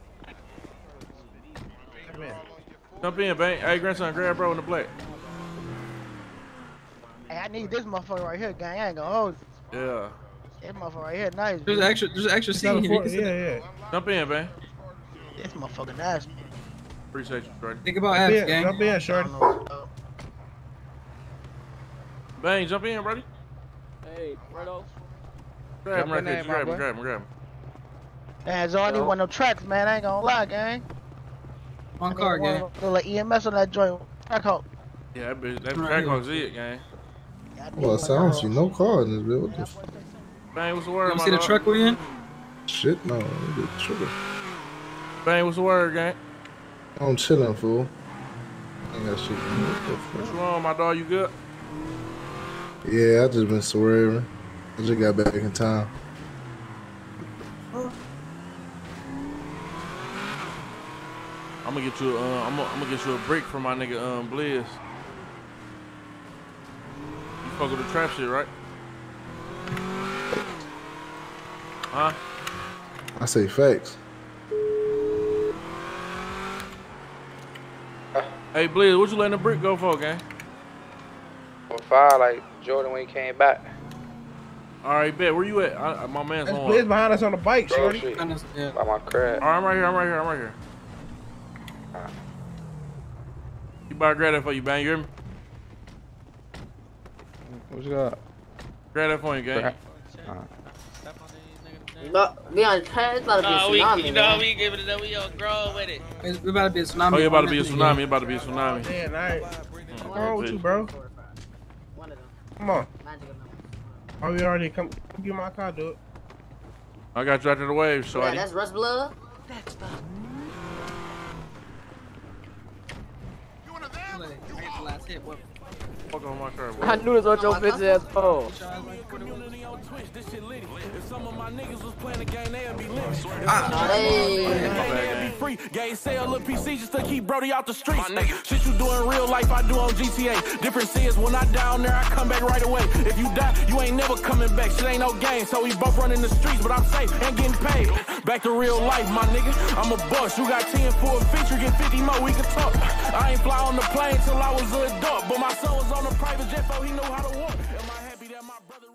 Jump in, bang. Hey, grandson, grab bro in the black. Hey, I need this motherfucker right here, gang. I ain't gonna hold it. Yeah. That motherfucker right here, nice. There's an extra scene here. Yeah. Jump in, man. This motherfucker nice. Appreciate you, Jordan. Think about abs, gang. Jump in, Jordan. Bang, jump in, buddy. Hey, Fredo. Grab him right there. Grab him. Man, Zone need one of them tracks, man. I ain't gonna lie, gang. One car, gang. Little EMS on that joint. Trackhawk. Yeah, that bitch. That Trackhawk's it, gang. Well, I don't see no car in this build. Bang, what's the word? You see the truck we in? Shit, no. Bang, what's the word, gang? I'm chilling, fool. I ain't got shit. What's wrong, my dog? You good? Yeah, I just been swerving. I just got back in time. I'm gonna get you. I'm gonna get you a break from my nigga Blizz. You fuck with the trap shit, right? Huh? I say facts. Hey, Blizz, what you letting the brick go for, gang? On fire like Jordan when he came back. All right, bet. Where you at? My man's That's on. Blizz behind us on the bike, shorty. By my crab. All right, I'm right here. All right. You better grab that for you, bang. You hear me? What you got? Grab that for you, gang. All right. Look, we on track, it's about to be a tsunami, we giving it up, we on grow with it. It's about to be a tsunami. Oh, it's about to be a tsunami, it's about to be a tsunami. Yeah, alright. What's wrong with you, bro? Come on. Oh, you already come get my car, dude. I got you out of the wave, so yeah, that's Russ Blood. That's the... You one of them? Fuck on my car, boy. I knew it was on your bitch ass phone. Shit you do in real life, I do on GTA. Difference is when I down there, I come back right away. If you die, you ain't never coming back. Shit ain't no game, so we both running the streets, but I'm safe and getting paid. Back to real life, my nigga. I'm a boss. You got 10 for a feature, get 50 more, we can talk. I ain't fly on the plane till I was a adult, but my son was on a private jet, so he knew how to walk. Am I happy that my brother